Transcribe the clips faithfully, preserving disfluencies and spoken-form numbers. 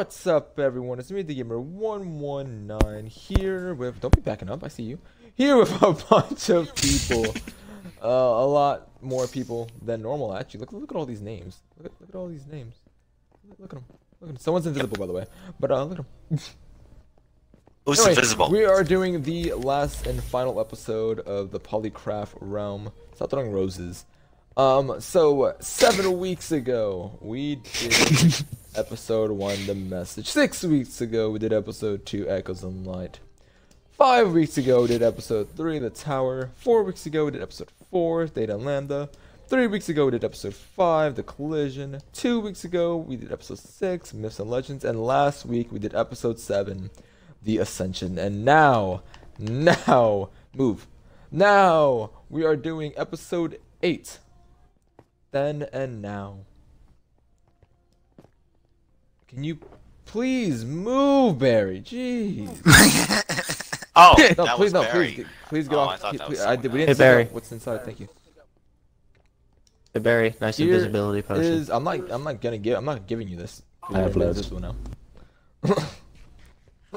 What's up, everyone? It's me, DGamer one one nine, here with... Don't be backing up, I see you. Here with a bunch of people. Uh, a lot more people than normal, actually. Look look at all these names. Look at, look at all these names. Look, look at them. Look at them. Someone's invisible, by the way. But uh, look at them. Who's anyway, invisible? We are doing the last and final episode of the Polycraft Realm. Stop throwing roses. Um, so, seven weeks ago, we did... Episode one, The Message. Six weeks ago, we did episode two, Echoes and Light. Five weeks ago, we did episode three, The Tower. Four weeks ago, we did episode four, Theta and Lambda. Three weeks ago, we did episode five, The Collision. Two weeks ago, we did episode six, Myths and Legends. And last week, we did episode seven, The Ascension. And now, now, move. Now, we are doing episode eight, Then and Now. Can you please move, Barry? Jeez. Oh, no, that please, was no, Barry. Please, please get oh, off. I, please, I did, we didn't hey, Barry. What's inside? Thank you. Hey, Barry. Nice Here invisibility potion. Is, I'm not. I'm not gonna give. I'm not giving you this. I have this one now.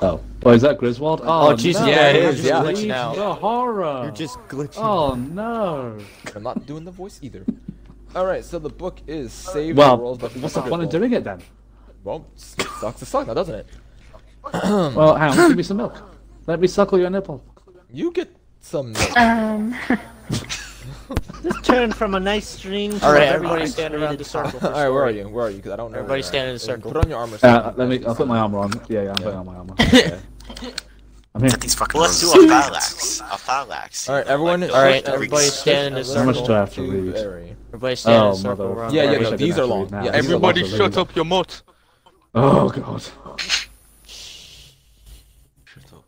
Oh. Oh, is that Griswold? Oh, jeez. Oh, no. Yeah, it is. Yeah. Glitching out. The horror. You're just glitching. Oh no. I'm not doing the voice either. All right. So the book is Save well, the World. Well, what's the fun of doing it then? Well, it sucks to suck now, doesn't it? Well, hang on, give me some milk. Let me suckle your nipple. You get some milk. Um... This turned from a nice stream to... Alright, everybody stand around the circle. Alright, where are you? Where are you? Because I don't know. Everybody stand in a circle. Put on your armor. Uh, let me... I'll put my armor on. Yeah, yeah, I'm yeah. putting on my armor. Yeah. I'm here. These fucking well, let's do a phalanx. A phalanx. Alright, everyone... Like, Alright, everybody stand in a circle. How much do I have to read? Everybody stand oh, in a circle. Mother. Yeah, yeah, no, these are long. Yeah, everybody shut up your mouth. Oh god. Shut up.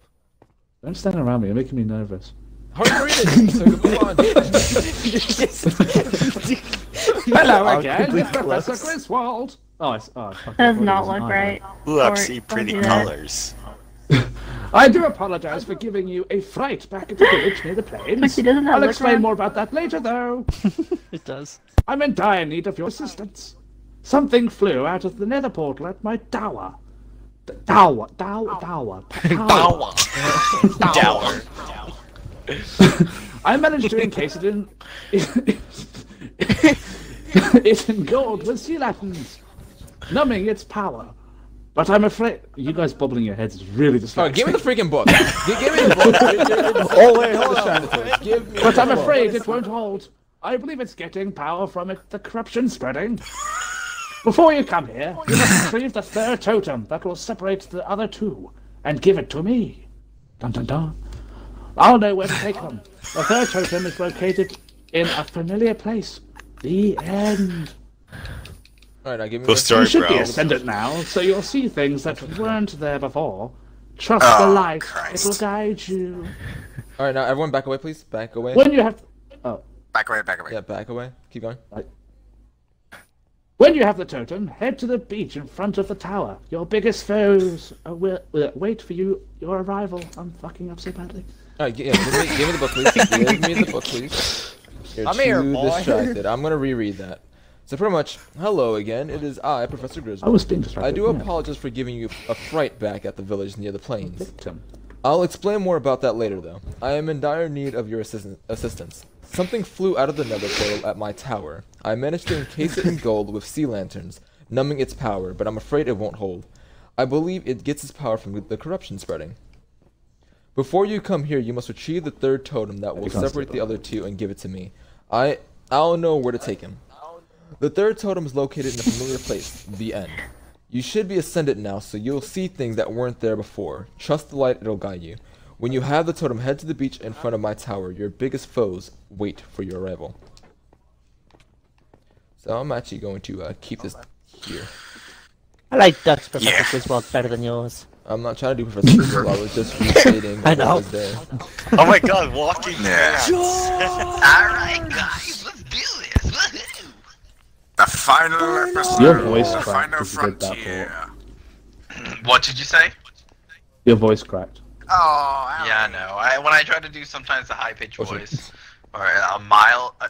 Don't stand around me, you're making me nervous. Hurry, hurry it! So move on! Hello again, it's Professor Griswold! Oh, it's, oh, that does not look right. Ooh, I see pretty colors. I do apologize for giving you a fright back at the village near the plains. I'll explain more about that later, though. It does. I'm in dire need of your assistance. Something flew out of the nether portal at my tower. Tower, tower, tower, tower. Tower. I managed to encase it in it in gold with sea latins, numbing its power. But I'm afraid you guys bobbling your heads is really distracting. Alright, give me the freaking book. Give, give me the book. Oh wait, hold on. Give me but I'm book. afraid it won't hold. I believe it's getting power from it. The corruption spreading. Before you come here, you must retrieve the third totem that will separate the other two, and give it to me. Dun dun dun. I'll know where to take them. The third totem is located in a familiar place. The end. Alright, now give me the story, You should bro. be ascendant now, so you'll see things that weren't there before. Trust oh, the light, Christ. It'll guide you. Alright, now everyone back away, please. Back away. When you have... Oh. Back away, back away. Yeah, back away. Keep going. Right. When you have the totem, head to the beach in front of the tower. Your biggest foes will wait for you. Your arrival. I'm fucking up so badly. All right, yeah, give, me, give me the book, please. Give me the book, please. You're I'm too here, boy. distracted. I'm gonna reread that. So pretty much, hello again. It is I, Professor Griswold. I was being distracted. I do yeah. apologize for giving you a fright back at the village near the plains. Victim. I'll explain more about that later, though. I am in dire need of your assist assistance. Something flew out of the nether portal at my tower. I managed to encase it in gold with sea lanterns, numbing its power, but I'm afraid it won't hold. I believe it gets its power from the corruption spreading. Before you come here, you must retrieve the third totem that will separate the other two and give it to me. I I'll know where to take him. The third totem is located in a familiar place, the end. You should be ascendant now, so you'll see things that weren't there before. Trust the light, it'll guide you. When you have the totem, head to the beach in front of my tower. Your biggest foes wait for your arrival. So I'm actually going to uh, keep this here. I like Duck's Professor yeah. Griswold better than yours. I'm not trying to do Professor Griswold, I was just restating what was there. Oh my god, walking there! Alright guys, let's do this! The final episode! Your voice cracked the final frontier. What did you say? Your voice cracked. Oh, I yeah, I know. I, when I try to do sometimes a high pitched voice, or a mild, uh,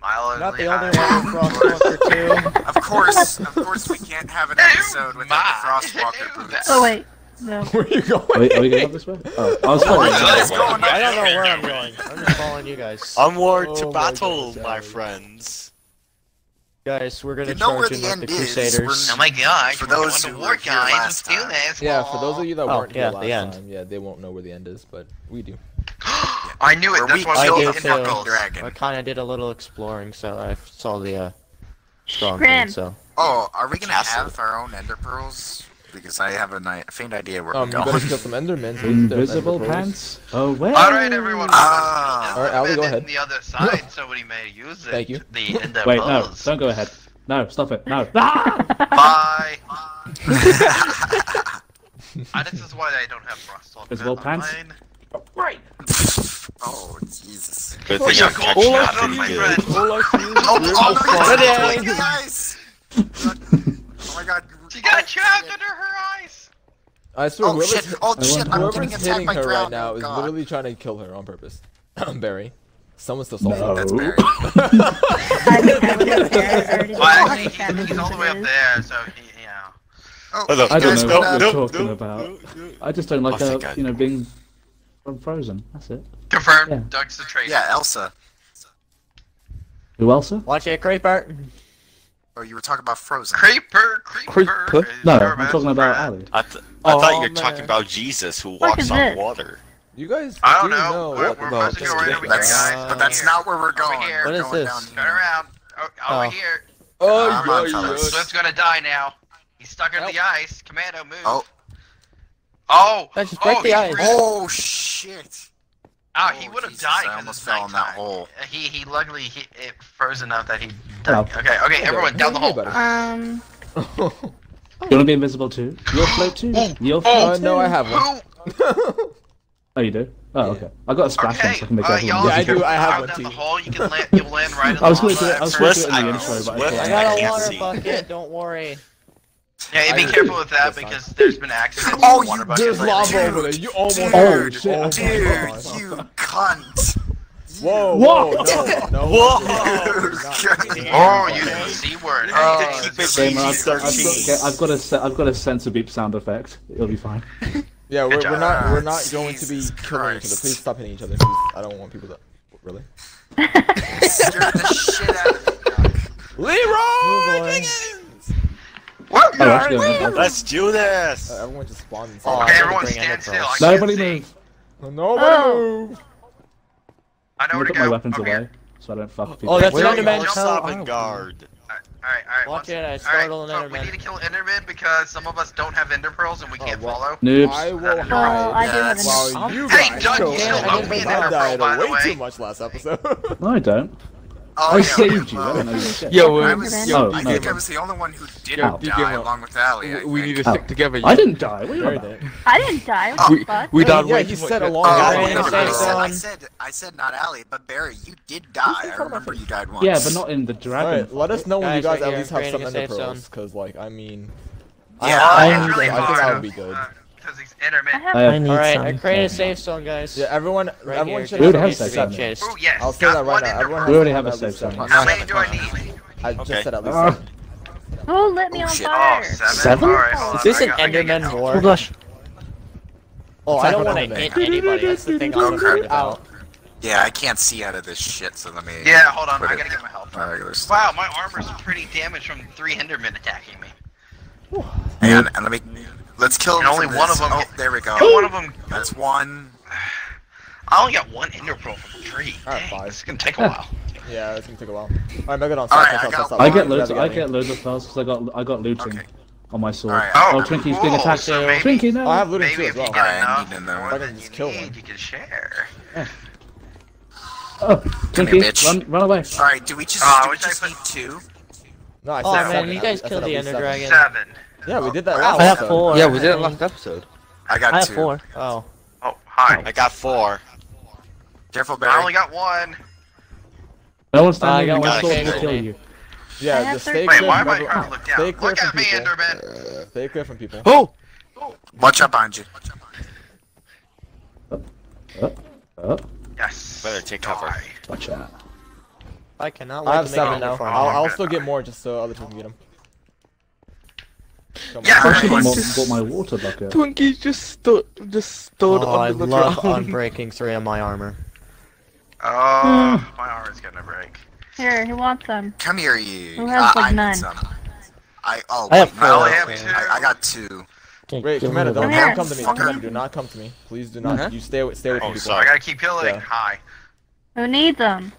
Milo not the only one. Frostwalker two. Of course, of course, we can't have an episode without the Frostwalker boots. Oh wait, no. Where are you going? Wait, are we going up this way? Oh, I was following. Oh, I don't know where I'm going. I'm just following you guys. Onward oh, to battle, my, my friends. Guys, we're gonna you know charge in like the Crusaders. We're, oh my god! For those who were guys, let's do this. Yeah, for those of you that oh, weren't yeah, here last the end. time, yeah, they won't know where the end is, but we do. I knew it. That's why we killed the fucking dragon. I kind of did a little exploring, so I saw the uh, strong Grim. thing. So. Oh, are we gonna Castle. have our own ender pearls? Because I have a, nice, a faint idea where um, we're going. Um, you better kill some endermen. Invisible pants. Oh wait. All right, everyone. Ah. All right, Ali, go ahead. The other side, no. somebody may use it. Thank you. The ender wait, pearls. No, don't go ahead. No, stop it. No. Bye. Ah, this is why I don't have Frostwalker. Invisible pants. Right. Oh Jesus! Good thing I got shot on my friend. All I see is beautiful eyes. Oh my God! She got trapped under her eyes. I swear, oh shit! Oh shit! I'm getting attacked by Drow right now. Is literally trying to kill her on purpose. Barry, someone's still solving. That's Barry. I think he's all the way up there, so he, you know. Oh, I don't know what you're talking about. I just don't like her, you know, being. I'm frozen, that's it. Confirmed, yeah. Doug's the traitor. Yeah, Elsa. Who, Elsa? Watch it, Creeper! Oh, you were talking about Frozen. Creeper! Creeper! creeper? No, I'm talking about Ali. I, th I oh, thought you were man. talking about Jesus who walks on it? water. You guys I don't do know. know we're, what, we're no, about to go right over here, guys. But that's not where we're going. Over here. What is going this? Down, turn around. Oh, oh. Over here. Oh, oh God. Swift's gonna die now. He's stuck in nope. the ice. Commando, move. Oh. Oh! That's just break oh, the ice. Oh shit! Ah, oh, he would have died. I almost fell in that hole. He he luckily he it froze enough that he died. Oh. Okay, okay, everyone down the hole. Um. Oh. You wanna be invisible too? You'll float too. You'll float oh, too. No, I have one. Oh, you do? Oh, okay. I got a splash okay. one, so I can make uh, everyone. Yeah, I do. I have one too. Down the hole, you can land. You'll land right in the. I was going to. I was going to do it in the intro, but I got a water bucket. Don't worry. Yeah, be careful with that because there's been accidents. Oh, you did lava over there. You almost dude, oh, shit. Oh, dude, you cunt. Whoa, whoa, whoa. No, whoa. Oh, you did the C word. Oh, keep it Gamer, I've, got, I've, got a, I've got a sensor beep sound effect. It'll be fine. Yeah, we're, we're not we're not going to be killing each other. Please stop hitting each other. Please. I don't want people to really. Scared the shit out of me. Leroy! Oh, What? Oh, actually, Let's do this! Uh, everyone just spawned inside. Oh, okay, everyone stand still. Nobody move. Nobody oh. move. I know where to go. I put my weapons okay. away so I don't fuck people. Oh, that's an Enderman. Stop and guard. Alright, alright. Watch it, I startle an Enderman. We need to kill Enderman because some of us don't have Ender pearls and we oh, can't well, follow. Noobs. I will hide. Oh, wow, you guys. Hey, Doug, you still owe me an Ender pearl, by the way. I died way too much last episode. No, I don't. Oh, I yeah, saved you. I don't know shit. Yo, I, was, yo, oh, I no, think no. I was the only one who didn't oh, die, along with Ali. I we think. need to stick oh. together. I didn't die. We were there. I didn't die. What the fuck? We died. Yeah, he said along. I said, I said not Ali, but Barry, you did die. I remember you died once. Yeah, but not in the dragon. Alright, let us know when you guys at least have some ender pearls, because like, I mean, yeah, I think that would be good. He's I need All right, I created a safe zone, guys. Yeah, everyone, right everyone here, should have a safe zone. Oh, yes. I'll say that right now. Everyone we already have a safe zone. How many do I need? I just okay. said at least uh, seven. Oh, let me oh, on fire. Oh, seven? seven? Right, on. Is this an Enderman war? Oh, gosh. Oh, I don't want to hit anybody. That's the thing I'm worried about. Yeah, I can't see out of this shit, so let me... Yeah, hold on. I gotta get my health. Wow, my armor's pretty damaged from three Endermen attacking me. And let me... Let's kill him. And only one this. of them. Oh, there we go. Ooh. One of them. That's one. I only got one ender pearl from the tree. Alright, bye. This is gonna take a while. Yeah, it's gonna take a while. Alright, Megadon, stop, right, stop, stop, stop. I get loads. Of, I get loads of pearls because I got I got looting okay. on my sword. Right. Oh, oh, Twinkie's cool. being attacked. So maybe, Twinkie, no. I have looting too as well. I need another one. I can just kill one. You can share. Yeah. Oh, Twinkie, run, run away. Alright, do we just need two? No, I said seven. Oh man, you guys killed the ender dragon. Seven. Yeah, we did that last episode. I have four. Yeah, we did it last episode. I got two. I have four. Oh. Oh, hi. I got four. Careful, Barry. I only got one. No one's standing in my sword to kill you. Yeah, just stay clear from people. Look at me, Enderman. Stay clear from people. Oh! Watch out behind you. Up, up, up. Yes. Better take cover. Watch out. I cannot. Like I have to seven now. I'll, I'll still get more just so other people can get them. Come yeah, I should have got my water bucket. Twinkie's just stood, just stood oh, under I the love ground. Unbreaking three of my armor. Oh, my armor's gonna break. Here, who wants them? Come here, you. Who has like uh, I none? Some. I oh, I have, no, I, have two. I, I got two. Can't Wait, come don't, don't come to me. Come okay. Do not come to me. Please do not. Mm-hmm. You stay away. Stay away from oh, people. Sorry. I gotta keep healing. Yeah. Hi. Who needs them?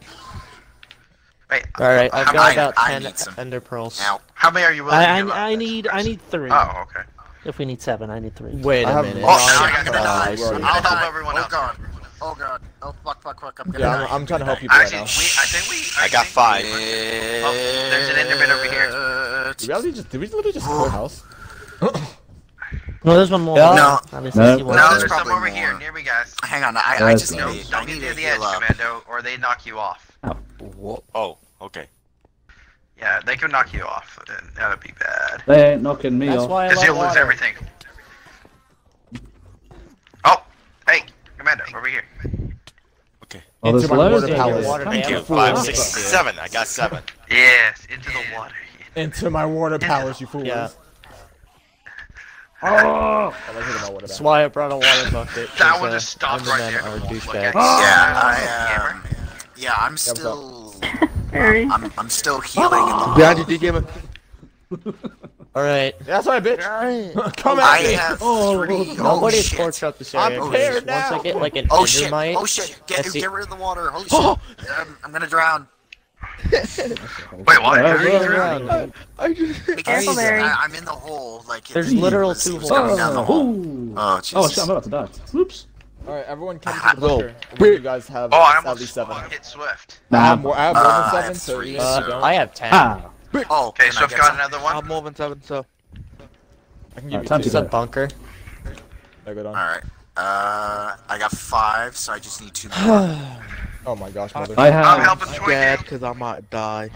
Wait, all right, I've got I, about I ten ender pearls. Now, how many are you willing I, to give I, I need, I need three. Oh, okay. If we need seven, I need three. Wait a minute. Oh, oh shit, I'm gonna die. I'll help everyone out. Oh god. Oh god. Oh fuck, fuck, fuck. I'm gonna yeah, die. I'm, I'm trying to help you right now. I think we. I, I got five. We, oh, there's an enderman over here. Did we just? Did we literally just build a house? No, there's one more. No, no, there's some over here near me, guys. Hang on, I, I just need. Don't get near the edge, Commando, or they knock you off. What? Oh, okay. Yeah, they can knock you off. That would be bad. They ain't knocking me That's off. Because you'll water. lose everything. Oh, hey, Commander, over here. Okay. Oh, into my water palace. Water Thank you. Five, six, seven. I got seven. Yes, into the water. Into my water palace, you fools. Yeah. Oh! That's why I brought a water bucket. That one just stopped right there. Yeah, I am. Yeah, I'm still. Uh, I'm I'm still healing. Oh, in the yeah, did you give it? All right. That's my bitch. Come at I me. Have oh, three. Nobody oh, torch up this area. I'm prepared now. Once I get like an oh shit! Mite, oh shit! Get, get rid of the water. Holy oh. shit! I'm, I'm gonna drown. Wait, what? I, I just. Be careful, Larry. I'm in the hole. Like there's literal two holes. Oh, oh, oh shit! I'm about to die. Oops. Alright, everyone come to the bunker. You guys have oh, at least seven. Hit Swift. Nah, I'm more, I have more uh, than seven, so three, uh, so. I have ten. Ah. Oh, okay, Swift got another one. I have more than seven, so. I can give right, you two. It's bunker. Alright, uh, I got five, so I just need two more. Oh my gosh, mother. I have I'm helping Twinkie because I might die.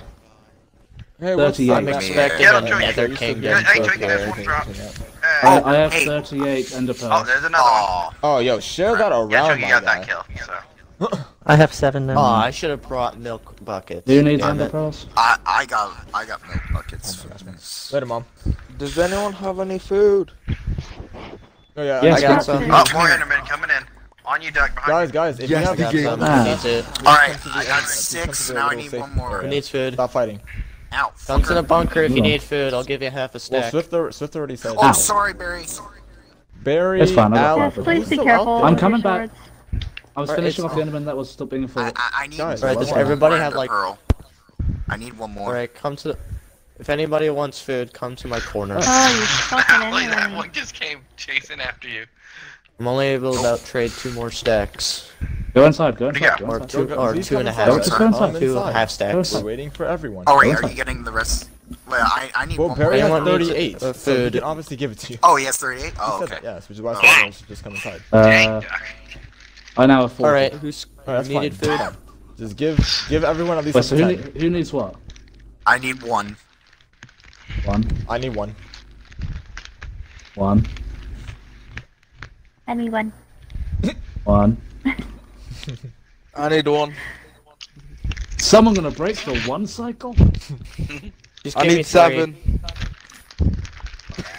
Hey, what's I'm expecting yeah. another yeah, kingdom. Hey, Twinkie, there's one drop. Oh, I have hey. thirty-eight enderpearls. Oh, there's another Aww. one. Oh, yo, share that around. Yeah, you got guy. that kill. So. I have seven now. Oh, I should have brought milk buckets. Do you need enderpearls? I I got I got milk buckets. Oh, later, mom. Does anyone have any food? Oh yeah, yes, I got some. Oh, more endermen coming in. On you, Doug. Behind guys, guys, if yes, you have some, we need to. All right, I got six. Now I need one more. Who needs food? Stop fighting. Ow, Come fucker. to the bunker if you need food. I'll give you half a stack. Well, Swift, are, Swift already said. Oh, sorry, Barry. Sorry, Barry. It's fine. Yes, please be careful. I'm coming back. I was right, finishing off the enderman that was still being full. I, I need. Guys, right, does everybody have like? Earl. I need one more. Alright, come to. The... If anybody wants food, come to my corner. Oh, you fucking enemy. That one just came chasing after you. I'm only able to about trade two more stacks. Go inside, go inside. Go or inside. two, go, or two and a half, uh, two and a half stacks. We're waiting for everyone. Oh, wait, are you getting the rest? Well, I, I need well, one more. Barry has thirty-eight, uh, food. So we can obviously give it to you. Oh, he has thirty-eight? Oh, okay. Yes, yeah, which is why I everyone's just come inside. Uh, I now have four. Alright, who's All right, needed fine. food? Just give give everyone at least Wait, so who, need, who needs what? I need one. One. I need one. One. I need one. One. I need one. Someone gonna break the one cycle? I need seven.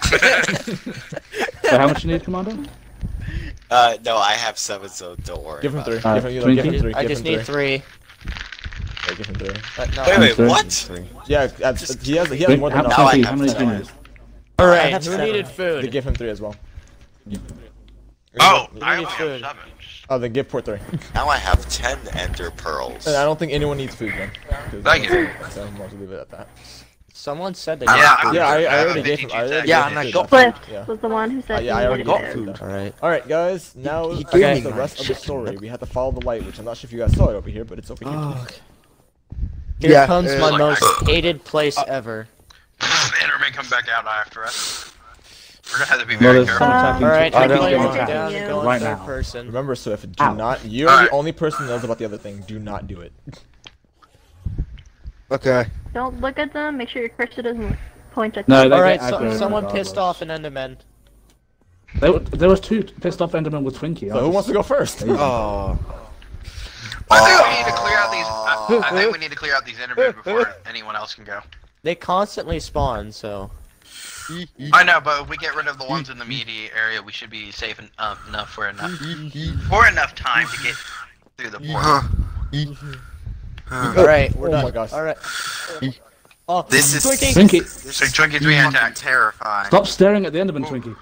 So how much you need, Commander? Uh, no, I have seven, so don't worry. Give him three. Uh, give him, you know, give him three. I give just him need three. three. Yeah, give him three. Uh, no, wait, wait, three. what? Three. Yeah, uh, just, he has, he has wait, more than enough. How, how many do you need? All right, who needed food? To give him three as well. Yeah. Oh, you I need food. Have seven. Oh, then give port three. Now I have ten ender pearls. And I don't think anyone needs food then. Thank you. So I'm going to leave it at that. Someone said that. Uh, yeah, I, yeah, I, I already gave him. I already yeah, gave I'm not going. Swift yeah. was the one who said. Uh, yeah, I already got food. food. All right. All right, guys. Now he, he okay. me, the rest of the story. We have to follow the light, which I'm not sure if you guys saw it over here, but it's over here. Oh, okay. Here yeah, comes my like most I... hated place uh, ever. Enderman come back out after us. We're gonna have to be very well, careful. Um, Alright, I don't go down and go right now. Person. Remember, Swift, so do Ow. not. You're right. the only person who knows about the other thing. Do not do it. Okay. Don't look at them. Make sure your cursor doesn't point at them. No, Alright, so, someone pissed off an Enderman. There, there was two pissed off Endermen with Twinkie. So who wants to go first? Oh. I think we need to clear out these. Uh, I think we need to clear out these enemies before anyone else can go. They constantly spawn, so. I know, but if we get rid of the ones in the meaty area, we should be safe and, uh, enough for enough for enough time to get through the portal. All right, we're oh done. My gosh. All right. Oh, this is Twinkie. Twinkie. This is Twinkie. We had to terrify. Stop staring at the Enderman, Twinkie.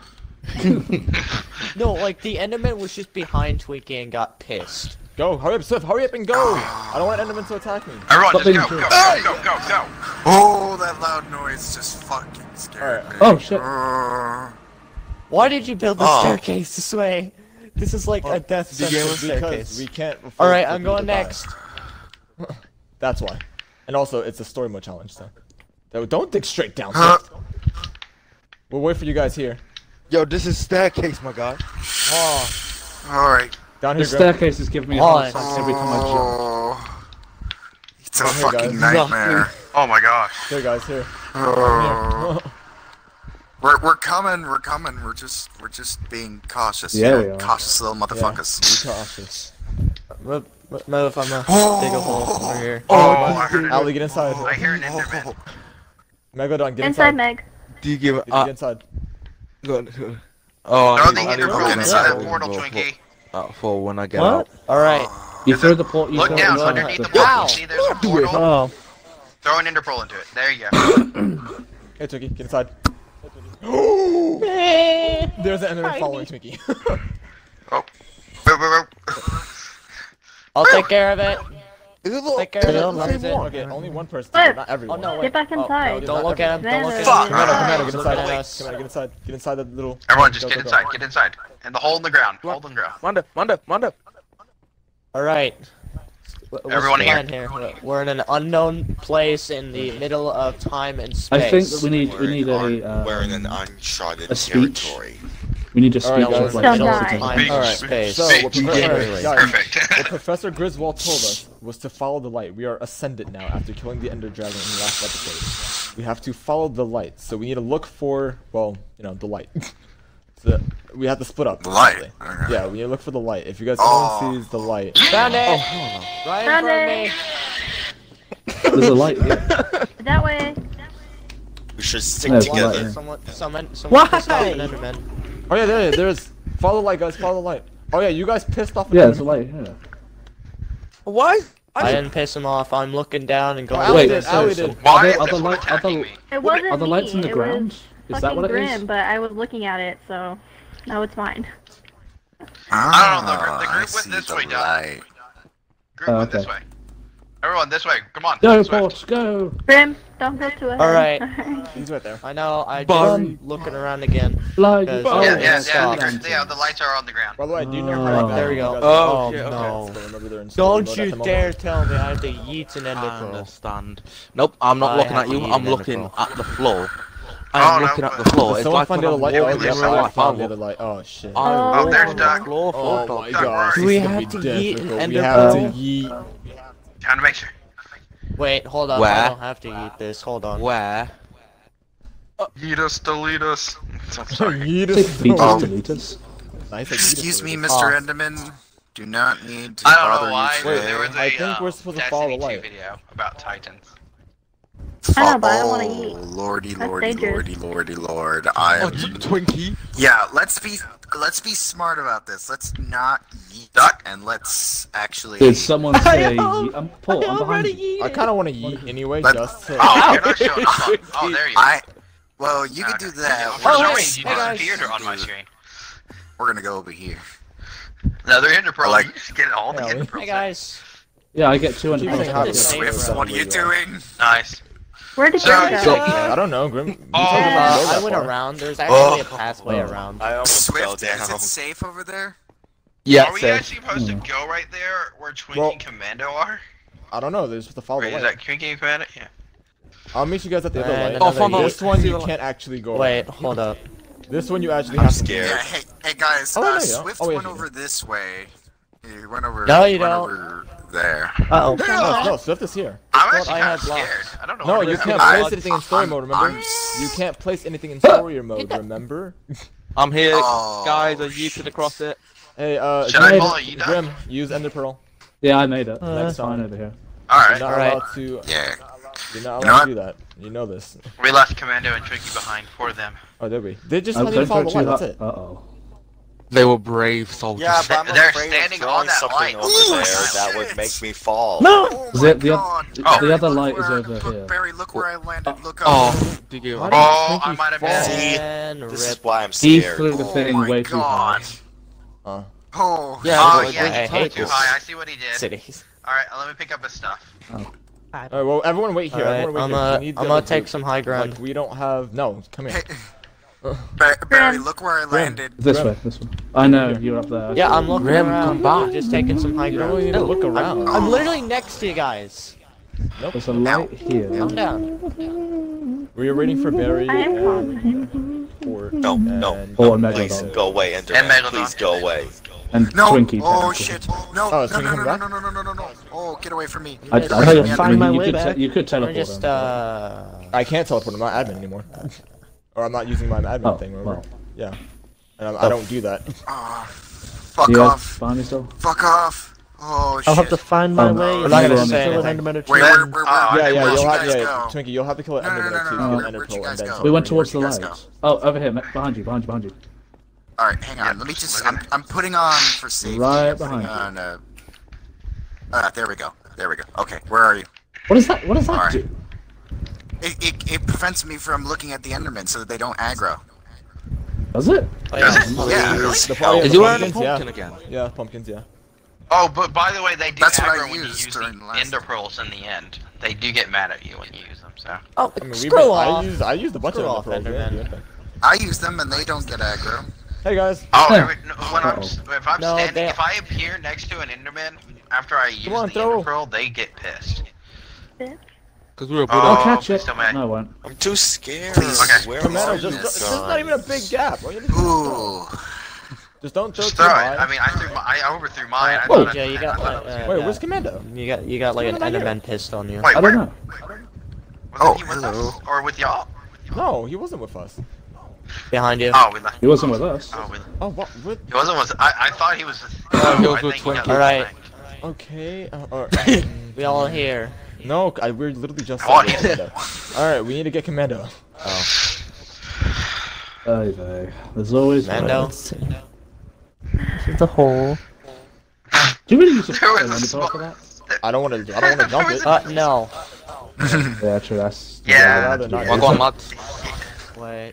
No, like the Enderman was just behind Twinkie and got pissed. Go, hurry up, Sif, hurry up and go! I don't want Enderman to attack me. Everyone, Stop just go, go, go, go, go, go! Oh, that loud noise just fucking scared right. me. Oh shit! Uh, Why did you build the oh. staircase this way? This is like well, a death sentence staircase. We can't. All right, I'm going next. That's why. And also, it's a story mode challenge, so. No, don't dig straight down. Huh? We'll wait for you guys here. Yo, this is staircase, my guy. Oh. Alright. Down here, the staircase is giving me a hard time every time I jump. It's a here, fucking guys. nightmare. Oh my gosh. Here, guys, here. Oh. here. We're we're coming, we're coming. We're just we're just being cautious. Yeah, we are. Cautious little motherfuckers. Yeah, be cautious. Look. No, if I'm gonna oh, dig a hole over here. Oh, I heard it. Ali, get inside. I hear an Enderman. Meg, go down, get inside. Inside, Meg. Do you give uh, Get inside. Go on. Oh, I need to go inside that portal, Twinkie. Uh, for when I get what? out. Alright. You throw the portal. Look down, underneath the portal. See, there's a portal. Oh. Throw an Enderpearl into it. There you go. Hey, Twinkie, get inside. There's an Enderman following Twinkie. Oh. I'll take care of it. Take care of it. Only one. Okay, only one person. Not everyone. Oh, no, get back inside. Oh, no, don't look at him. Don't look at him. Fuck. Come on, come on, get inside. Come on, get inside. Get inside that little. Everyone, just go, get go, inside. Go. Get inside. And the hole in the ground. Hole in the ground. Manda, Manda, Manda. All right. What's everyone here. here. We're in an unknown place in the middle of time and space. I think that we need we need we're a. Uh, we're in an uncharted a territory. We need to speak right, guys, like Alright, right. space. So, what Professor Griswold told us was to follow the light. We are ascendant now after killing the Ender Dragon in the last episode. We have to follow the light, so we need to look for, well, you know, the light. So we have to split up. The light? Okay. Yeah, we need to look for the light. If you guys oh. no one sees the light. Found it! Oh, no. Right Found in front of me! There's a light here. That way. We should stick yeah, together. Someone, someone, someone pissed off an Enderman. Oh yeah, there, there's. Follow the light, guys. Follow the light. Oh yeah, you guys pissed off. Yeah, there's a light. Yeah. Why? I, I didn't piss him off. I'm looking down and going. Wait, did, so, so. Why are, there, are, light, are, the, it wasn't are the lights me. in the it ground? Is that what it grim, is? But I was looking at it, so no, it's mine. Ah, I don't know. The, the group I went this way, Doc. Group oh, okay. went this way. Everyone, this way. Come on. Go, Porch, go. Grim, don't go to it. Alright. He's right there. I know, I just looking around again. Like, yeah, yeah, yeah, yeah, the lights are on the ground. By the way, do you know oh, There we go. Oh, okay, no. Okay. Don't you dare tell me I have to yeet an enderpearl. I understand. Nope, I'm not I looking at you, I'm looking at the floor. I'm oh, looking no, at the floor. It's like found I'm light. Oh, the I found the other light. Oh shit. Oh, there's Doc. Oh my gosh. Do we have to yeet an enderpearl? We have to yeet. Time to make sure. Wait, hold on. Where? I don't have to Where? eat this. Hold on. Where? Uh, eat us, delete us. I'm sorry. eat us, delete us. Delete us. Excuse me, Mister Oh. Enderman. Do not need to I don't bother know why. you today. There was a, I think uh, we're supposed to follow the light. Video about Titans. I know, but I don't want to eat. Lordy, lordy, lordy, lordy, lord. I am. Oh, Twinkie. Yeah, let's be let's be smart about this. Let's not yeet duck, and let's actually. Did someone say? I'm full. I'm behind you. I kind of want to yeet anyway. Just to. Oh, you're not showing up. Oh, there you go. Well, you could do that. Oh wait, you disappeared on my screen. We're gonna go over here. Another enderpearl. Like, get all the enderpearls. Hey guys. Yeah, I get two enderpearls. What are you doing? Nice. Where did Grim go? So, I don't know, Grim. Oh, uh, I went around. There's actually oh. a pathway around. I almost Swift, fell down. Is it safe over there? Yeah, Are we safe. actually supposed mm. to go right there where Twinkie well, and Commando are? I don't know. They're supposed to follow Wait, the light. Is that Twinkie and Commando? Yeah. I'll meet you guys at the and other light. Oh, this one you can't actually go Wait, around. hold up. This one you actually I'm have scared. to go. Yeah, hey, hey guys, oh, uh, no, Swift oh, wait, went over this way. He went over No, you don't. There. Uh oh. No, no, Swift is here. I'm actually kind of scared. I don't know. No, you can't place anything in story mode, remember? You can't place anything in story mode, remember? I'm here, guys. I yeeted across it. Hey, uh, Grim, use Enderpearl. Yeah, I made it. Uh, Next sign over here. Alright. You're not allowed to, yeah. You're not allowed you know to do that. You know this. We left Commando and Tricky behind for them. Oh, did we? They just had to follow the line, that's it. Uh-oh. They were brave soldiers. Yeah, but I'm they're standing on that light over there that would make me fall. No! Oh is it, the God. the, oh. the other light is over look, here. Barry, look where I landed. Look up. Oh, did you? Oh, I might have missed. This is why I'm scared. He flew the thing way too high. Huh? Oh, yeah, oh, like, yeah, hey, too high. I see what he did. Cities. All right, let me pick up his stuff. Oh. All right, well, everyone wait here. Right, everyone wait I'm gonna, I'm gonna take group. some high ground. Like, we don't have. No, come here. Hey. Barry, look where I landed. This Grim. way, this way. I know you're up there. Yeah, I'm looking Grim, around. Come back. Just taking some high ground. You don't really need to look around. I'm, I'm literally next to you guys. Nope. There's a light Ow. here. Calm down. We were waiting for Barry. And, uh, or, no, no. And, no, no please Megalodon. go away, and, and Megalodon. please go away. And no! Twinkie, oh shit! No! Oh, no, no, no, no, no, no, no, no, no, no! Oh, get away from me! I, I, I, I mean, find my you, way could back. you could teleport just, him. Uh... I can't teleport. I'm not admin anymore, or I'm not using my admin oh, thing. Remember? Well. Yeah, and I'm, oh. I don't do that. Oh, fuck you off! Find yourself. Fuck off! Oh shit! I'll have to find my oh, way. We're not gonna say anything. Wait, where, where, where, yeah, yeah, you'll have, yeah, Twinkie, you'll have to kill an enderman to get an enderman. We went towards the light. Oh, over here, behind you, behind you, behind you. All right, hang on. Yeah, Let me just. I'm, I'm putting on for safety. Right I'm behind. On, uh, uh, there we go. There we go. Okay, where are you? What is that? What does that right. do? It, it it prevents me from looking at the Endermen so that they don't aggro. Does it? Oh, yeah. Does it? Yeah. yeah. Really? The, oh, is the you pumpkins, wearing a pumpkin yeah. again? Yeah, pumpkins. Yeah. Oh, but by the way, they do That's aggro when you use the Ender Pearls in the end. They do get mad at you when you use them. So. Oh, I mean, screw off. I used I used a bunch screw of Ender Pearls. Yeah, yeah. I use them and they don't get aggro. Hey guys. Oh, hey. Every, no, when I'm, if I'm no, standing, if I appear next to an Enderman after I use on, the Ender Pearl, they get pissed. Cause we were put I'll catch it. So no, I won't. I'm too scared. Please, okay. Where am I? There's not even a big gap. Ooh. Just don't throw, just throw it. Mine. I mean, I threw my, I overthrew mine. I Whoa. Yeah, you I, got. I like, uh, wait, where's Commando? You got, you got like an Enderman pissed on you. Wait, I don't know. Oh, hello. Or with y'all? No, he wasn't with us. Behind you. Oh, we left. He wasn't with us. Oh, we left. Oh, what? what? He wasn't with us. I, I thought he was with oh, no, Alright. All right. Okay. Uh, all right. We all here. No, I, we're literally just. Alright, we need to get Commando. Oh. Okay. There's always Commando. There's a hole. Do you really use a spell for that? I don't want to. I don't want to dump it. Uh, no. yeah, true. That's. Yeah. yeah. yeah. Walk on, walk. Wait.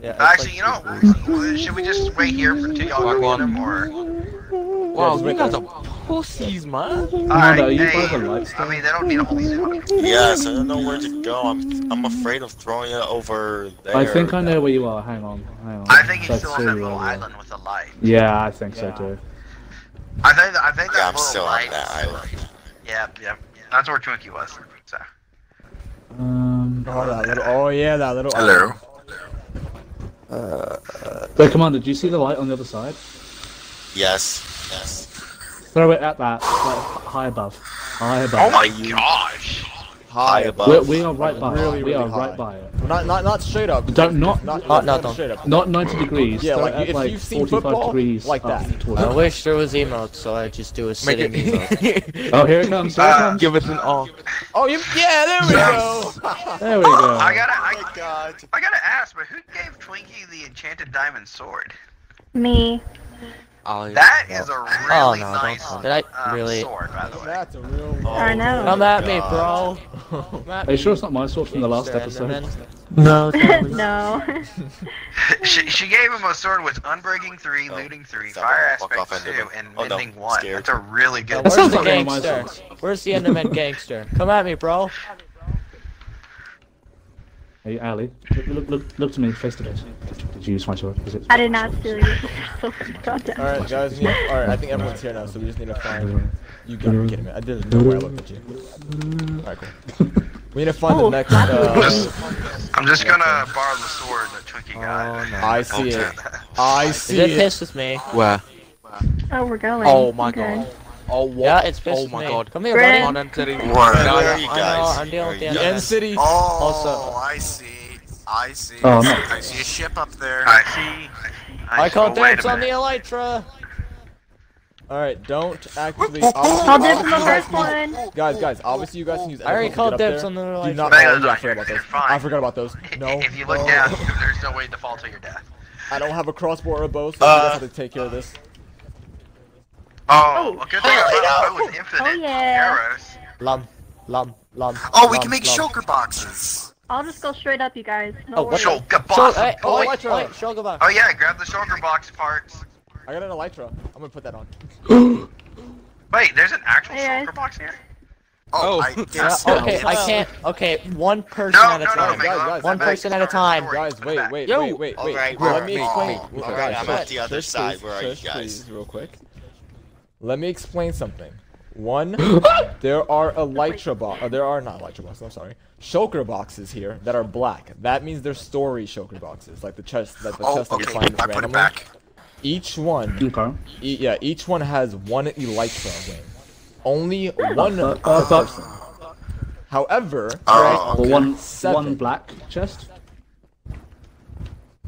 Yeah, actually, like, you know, should we just wait here for two y'all to get him, or...? Wow, yeah, we got the pussies, man. Alright, no, no, hey, I mean, they don't need a whole suit. Yes, I don't know where to go. I'm I'm afraid of throwing it over there. I think I know where you are. Hang on, hang on. I think he's That's still on that little island with the light. Yeah, I think yeah. so, too. I think, I think yeah, that I'm little still light... on that island. Yeah, yeah, yeah. That's where Twinkie was, so... Um... Oh, that little... Oh, yeah, that little... Hello. Island. Uh, so, Commander, do you see the light on the other side? Yes. Yes. Throw it at that. Like, high above. High above. Oh my gosh! High above. We're, we are right by really, it. We really are high. right by it. Not, not, not straight up. Don't not not, not, not, not straight up. Not ninety degrees. Yeah, like if like you've seen football, degrees like that. I wish there was emotes, so I just do a sitting emote. oh, here it comes. Here it comes. Give us an off. Oh, you, yeah, there we yes. go. there we go. I gotta, I, oh God. I gotta ask, but who gave Twinkie the enchanted diamond sword? Me. Oh, that is a really oh, no, nice um, really... sword, by the way. That's a real oh, I know. Come at me, bro. Are you sure it's not my sword from the last episode? No. no. she, she gave him a sword with Unbreaking three, oh, Looting three, Fire Aspect two, and oh, Mending no, one. Scared. That's a really good sword. That sounds like a gangster. Where's the Enderman gangster? Come at me, bro. Hey, Ali, look, look, look to me, face to face. Did you use my sword? It... I did not steal your sword. Alright, guys, need... alright, I think everyone's here now, so we just need to find... You gotta get him, I didn't know where I looked at you. Alright, cool. We need to find oh. the next, uh... Just, I'm just gonna borrow the sword that Twinkie got. Oh, no. I see it. I see it. Is it pissed with me? Where? Oh, we're going. Oh my okay. god. Oh, what? Yeah, it's pissed oh my me. god. Come here, buddy. On N-City. Where are you guys? I'm dealing with the N-City. Oh, I see. I see. Oh, no. I see a ship up there. I see. I, I, I can't dance on the Elytra. Alright, don't actually. I'll dip on the first one. Guys, guys, obviously you guys can use everything. I already called dips on the last one. I forgot about those. I forgot about those. No. If you look down, there's no way to fall to your death. I don't have a crossbow or a bow, so uh, you guys have to take care of this. Oh, a good thing about bow is infinite arrows. Lum, lum, lum. Oh, we can make shulker boxes. I'll just go straight up, you guys. Oh, shulker box. Oh yeah, grab the shulker box parts. I got an elytra. I'm gonna put that on. Wait, there's an actual hey, shulker box here? Oh, oh. I guess uh, okay, so. I can't. Okay, one person no, at a no, time. No, no, guys, guys, one person at a time. Guys, wait, wait, Yo. wait, wait, wait. Right, Let me explain. All right, all right, I'm at the other Church, side. Please, where Church, are you guys? Please, real quick. Let me explain something. One, there are elytra box. Oh, there are not elytra boxes. I'm sorry. Shulker boxes here that are black. That means they're story shulker boxes, like the chest that the oh, chest okay. that you find randomly. I put it back. Each one, okay. e yeah, each one has one elytra wing. Only one uh, uh, person. Uh, However, uh, okay. one, one black chest.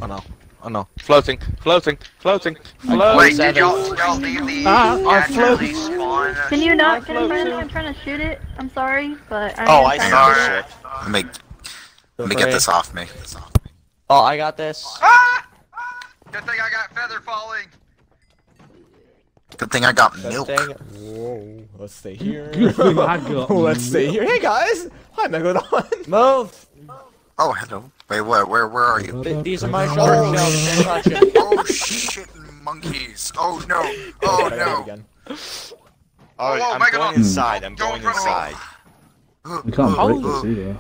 Oh no, oh no. Floating, floating, floating, floating. Wait, did y'all the ah, naturally spawn? Can you not get in front of me? I'm trying to shoot it. I'm sorry, but I'm Oh, I saw it. Let me, let me get this off me. This off me. Oh, I got this. Ah! Good thing I got feather falling. Good thing I got Good milk. Thing. Whoa, let's stay here. let's stay here. Hey guys, hi Megalodon. Move. Oh hello. Wait, where, where, where are you? Th these are my shulker shells. Oh shit, monkeys. Oh no. Oh no. Alright, I'm Megalodon. going inside. I'm going inside. We can't break this either.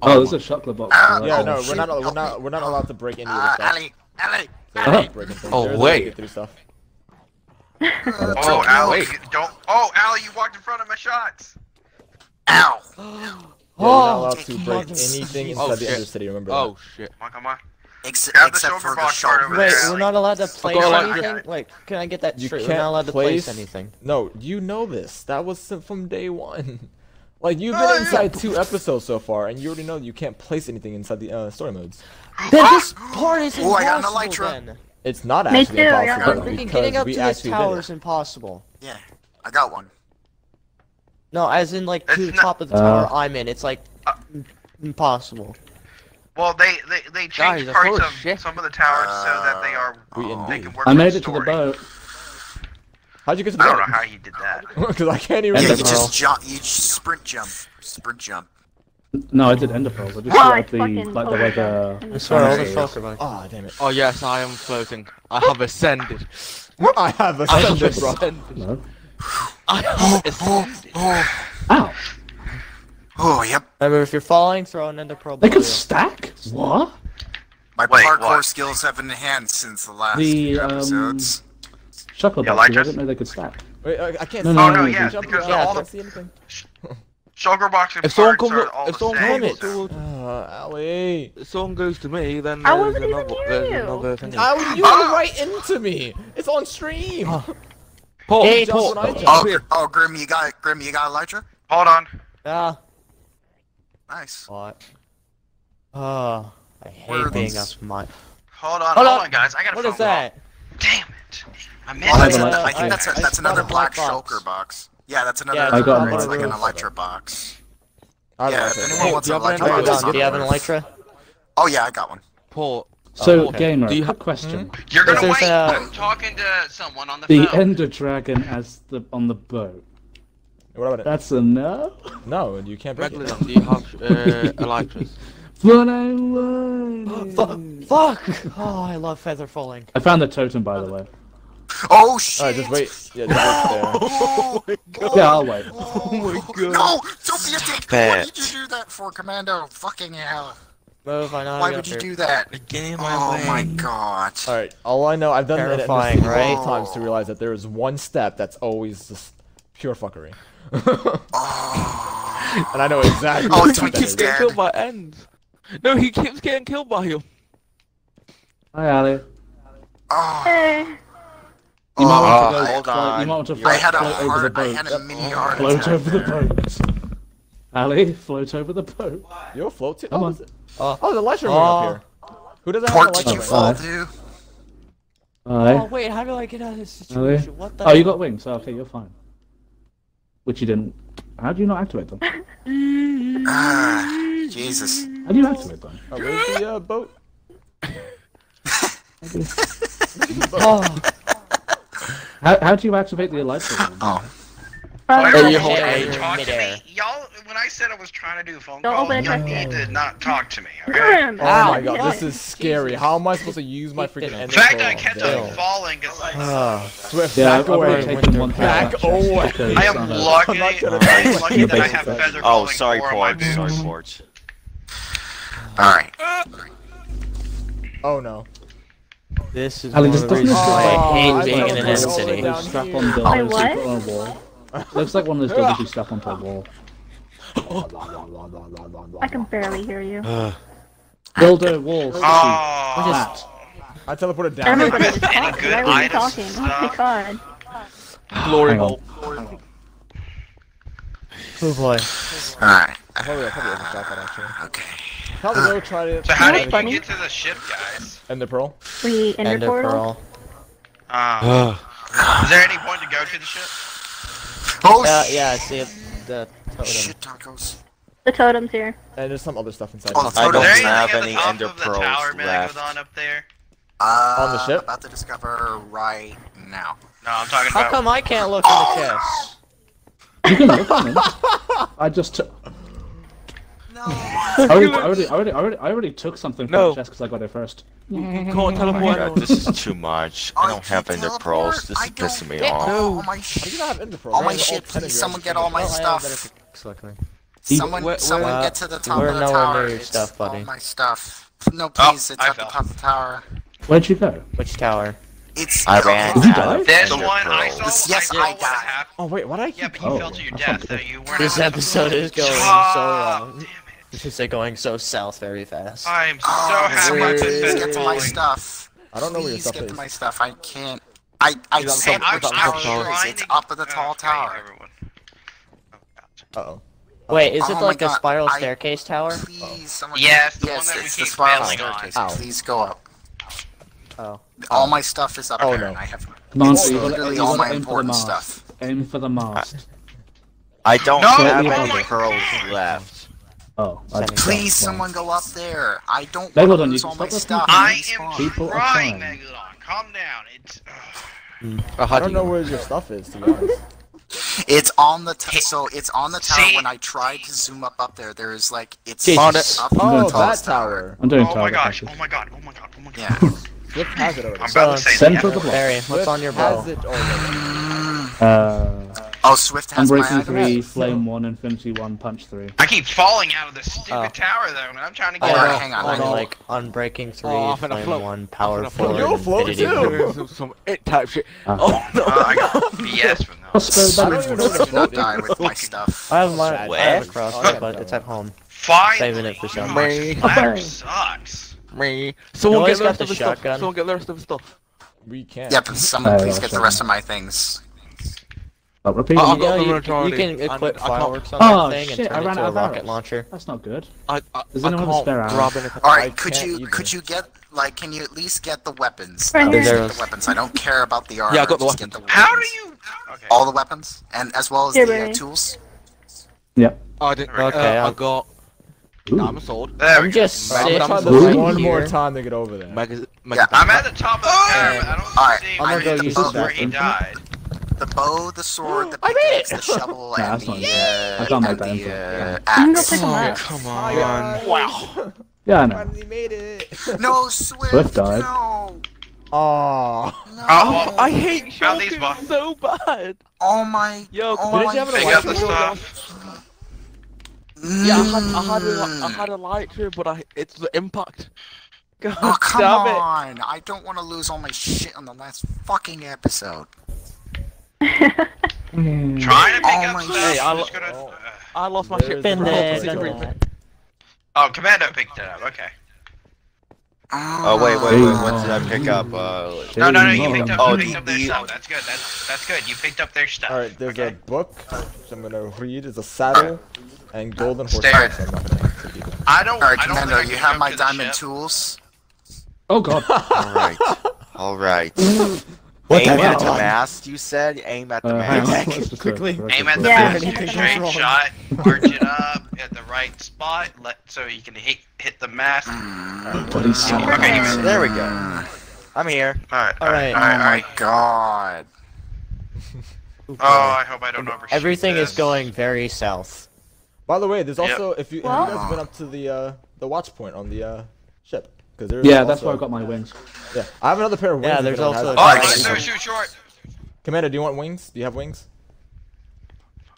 Oh, there's a shulker box. Uh, yeah, no, we're not, we're not, we're not allowed to break any of this stuff. Ellie! Ellie! Oh, There's wait! Stuff. oh, Allie! Don't! Oh, Allie! You walked in front of my shots! Ow! Oh! We're not allowed to break anything inside oh, the end of the city. Remember that. Oh shit! Come on, come on! Ex Grab except the for the shot. Wait, there. we're not allowed to place oh, anything. Wait, like, can I get that straight? You we're not allowed to place... place anything. No, you know this. That was from day one. Like, you've been inside two episodes so far, and you already know you can't place anything inside the uh, story modes. Then this part is impossible, Ooh, I got an elytra. then. It's not actually too, impossible, I because Getting up we to this tower is impossible. Yeah, I got one. No, as in, like, it's to the top of the uh, tower I'm in, it's, like, uh, impossible. Well, they, they, they changed Guys, parts of shit. some of the towers uh, so that they are, oh. they can work I made it story. to the boat. How'd you get to the I don't boat? know how you did that. Because I can't even... Yeah, you just jump, you just sprint jump. Sprint jump. No, I did ender pearls. I just grabbed the... like the... like the... Sorry, I was a Oh, damn it. Oh, yes, I am floating. I have ascended. I have ascended, bro. No. I have ascended. Ow. Oh, yep. Remember, if you're falling, throw an ender pearl. They can stack? What? My Wait, parkour what? skills have enhanced since the last the, um... episodes. Shulker yeah, boxes, like I didn't know they could stack. Wait, I, I can't no, see no, no, no, yeah, because yeah, all I can't the... see anything. Shulker boxes if someone comes, are all if the same. It, so... uh, Allie. If someone goes to me, then I wasn't even another, near you! Thing. I, you ah! were right into me! It's on stream! Paul, hey, Paul. Oh, oh, Grim, you got Grim, you got Elytra? Hold on. Yeah. Nice. What? Oh, I hate Where being up my... Hold on, hold, hold on. on, guys, I gotta What is that? Damn it! I missed oh, that's it. A, I think that's, a, that's another black box. shulker box. Yeah, that's another. Yeah, I got it's like an elytra box. I yeah, if anyone hey, wants an elytra box, box. Do you have an elytra? Oh yeah, I got one. Paul. So, okay. gamer, do you have a question? You're gonna wait. Uh, I'm talking to someone on the phone. The ender dragon as the on the boat. What about it? That's a no. No, you can't break it. Do you have uh, elytras? But I won. Fuck! Oh, I love feather falling. I found the totem, by the way. Oh shit! Alright, just wait. Yeah, just wait there. Oh my god! Yeah, I'll wait. Oh my god! No! Don't be a dick! Why did you do that for, Commando? Fucking hell! Move, I know Why would you here. do that? The game oh my god! Alright, all I know, I've done that several right? times to realize that there is one step that's always just pure fuckery. oh. And I know exactly. Oh, he keeps getting killed by end. No, he keeps getting killed by you. Hi, Allie. Oh. Hey. You might want to go, hold on. You might want to float, had float over heart, the boat. I had a mini heart float over there. the boat. Allie, float over the boat. You're floating. Come oh, on. Oh, there's a light room oh. up here. Who does that have a light room? Port did you fall to? Alright. Oh wait, how do I get out of this situation? Really? What the? Oh, you got wings. Oh, okay, you're fine. Which you didn't. How do you not activate them? Ah, Jesus. How do you activate them? Oh, where's the uh, boat? Oh. How, how do you activate the light system? Oh. Oh, you hold A. Talk to me. Y'all, when I said I was trying to do a phone call, you need to not talk to me, okay? Oh my god, this is scary. How am I supposed to use my freaking energy? In fact, I kept on falling because I... Swift, back away. Back away. I am lucky that I have feather falling. Oh, sorry, Porch. Sorry, Porch. Alright. Oh no. This is one of the reasons why I hate being in an end city. What? Looks like one of those dogs you stuck onto a wall. I can barely hear you. Build a wall. Oh, I just... I teleported down. I was talking. I was talking. Oh my god. Glory bolt. Oh boy. Alright. Probably, probably have a shot that actually. Okay. Probably go try to... So how did you get to the ship, guys? Ender pearl. We ender pearl. Um, is there any point to go to the ship? Oh, uh, yeah, I see the totem. Shit, tacos. The totem's here. And there's some other stuff inside. Oh, I don't have any ender pearls left. On, up there? Uh, on the ship? About to discover right now. No, I'm talking How about... How come I can't look oh, in the chest? No. You can look at me. I just took... No. I, already, I, already, I, already, I, already, I already took something from no. the chest because I got it first. Go on, teleport. Oh my god, this is too much. I don't have ender pearls. This is pissing me off. No. All my shit. All my shit. Please, someone get all my stuff. Someone, someone get to the top of the tower. It's all my stuff. No, please, it's at the top of the tower. Where'd you go? Which tower? It's. I ran. Did you die? There's the one I saw. Yes, I died. Oh wait, what? I yeah, but you fell to your death. So you weren't. This episode is going so long. Because they're going so south very fast. I'm so oh, happy I Please get to my stuff. I don't know where your stuff is. Please get to my stuff. I can't. I I can't. Hey, I was It's up at the tall oh, tower. Uh-oh. Oh. Wait, is it oh like a spiral God. staircase I, tower? Please, oh. Yes, the yes, one that it's we the spiral staircase. On. Please go up. Oh. All my stuff is up oh, there, no. and I have literally all my important stuff. Aim for the mast. I don't have any pearls left. Oh, please, someone go up there. I don't want to lose all my stuff. I am trying, Megalodon. Calm down. It's. I don't know where your stuff is, to be honest. It's on the t so it's on the tower. When I tried to zoom up up there, there is like it's on it. Oh, that tower. I'm doing tower. Oh my gosh! Oh my god! Oh my god! Oh my god! Yeah. Swift has it already. I'm about to say central the Barry, what's on your bow? Uh. Oh, Swift has my items. three, Flame one, Infinity one, Punch three. I keep falling out of this stupid oh. tower though, and I'm trying to get oh, out. Hang on, oh, I know. Like, Unbreaking three, oh, Flame float. one, Power four, You'll float too! Some, some it type shit. Uh, oh no! Uh, I got B S from those. I don't even know if I die with my stuff. I have mine. I have a crossbow, but it's at home. Fine. Saving it for some reason. That sucks. Me. Someone get the rest of the stuff. Someone get the rest of the stuff. We can. Yep, someone please get the rest of my things. Oh, repeat. Oh, you, you, you, you can equip fireworks on that oh, thing shit, and turn I ran it into a rocket arrows. launcher. That's not good. I, I, Does I anyone can't have a spare arrow? Alright, could you either. could you get, like, can you at least get the weapons? At least get the weapons. I don't care about the armor. Yeah, I got the weapons. Get the weapons. How do you... Okay. All the weapons? And as well as You're the right. uh, tools? Yep. Yeah. I didn't... Okay, uh, I got... Nah, I'm a sword. There I'm just sitting here. One more time to get over there. Yeah, I'm at the top of the tower. I don't see him where he died. The bow, the sword, the pickaxe, the shovel, and the, uh, and the, uh, axe. Oh, come on. Wow. Yeah, I know. Finally made it. No, Swift, Swift died. No. Oh. No. Oh, I hate shotguns so bad. Oh my. Yo, oh did my you have a lighter? Yeah, I had, I had, a, I had a lighter, but I, it's the impact. God oh, come damn it. on. I don't want to lose all my shit on the last fucking episode. mm. Trying to pick oh up stuff. Hey, I, lo gonna, oh. uh, I lost my ship. Been there, been there. Oh, Commando picked it up. Okay. Oh, oh wait, wait, wait. What did I pick up? Uh, no, no, no. You picked up, oh, you picked up their stuff. That's good. That's that's good. You picked up their stuff. All right. There's okay. a book. Which I'm gonna read. It's a saddle and golden horse. I don't. All right, Commando. You have my diamond ship. tools. Oh god. Alright. Alright. Aim at the mast, you said? Aim at the uh, mast. Quickly. Aim at the yeah. mast. Straight shot. Arch it up at the right spot let, so you can hit, hit the mast. What is so okay, there we go. I'm here. Alright. Alright. All right. Oh my right. god. Oh, I hope I don't overshoot Everything this. is going very south. By the way, there's also yep. if you, well, you guys went up to the uh, the watch point on the uh, ship, because there's yeah, also, that's where I got my wings. Yeah, I have another pair of wings. Yeah, there's also. Oh, I can't parachute short. Commander, do you want wings? Do you have wings?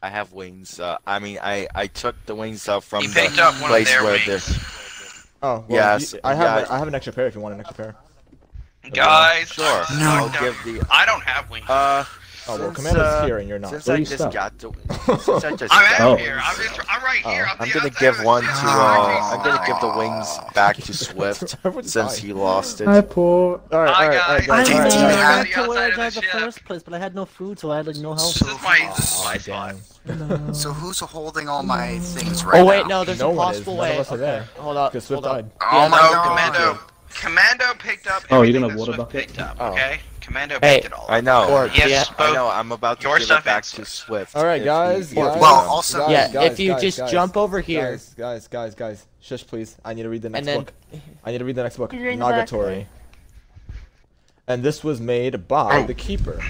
I have wings. Uh, I mean, I I took the wings out from he the up one place of their where this. Oh, well, yes, you, I have yeah. a, I have an extra pair if you want an extra pair. Guys, sure. No, I'll give the. I don't have wings. Uh. Oh, since, well, Commander's uh, here and you're not. Since I, you just got to, since I just I'm got out here. I'm, just, I'm right here. Oh. I'm, I'm gonna give one to. Uh, I'm gonna give the wings back to Swift since he lost it. I poor. All right, all right, all right. I didn't even get to where I died the first place, but I had no food, so I had like no health. So, oh, no. So who's holding all my things right now? Oh wait, no, now? there's no a possible way. Okay. Hold up. Because Swift died. Oh my god, Commando. Commando picked up. Oh, you didn't have water bucket. Okay. Commando picked hey, it all. I know. Or, yes, yeah. I know. I'm about to give it back to Swift. All right, guys. Well, guys, also, guys, yeah. Guys, if you guys, just guys, jump over here, guys, guys, guys, guys, shush, please. I need to read the next then, book. I need to read the next book. Nagatory. And this was made by oh. the Keeper.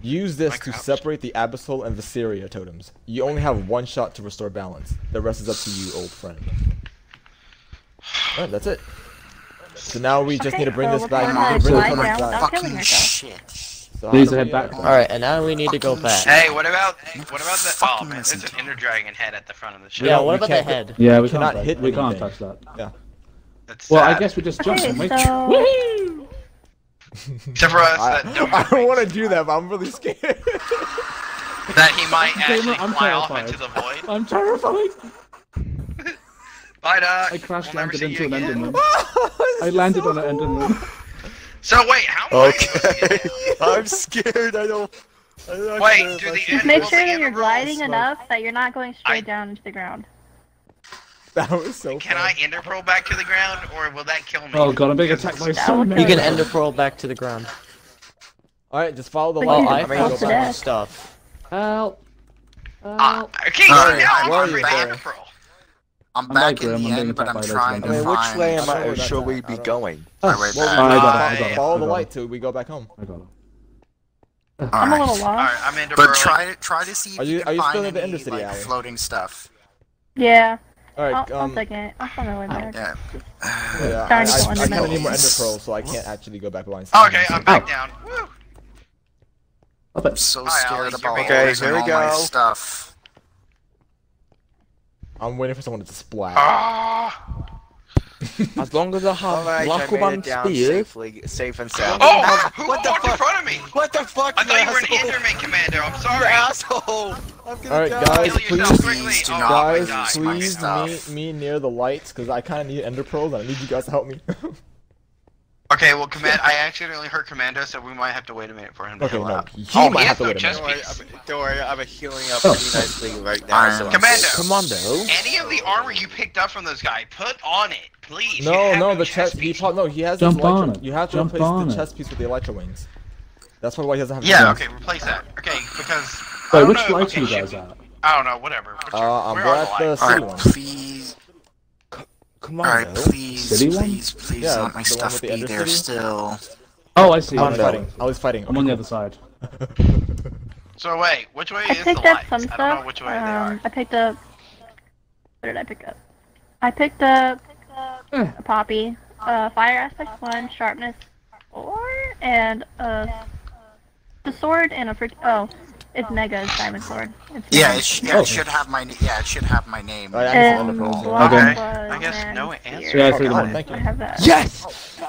Use this to separate the Abyssal and Visceria totems. You only have one shot to restore balance. The rest is up to you, old friend. All right, that's it. So now we just okay, need to bring so this back. Bring this back. Fucking shit. So Please head back. All right, and now we need fucking to go back. Hey, what about hey, what about that? Oh man, there's an inner dragon head at the front of the ship. Yeah, what about the head? Yeah, we cannot hit. We can't touch that. Yeah. That's well, sad. I guess we just jump. Okay, so... Woo! Except for us. I, that don't I don't want to do that, but I'm really scared. That he might actually fly off into the void. I'm terrified. Bye, Doc. I crash we'll landed into an enderman. I landed so on an enderman. So wait, how much? Okay. I'm scared. I don't. I don't wait, do the just make sure that you're gliding enough that you're not going straight I... down into the ground. That was so. Can funny. I ender pearl back to the ground, or will that kill me? Oh god, I'm being attacked by so many. You can ender pearl back to the ground. All right, just follow the line. I found some stuff. Help! Help! Uh, okay, right, now I'm going ender pearl. I'm, I'm back in the end, but I'm trying to find... Which way am I, should we be going? Follow the light till we go back home. I got it. I'm a little lost. But try to try to see if you can find any floating stuff. Yeah. Alright, um... One second. I'll find my way back. Yeah. I kinda need more ender pearls, so I can't actually go back blind. Okay, I'm back down. Woo! I'm so scared about all my stuff. I'm waiting for someone to splash. Ah! As long as I have right, Lakuban spear, safe and sound. Oh! Uh, who what walked the fuck? in front of me? What the fuck? I thought you, you were an Enderman, Commander. I'm sorry, asshole. I'm gonna All right, die. guys, please, please do not guys, die. please meet me near the lights, cause I kind of need ender pearls, and I need you guys to help me. Okay, well, command. I accidentally hurt Commando, so we might have to wait a minute for him to okay, heal no, up. He oh, might he have to wait a minute. Don't worry, I'm, don't worry, I'm healing up pretty oh. nicely right now. Um, so Commando, Commando, any of the armor you picked up from this guy, put on it, please. No, no, the chest. He no, he has Jump his on it. You have to Jump replace on the it. chest piece with the Elytra wings. That's probably why he doesn't have. Yeah, okay, replace that. Okay, because. Wait, which light okay, you guys at? I don't know. Whatever. Your, uh, I'm at the city one. Please. Come on, Alright, please, please, please, please yeah, let my stuff the be the there still. Oh, I see. I was fighting. I was fighting. I'm on the other side. So wait, which way I is picked the up lights? Some stuff. I don't know which way um, they are. I picked up... What did I pick up? I picked up... Mm. A poppy. Uh, fire aspect one, sharpness four, and uh... The sword and a freaking... Oh. It's Nega's diamond sword. It's yeah, it, sh yeah oh. it should have my yeah, it should have my name. Oh, yeah, um, okay. I guess no answer. Yeah, oh, I Thank you. I have that. Yes. Oh,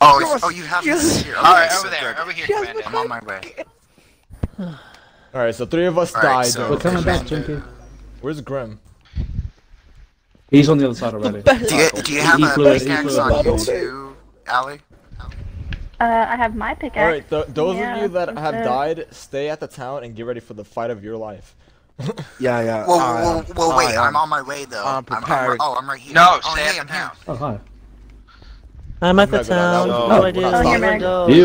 oh, oh you have yes. this here. All right, over there, yes. over here, yes. Commander. I'm on my way. All right, so three of us right, died. So We're coming back, Jinky. Where's Grim? He's on the other side already. Do you, do you have he a pickaxe on you too, Allie? Uh, I have my pickaxe. Alright, th those yeah, of you that have it. died, stay at the town and get ready for the fight of your life. yeah, yeah. Well, uh, well, well uh, wait, uh, I'm on my way though. I'm prepared. I'm, I'm, oh, I'm right here. No, oh, stay hey, at the town. Oh, hi. I'm at the Megadon. town. No, no, do I do? You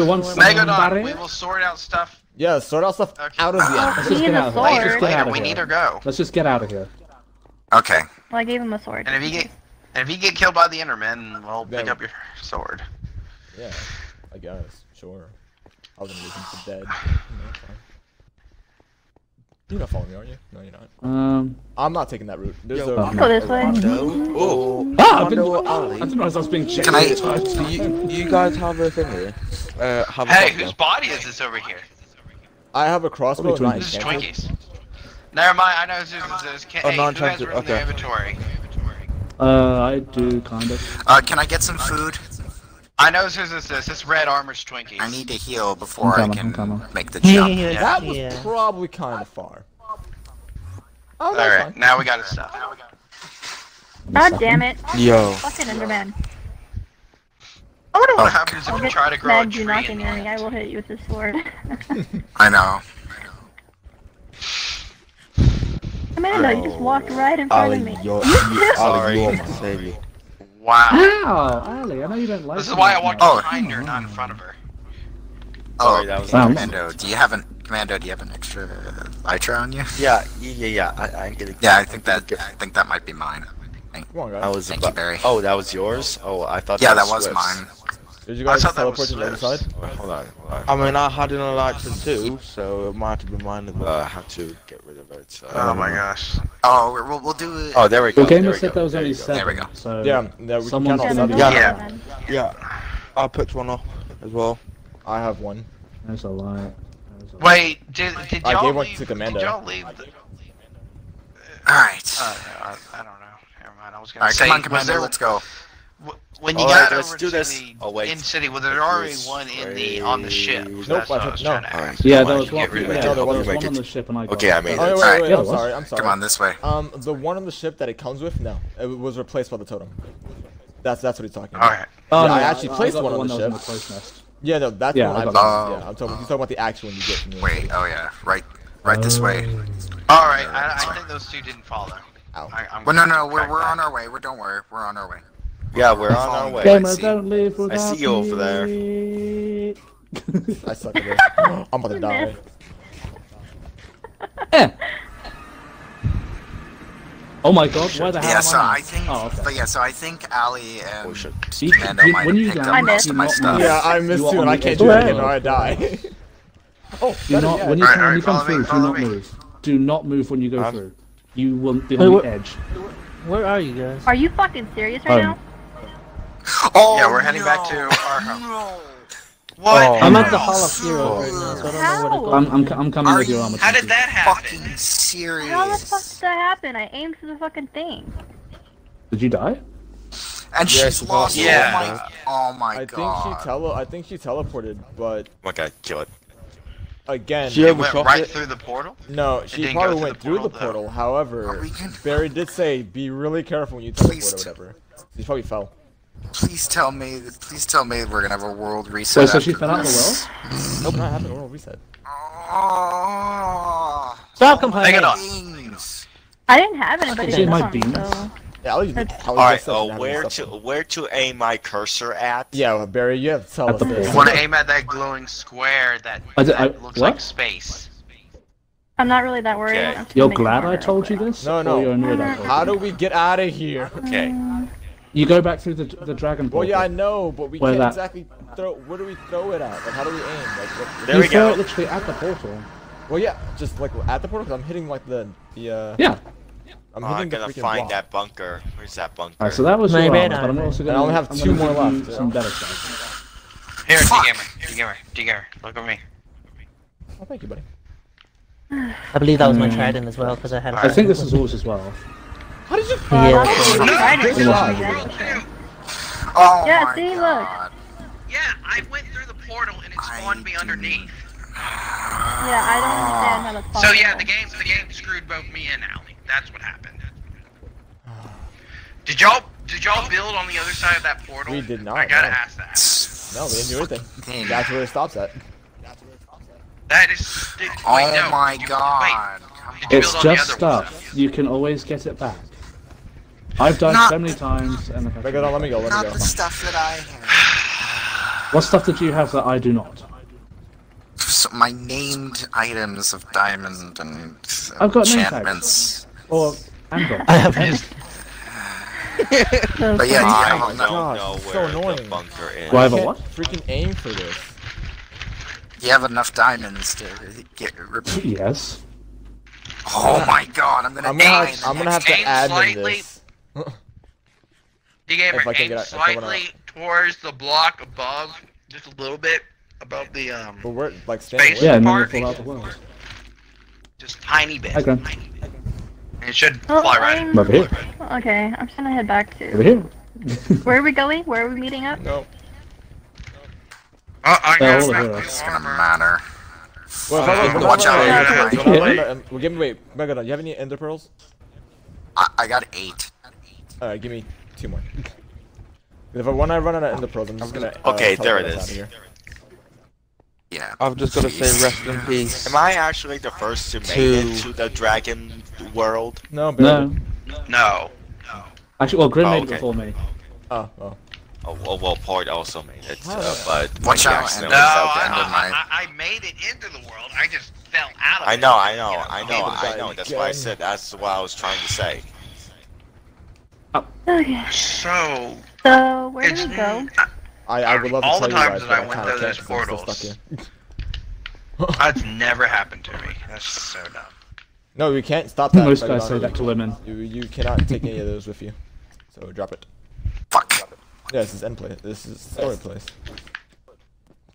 want Megadon? We will sort out stuff. Yeah, sort out stuff okay. out of here. Let's just get out. Let's just get out of here. We need to go. Let's just get out of here. Okay. Well, I gave him a sword. And if you get, and if you get killed by the Enderman, we'll pick up your sword. Yeah, I guess. Sure. I was gonna leave him for dead. You're not following me, are you? No, you're not. Um, I'm not taking that route. There's yo, a, I'll go this way. Oh, ah, I've been, I didn't realize I was being chased. Can I? Do you, you guys have a thing here? Uh, have hey, a whose body is this over here? I have a crossbow. Twinkies. This is Twinkies. Never mind. I know this is. Hey, oh, who has room okay. in the inventory? Uh, I do kind of. Uh, can I get some food? I know who's this is. This red armor's Twinkies. I need to heal before I can make the jump. Yeah, that was yeah. probably kind of far. Oh, alright, now we got his stuff. Now we got God damn it. Yo. Fucking Enderman. I wonder what oh, happens if you try to grow a tree. I will hit you with this sword. I know. Amanda, oh, you just walked right in front of me. Yo, you, Ollie, you are my savior. Wow. Wow, Ali, I know you don't like This is why I walked oh. behind her, not in front of her. Oh, that was Commando. Do you have an Commando? Do you have an extra Lytra on you? Yeah, yeah, yeah. I, I'm getting. Yeah, I think that I think that might be mine. Thank, Come on, guys. I was Thank about, you, Barry. Oh, that was yours. Oh, I thought. Yeah, that was, that was mine. Did you guys teleport to the other side? Oh, hold on, hold on. I mean, I had an Elytra too, so it might have been mine. But I had to get rid of it. So. Oh my gosh. Oh, we'll we'll do it. Oh, there we go. The gamer said that was only seven. There we go. So yeah, yeah, we can count on that. Yeah, yeah. I picked one up as well. I have one. That's a lie. That's a lie. Wait, did did y'all leave? One to Commando. Did y'all leave? The... Alright. Uh, I, I don't know. Never mind. I was gonna All right, say. Come on, Commando. Let's go. When you All got right, over to this. the oh, wait. in city, well, there already one in the on the ship. Nope, I, I was no. Right. Yeah, there was one. Yeah, there was one on the ship, and I got okay, it. I made oh, it. Wait, wait, wait, I'm sorry. I'm sorry. Come on this way. Um, the one on the ship that it comes with, no, it was replaced by the totem. That's that's what he's talking about. All right. Oh, yeah, no, I actually I, placed I one on the, one the ship. The yeah, no, that's yeah, one I placed. Oh. Yeah, I'm talking. He's talking about the actual one you get from the Wait. Oh yeah. Right. Right this way. All right. I think those two didn't follow. Well, no, no, we're we're on our way. We're don't worry. We're on our way. Yeah, we're on our way. Gamer, I see, don't leave I see you over there. I suck at this. I'm about to die. eh. Oh my God! Why the hell? Yeah, so I, I think. Oh, okay. But yeah, so I think Ali and Commando might have picked up most of my stuff. Yeah, I missed you, and I can't do that again, or I die. Oh, do not when you come through. Do not move. Do not move when you go through. You will be on the edge. Where are you guys? Are you fucking serious right um. now? Oh, yeah, we're heading no. back to our home. No. What? Oh, I'm at the Hall of Heroes right now, so I don't how? know where to go. I'm, I'm, I'm coming are with you, Armor. How did that happen? Fucking serious. How the fuck did that happen? I aimed for the fucking thing. Did you die? And yeah, she's lost. Yeah. Oh my, oh my I god. Think she tele I think she teleported, but... Okay, kill it. Again, she went right it. through the portal. No, she probably through went the portal, through the portal. Though. However, Barry did say be really careful when you teleport or whatever. She probably fell. Please tell me. Please tell me we're gonna have a world reset. Wait, so she fell out the world? Nope, not having a world reset. Oh, stop complaining. I didn't have anybody. She might be. Yeah, I'll use it. All right. Oh, where to where to aim my cursor at? Yeah, well, Barry, you have to tell us. You want to aim at that glowing square that, I, that I, looks what? like space. I'm not really that worried. Okay. You're glad I told you this? No, no. You're annoyed I told How do we get out of here? Okay. You go back through the the dragon ball. Well, yeah, I know, but we where can't that? exactly throw. Where do we throw it at? Like, how do we aim? Like, what, there you we throw go. It literally at the portal. Well, yeah, just like at the portal. Cause I'm hitting like the the. Uh... Yeah. I'm, oh, I'm gonna find block. that bunker. Where's that bunker? Alright, so that was my bad. I only have two more left. Some better stuff. Here, DGamer, DGamer, look at me. Oh, thank you, buddy. I believe that was my trident as well, because I had. I think this is yours as well. How did you find yeah, oh, yeah. oh yeah, my see, God. Look. Yeah, I went through the portal and it spawned me underneath. Yeah, I don't understand how that's possible. So yeah, the game, the game screwed both me and Ali. That's what happened. Did y'all, did y'all build on the other side of that portal? We did not. I gotta no. ask that. No, we didn't do anything. That's where it stops at. That's where it stops at. That is. Did, oh wait, no. my you, God! Wait, it's just stuff. You can always get it back. I've died not so many the, times, and if I figure out, let me go. Let not me go. The stuff that I have. What stuff did you have that I do not? So my named items of diamond and I've got enchantments. Or anvil. I have his. But yeah, I don't know where the bunker is. Do I have a what? Freaking aim for this. You have enough diamonds to get repeat. Yes. Oh my god, I'm gonna I'm gonna, aim I'm gonna have to aim admin this. DGamer, aim out, slightly towards the block above, just a little bit above the um but we're, like, space yeah, part. Out the just tiny bit. Okay. Tiny bit. Okay. And it should well, fly right in. Over here. Okay, I'm just gonna head back to over here. Where are we going? Where are we meeting up? No. Uh, I know it's gonna matter. Well, uh, like, watch out! Yeah, yeah, yeah. Yeah. We're giving wait, Megadon, you have any Ender pearls? I, I got eight. All right, give me two more. If I when I run out of Ender pearls, I'm just gonna. Uh, okay, there it is. Yeah. I'm just gonna Jeez. say rest in peace. Am I actually the first to make two. it to the dragon world? No, no. no, no, no. Actually, well, Grim oh, made okay. it before me. Oh, well. Oh, well, well, Port also made it, uh, but watch out! No, I, I, I made it into the world. I just fell out of I know, it. I know, I know, I know, I know. That's why I said that's what I was trying to say. Oh. Okay. So, so where do we go? I, I would love to all tell the times you guys, that I went through those portals. That's never happened to me. That's so dumb. No, we can't stop that. Most guys say that to women. You, you cannot take any of those with you. So drop it. Fuck. Yeah, this is end place. This is story place.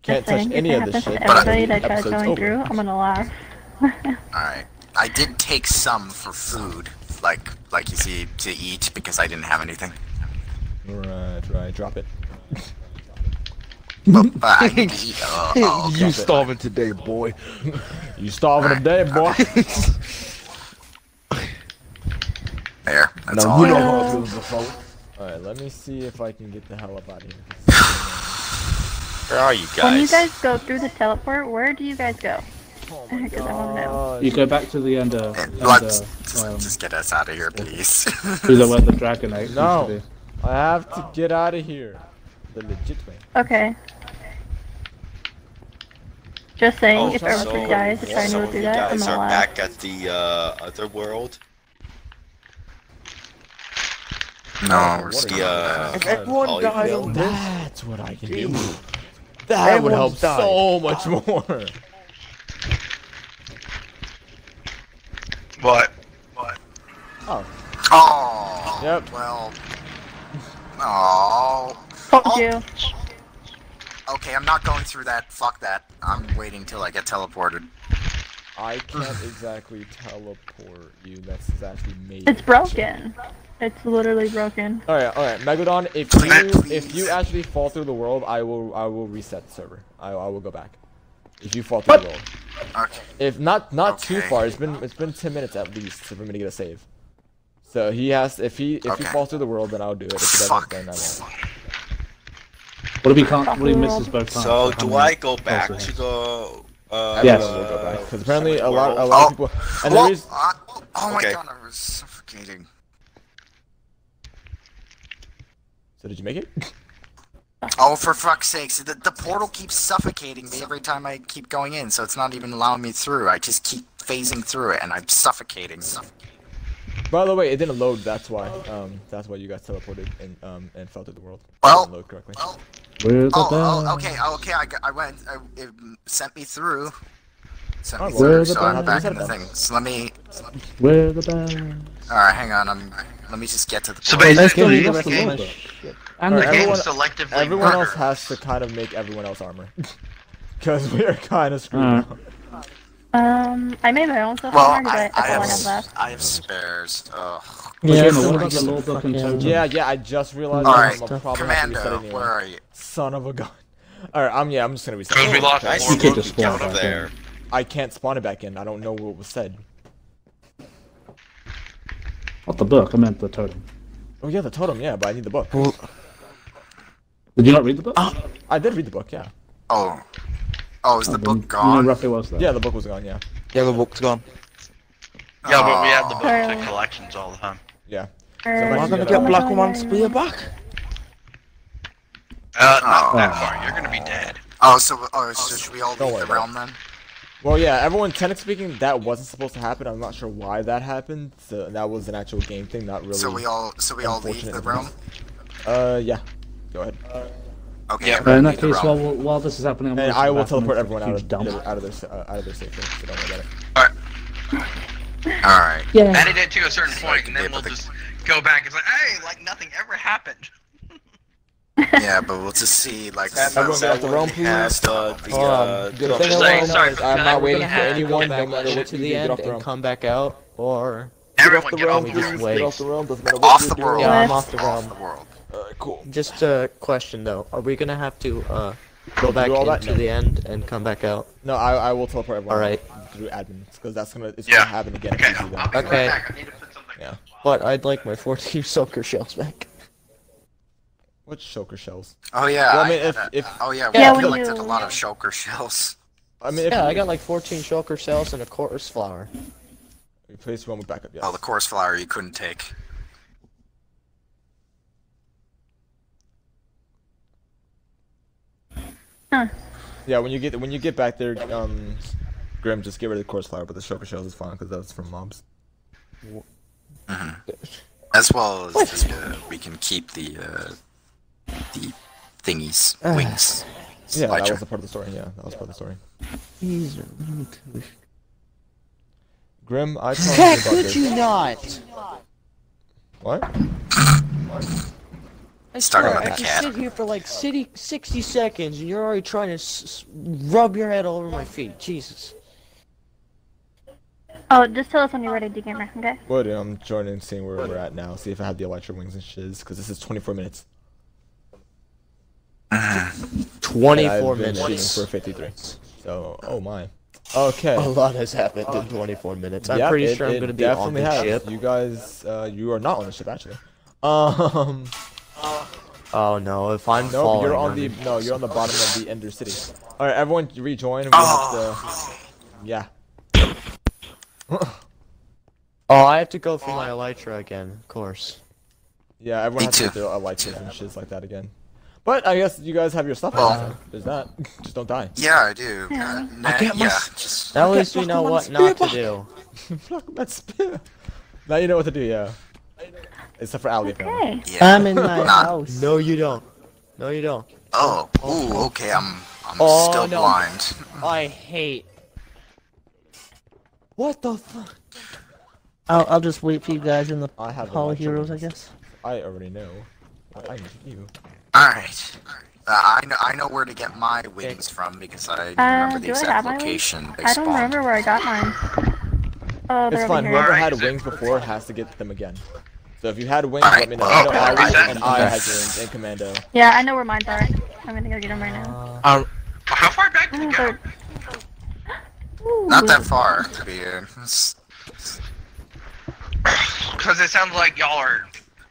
Can't touch any of this shit. Everybody that tried going through, I'm gonna laugh. Alright. I did take some for food, like like you see, to eat because I didn't have anything. Right, right. Drop it. But, but I need to eat. Oh, oh, you starving today, boy. You starving right, today, boy. Okay. There. That's now, all. You know what was the Alright, let me see if I can get the hell up out of here. Where are you guys? When you guys go through the teleport, where do you guys go? Oh my God. You go back to the end of... Let's just, just get us out of here, please. Through the where the dragon egg No, used to be. I have to get out of here. The legit way. Okay. Just saying, oh, if so everyone dies, if I know to do that, I'm alive. So you guys are back at the uh, other world? No, we're still uh, if everyone died on this, that's what I can do. That would help died. so much more. What? What? Oh. Oh. Yep. Well. Oh. Fuck oh. you. Okay, I'm not going through that. Fuck that. I'm waiting till I get teleported. I can't exactly teleport you. That's exactly me. It's broken. It's literally broken. Alright, alright, Megalodon, if you if you actually fall through the world, I will I will reset the server. I I will go back. If you fall through what? the world. Okay. If not not okay. too far, it's been it's been ten minutes at least for me to get a save. So he has if he if okay. he falls through the world, then I'll do it. If he doesn't, then I won't. What if he can't really misses both times? So do I go back to the uh yes. uh because apparently a lot a lot of people and there is oh my god, I was suffocating. So did you make it? Oh, for fuck's sake! The, the portal keeps suffocating me every time I keep going in, so it's not even allowing me through. I just keep phasing through it, and I'm suffocating. suffocating. By the way, it didn't load. That's why. Um, that's why you got teleported and um and fell through the world. Well, it didn't load correctly. Well, oh, oh, okay, oh, okay. I, I went. I, it sent me through. Sent me oh, through. So I'm back in the thing. So let me. So let me... Where the band? All right, hang on. I'm. Let me just get to the point. So basically, the game, the game, and right, the game everyone, selectively everyone else has to kind of make everyone else armor. Because we are kind of screwed uh. up. Um, I made my own stuff well, armor, I, but I, I, have, I have left. I have spares. Oh. Yeah, yeah, what about the little book and totem? Yeah, yeah, I just realized right. I'm probably Commando, have to reset anyway. Where are you? Son of a gun. Alright, I'm, yeah, I'm just gonna reset. We lost I can't just spawn it there. In. I can't spawn it back in. I don't know what was said. Not the book, I meant the totem. Oh yeah, the totem, yeah, but I need the book. Well, did you not read the book? Uh, I did read the book, yeah. Oh. Oh, is the I book mean, gone? You know roughly was that? Yeah, the book was gone, yeah. Yeah, the book's gone. Yeah, oh. but we have the book in collections all the time. Yeah. Am I gonna get block one spear back? Uh, not that far. You're gonna be dead. Oh, so, oh, so should we all leave the realm then? Well, yeah, everyone, technically speaking, that wasn't supposed to happen. I'm not sure why that happened. So that was an actual game thing, not really. So we all, so we all leave the realm? Uh, yeah. Go ahead. Uh, okay. Yeah, but in that case, while while this is happening, I'm and I will teleport everyone out of out of this uh, out of their safe place. So don't worry about it. All right. All right. Yeah. That it to a certain point, and then we'll just go back. It's like, hey, like nothing ever happened. Yeah, but we'll just see, like, that's the realm, please. Uh, the, uh, um, the thing I want to know is I'm not waiting for anyone, no matter what you do, get off the realm. Come back out, or... Everyone get off the realm, get off the realm, doesn't matter what you do. Yeah, I'm off the realm. Alright, cool. Just a question, though. Are we gonna have to, uh, go back into the end and come back out? No, I I will teleport everyone. Alright. Through admin, because that's gonna, it's gonna happen again. Okay, okay. Yeah. But I'd like my fourteen soaker shells back. What shulker shells? Oh yeah, well, I mean, I, if, uh, if, oh yeah, we yeah, collected you... a lot of shulker shells. I mean, if yeah, you... I got like fourteen shulker shells and a chorus flower. Replace one with backup. Yes. Oh, the chorus flower you couldn't take. Huh. Yeah, when you get when you get back there, um, Grim, just get rid of the chorus flower, but the shulker shells is fine because that's from mobs. Mm-hmm. As well as just, uh, we can keep the. Uh, The thingies, uh, wings. Yeah, Slideshow. That was a part of the story. Yeah, that was part of the story. These are really Grim, I promised you about could this. You not? What? What? I swear, about I the cat. Just sit here for like sixty seconds, and you're already trying to s rub your head all over my feet. Jesus. Oh, just tell us when you're ready, DGamer, okay? Well, yeah, I'm joining, seeing where what? We're at now. See if I have the electric wings and shiz, because this is twenty-four minutes. twenty-four I've been minutes for fifty-three. So, oh my. Okay. A lot has happened in twenty-four minutes. I'm yep, pretty it, sure I'm going to be on the has. Ship. You guys, uh, you are not on the ship actually. Um. Oh no! If I'm no, falling, you're on the no, you're on the bottom of the Ender City. All right, everyone, rejoin. We oh. have to, yeah. Oh, I have to go for my elytra again, of course. Yeah, everyone Me has too. to do their elytra and shit like that again. But I guess you guys have your stuff. Well, so there's that. Just don't die. Yeah, I do. Yeah. Uh, nah, I yeah. Just, at least we know what not block. to do. Block that spear. Now you know what to do, yeah. Except for Allie. Okay. Yeah. I'm in my house. No, you don't. No, you don't. Oh. Ooh. Okay. I'm. I'm oh, still no. blind. I hate. What the fuck? I'll. I'll just wait for you guys in the I have Hall of Heroes, I guess. I already know. What I need you. Alright. Uh, I know I know where to get my wings from because I uh, remember the exact location they spawned. I don't remember where I got mine. Oh, it's fine. Whoever right, had wings it? before has to get them again. So if you had wings, right. let me know. Well, I know okay, I and I had wings in Commando. Yeah, I know where mine are. I'm gonna go get them right now. Uh, how far back did it go? Not that far, to be honest. Because it sounds like y'all are...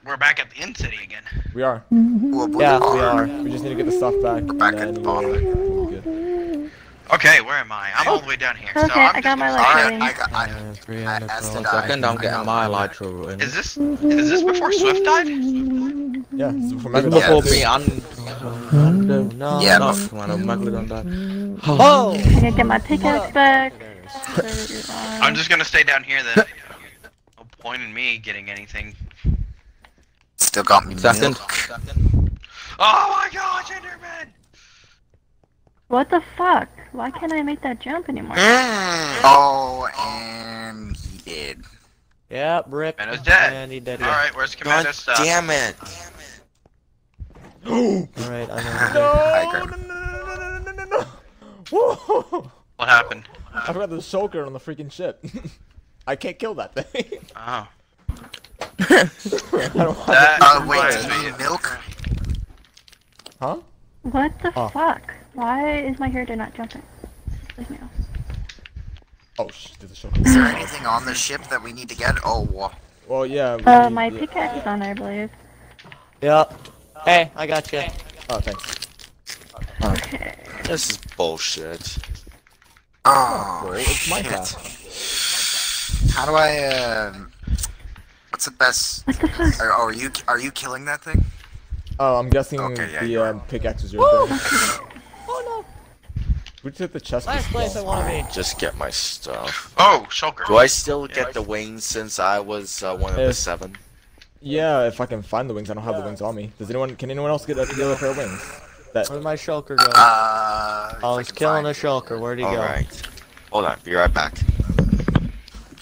We're back at the End City again. We are. Mm-hmm. Yeah, we are. We just need to get the stuff back. We're back at the bottom. Good. Okay, where am I? I'm oh. all the way down here. Okay, so I'm I got my elytra. I got I, I, I, I, I'm getting my elytra. Is this is this before Swift died? Yeah, it's before Megalodon. Yeah. No, yeah, not when Megalodon died. Oh! I need to get my pickaxe back. I'm just gonna stay down here then. No point in me getting anything. Still got me Justin. Justin. Oh my gosh, Enderman! What the fuck? Why can't I make that jump anymore? Oh, and he did. Yep, rip. And, dead. and he dead. Alright, where's Commando stuff? Damn it! Damn it. Alright, I know. No, no, no, no, no, no, no. Whoa. What happened? I forgot the soaker on the freaking ship. I can't kill that thing. Oh. I don't that, uh, wait, do you need milk? Huh? What the oh. fuck? Why is my character not jumping? Oh, sh did the show. Is there anything on the ship that we need to get? Oh, what? Well, yeah. We uh, my the... pickaxe is on there, I believe. Yep. Hey, I got you. Oh, thanks. Okay. This is bullshit. Oh, oh it's Minecraft. How do I, um... Uh... What's the best? What the fuck? Are, are you are you killing that thing? Oh, I'm guessing okay, yeah, the um, pickaxe is your thing. Oh no! We just hit the chest. Last place I want to be. Just get my stuff. Oh, shulker. Do I still yeah, get I the wings since I was uh, one of if, the seven? Yeah, if I can find the wings, I don't have yeah. the wings on me. Does anyone? Can anyone else get a other pair of wings? That... Where'd my shulker go? Uh, I was killing find. a shulker. Where'd he All go? All right. Hold on. Be right back.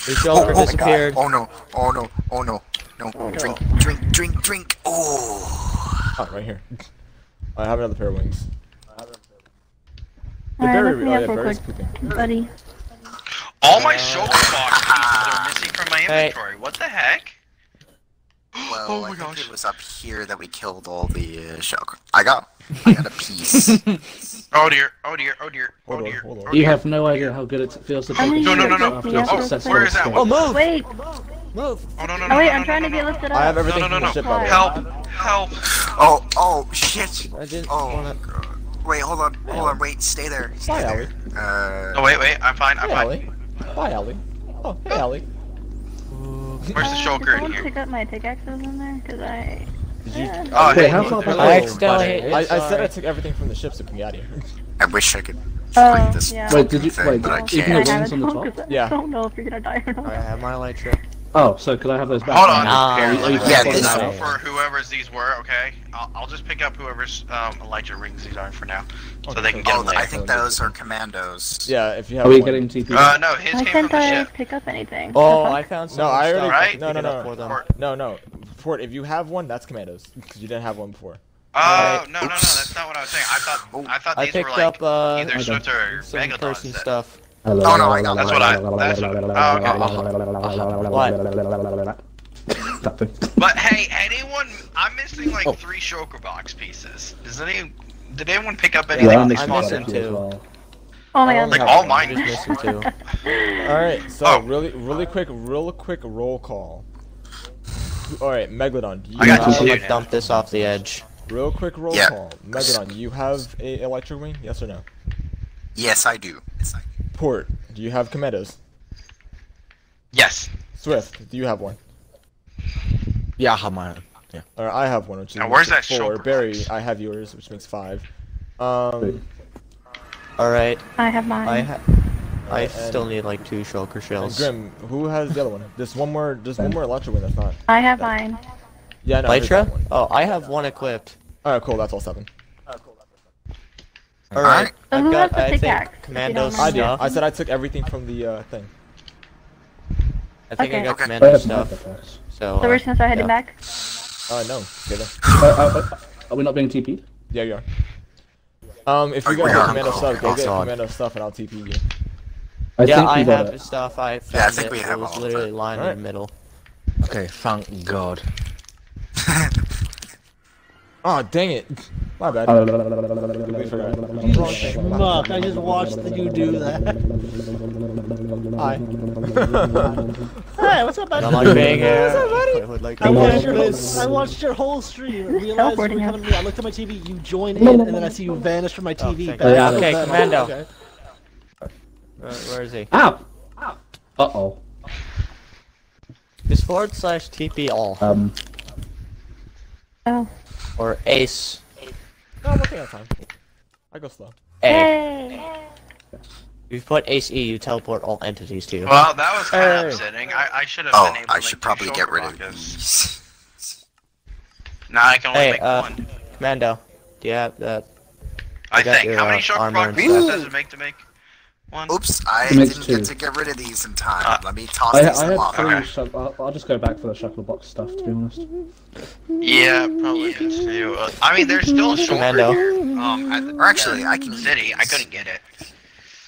The shulker oh, oh disappeared. Oh no! Oh no! Oh no! No! Oh, drink! No. Drink! Drink! Drink! Oh! Oh, right here. I have another pair of wings. I have another pair of wings. Alright, look me up real quick, buddy. All my shulker box pieces are missing from my inventory. Hey. What the heck? Well, oh my I think gosh. it was up here that we killed all the uh, shulker. I got, I got a piece. Oh dear! Oh dear! Oh dear! Oh dear! Hold on, hold on. You have no idea how good it feels to be. No! No! No! No! Oh, where is that one? Oh, move! Wait! Move! Oh no! No! No! Oh wait! I'm trying to be lifted up. I have everything. No! No! No! No! Help! Help! Oh! Oh! Shit! I didn't want to. Wait! Hold on! Hold on! Wait! Stay there! Stay there. Uh. Oh wait! Wait! I'm fine! I'm fine. Bye, Allie. Oh, hey, Allie. Where's the shulker in here? Did someone pick up my pickaxes in there? Cause I. Yeah. Oh, Wait, how about I, I, I said I took everything from the ship so we can get out of here. I wish I could find oh, this yeah. Wait, did you, thing, wait, but I can't. I, on the top? Yeah. I don't know if you're gonna die or not. I have my light trip. Oh, so could I have those back? Hold on. Uh, yeah, yeah, this is for whoever's these were, okay? I'll, I'll just pick up whoever's um, Elytra rings these are for now. So okay. they can get oh, them later. I think those are commandos. Yeah, if you have Are we one. getting T P? Uh, no, his I came from the ship. I pick up anything. Oh, I found some No, I already... Right? No, no, no. No, no. Port, if you have one, that's commandos. Because you didn't have one before. Oh, right. no, no, no. That's not what I was saying. I thought, I thought these I were like up, uh, either Swift or Megadon stuff. Oh no, I got that's what I. That's what. Oh, okay. What? But hey, anyone? I'm missing like oh. three shulker box pieces. Does any? Did anyone pick up anything? Yeah, on I'm missing two. Well. Oh my god. Like all mine. All right. So oh. really, really quick, real quick roll call. All right, Megalodon. You I got have... to dump this off the edge. Real quick roll yeah. call. Megalodon, you have a electric wing? Yes or no? Yes, I do. Yes, I do. Port, do you have commandos? Yes. Swift, do you have one? Yeah, I have mine. Yeah. Or I have one, which is now, where's that four. Barry, box? I have yours, which makes five. Um. All right. I have mine. I ha I right, still need like two shulker shells. Grim, who has the other one? There's one more. There's one more Elytra one that's not. I have that. mine. Yeah, no. Elytra? Oh, I have one equipped. All right, cool. That's all seven. All right. So I've who got, has the pickaxe? Commandos. I did. I said I took everything from the uh, thing. I think okay. I got okay. commando stuff. So, so uh, we're just gonna start heading yeah. back. Uh, no. uh, uh, are we not being T P'd? Yeah, you are. Um, if you got the commando stuff, go get commando stuff, and I'll T P you. I yeah, think I have the stuff. I found yeah, I think it. We have it was literally lying right. in the middle. Okay, thank God. Oh dang it! My bad. Uh, we forgot. Fuck! I just watched that you do that. Hi. Hi. What's up, buddy? Like hey, what's up, buddy? I, like I, watched your whole, I watched your whole stream. Realized you were coming to me. I looked at my T V. You joined in, and then I see you vanish from my T V. Oh, yeah, okay, that. Commando. Okay. Where, where is he? Ow! Ow! Uh oh. It's forward slash T P all. Um. Oh. Or ace. No, one thing at a time. I go slow. A. Hey. You put ace E, you teleport all entities to you. Well, that was kind of hey. upsetting. I, I should have oh, been able to. Oh, I should probably get rid of these. Nah, I can only hey, make uh, one. Commando, do you have that? I think. Your, How many shulker boxes does it make to make one? Oops, I didn't two. get to get rid of these in time. Uh, Let me toss I, these I off. Okay. I'll, I'll just go back for the shulker box stuff, to be honest. Yeah, probably is too. Uh, I mean, there's still a shulker here. Um, at the, or actually, I can city. I couldn't get it.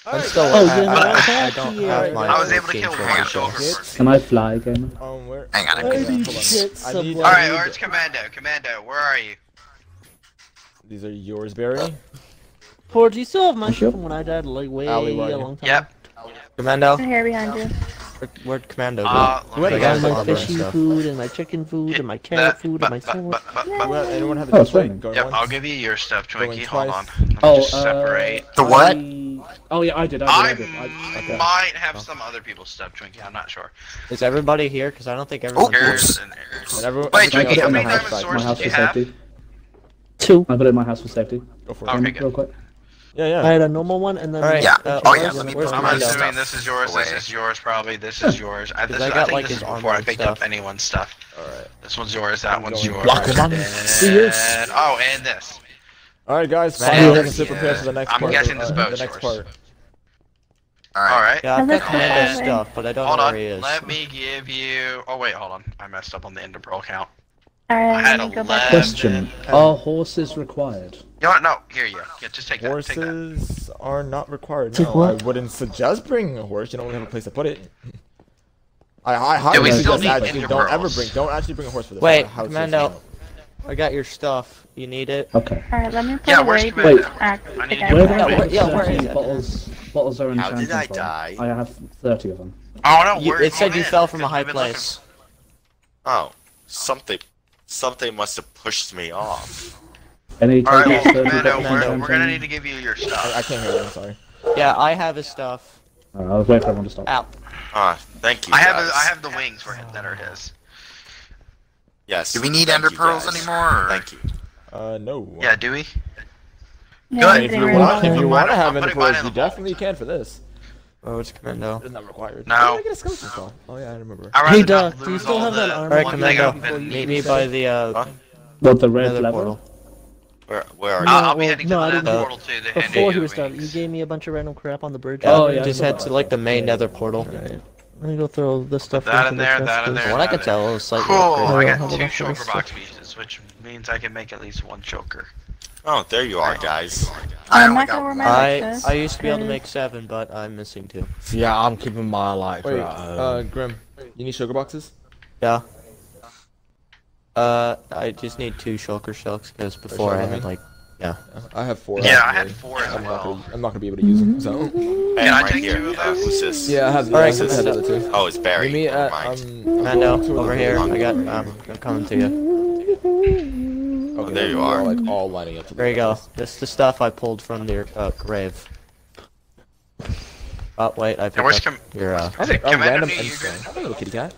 I'm still. Oh, I, I, I don't have my. I was able to kill one shulker. Can I fly again? Um, where? Hang on, I'm gonna shit someone. All right, or it's Commando. Commando, where are you? These are yours, Barry. Port, do you still have my ship from when I died like way a long time? Yep. Commando. I'm here behind you. Where, where'd Commando go? Uh, I got my fishing food and my chicken food yeah, and my carrot but, food but, and my sword. But, but, but, but, anyone have the oh, swing? Yep, once. I'll give you your stuff, Twinkie. Hold on. Let me oh, just separate. Uh, the what? I... Oh yeah, I did. I, did, I, I, did. I okay. might have oh. some other people stop drinking. I'm not sure. Is everybody here? Because I don't think everyone. Oh, errors and errors. Everyone, Wait, Drinky, how many diamond swords do you have? Safety. Two. I put it in my house for safety. Go for it. Okay, good. Real quick. Yeah, yeah. I had a normal one and then. All right. Yeah. Uh, oh yeah. Let me put I'm assuming this is yours. Away. This is yours. Probably this is yours. I, this, I, got, I think like, this is before I picked stuff. up anyone's stuff. All right. This one's yours. That I'm one's yours. Block and, and oh, and this. All right, guys. Finally, let's prepare for the next part. I'm guessing this boat's yours. All right. Yeah, I've got commander's stuff, but I don't know where he is. Hold on. Let me give you. Oh wait, hold on. I messed up on the ender pearl count. All right. I had a question. Are horses required? You know what? No, here you go. Yeah, just take that. Horses take that. are not required. No, I wouldn't suggest bringing a horse. You don't really have a place to put it. I, I highly suggest actually don't ever bring, don't actually bring a horse for this. Wait, Commando, I got your stuff. You need it? Okay. All right, let me put yeah, away the axe. I need where to where, yeah, where is bottles, bottles are in How did I die? From. I have thirty of them. Oh no! You, it said you in. fell from a high place. Oh, something, something must have pushed me off. Alright, well, Commando, we're, we're gonna need to give you your stuff. I, I can't hear you, I'm sorry. Yeah, I have his stuff. Alright, I'll wait for everyone to stop. Ow. Ah, thank you, I guys. have a, I have the wings for him that are his. Yes. Do we need ender pearls anymore? Or? Thank you. Uh, no. Yeah, do we? No, Good. If you want, if you want to have ender pearls, you definitely can for this. Oh, it's Commando. It's not required. No. How did I get a skeleton call? Oh yeah, I remember. Hey, Doc, do you still have that armor? Alright, Commando, meet me by the, uh... What, the red level? Where, where are you? I'll, I'll be heading no, to the nether portal too. Before he was done, you gave me a bunch of random crap on the bridge. Oh, yeah. Just head to like the main nether portal. Right. Let me go throw this stuff. That in there, that in there. What I can tell is like. Cool, I got two shulker box pieces, which means I can make at least one shulker. Oh, there you are, guys. I'm not gonna remember. I used to be able to make seven, but I'm missing two. Yeah, I'm keeping my alive. Wait, uh, Grim, you need shulker boxes? Yeah. Uh, I just need two shulker shells because before I had like, yeah. I have four. Yeah, actually. I had four as I'm well. Not gonna, I'm not gonna be able to use them. So. And yeah, right I here. Two uh, who's this? Yeah, I have. All right, I have the two. Oh, it's Barry. Me, uh, um, Mando, over here. I got. Um, I'm coming to you. Okay, oh, there you are. All, like all lining up. To there you go. This is the stuff I pulled from your uh, grave. Oh wait, I picked up your uh. I think a random little kitty cat.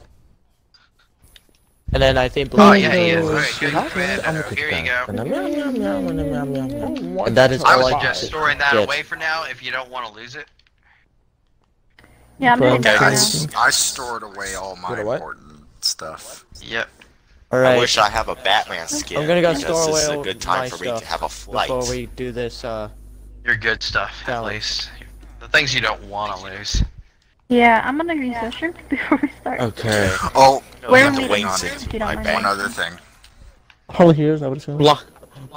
And then I think Blue. Oh yeah, he is. Alright, good. Commando, here you go. And that is all I was just storing that away for now if you don't want to lose it. Yeah, I'm going to I stored away all my important stuff. Yep. Alright. I wish I have a Batman skin. I'm gonna go store away all my stuff. This is a good time for me to have a flight. Before we do this, uh. Your good stuff, at least. The things you don't want to lose. Yeah, I'm gonna use this shirt before we start. Okay. Oh, we have to wait on it. I one other thing. Holy heroes, I would assume. Black,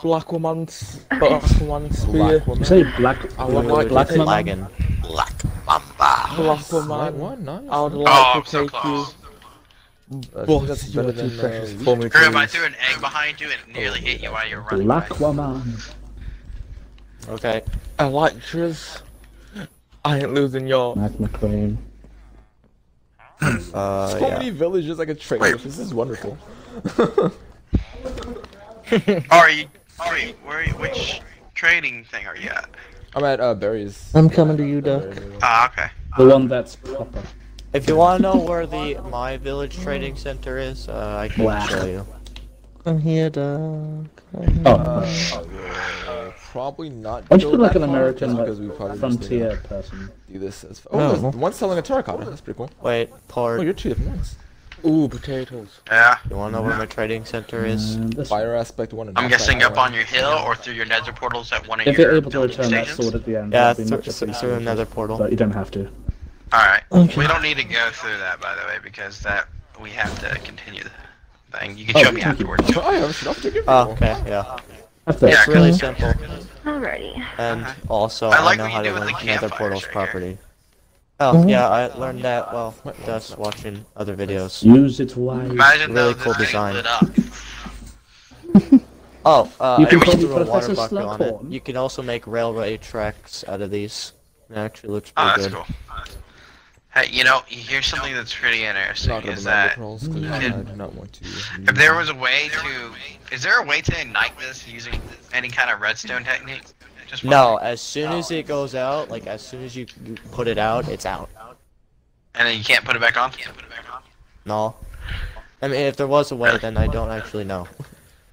black woman's, black woman's. You say black, I would like black woman. Black mamba. Black woman. I would like to take you. Well, that's better than former. Grim, I threw an egg behind you and it nearly hit you while you were running. Black woman. Okay. Electras. I ain't losing y'all. Mac McClain. uh, so yeah. many villages I could trade with. This is wonderful. are you, are you, where are you, which trading thing are you at? I'm at, uh, Barry's. I'm coming to you, Duck. Ah, uh, okay. The one that's proper. If you want to know where the My Village Trading Center is, uh, I can wow. show you. I'm here, Duck. I'm oh. Here. Uh, probably not. Why do you look like an American like, we frontier person? Do this as far. Oh, no. One's selling a terracotta. That's pretty cool. Wait, part. Oh, you're two different ones. Ooh, potatoes. Yeah. You wanna know yeah. where my trading center is? Mm, fire aspect one. And I'm guessing up on your hill or through your nether portals at one of if your. If you're able to return stations? that sword at the end, yeah, be much through, through another portal. But you don't have to. All right. Okay. We don't need to go through that, by the way, because that we have to continue the thing. You can oh, show me afterwards. You. I have stuff to give you. Oh, okay. Yeah. That's yeah, really simple. Alrighty. And also, I, like I know how to link nether portals right property. Oh, mm-hmm. yeah, I learned that well just watching other videos. Use it wide. Imagine really cool design. oh, uh, you can throw a water bucket on it. You can also make railway tracks out of these. It actually looks pretty oh, that's good. Cool. Uh, hey, you know, here's something that's pretty interesting. Not is that rolls, did, I do not want to, if there was a way to, is there a way to ignite this using any kind of redstone technique? Just no, as soon out. as it goes out, like as soon as you put it out, it's out. And then you can't put it back on? You can't put it back on? No. I mean, if there was a way, really? then I don't actually know.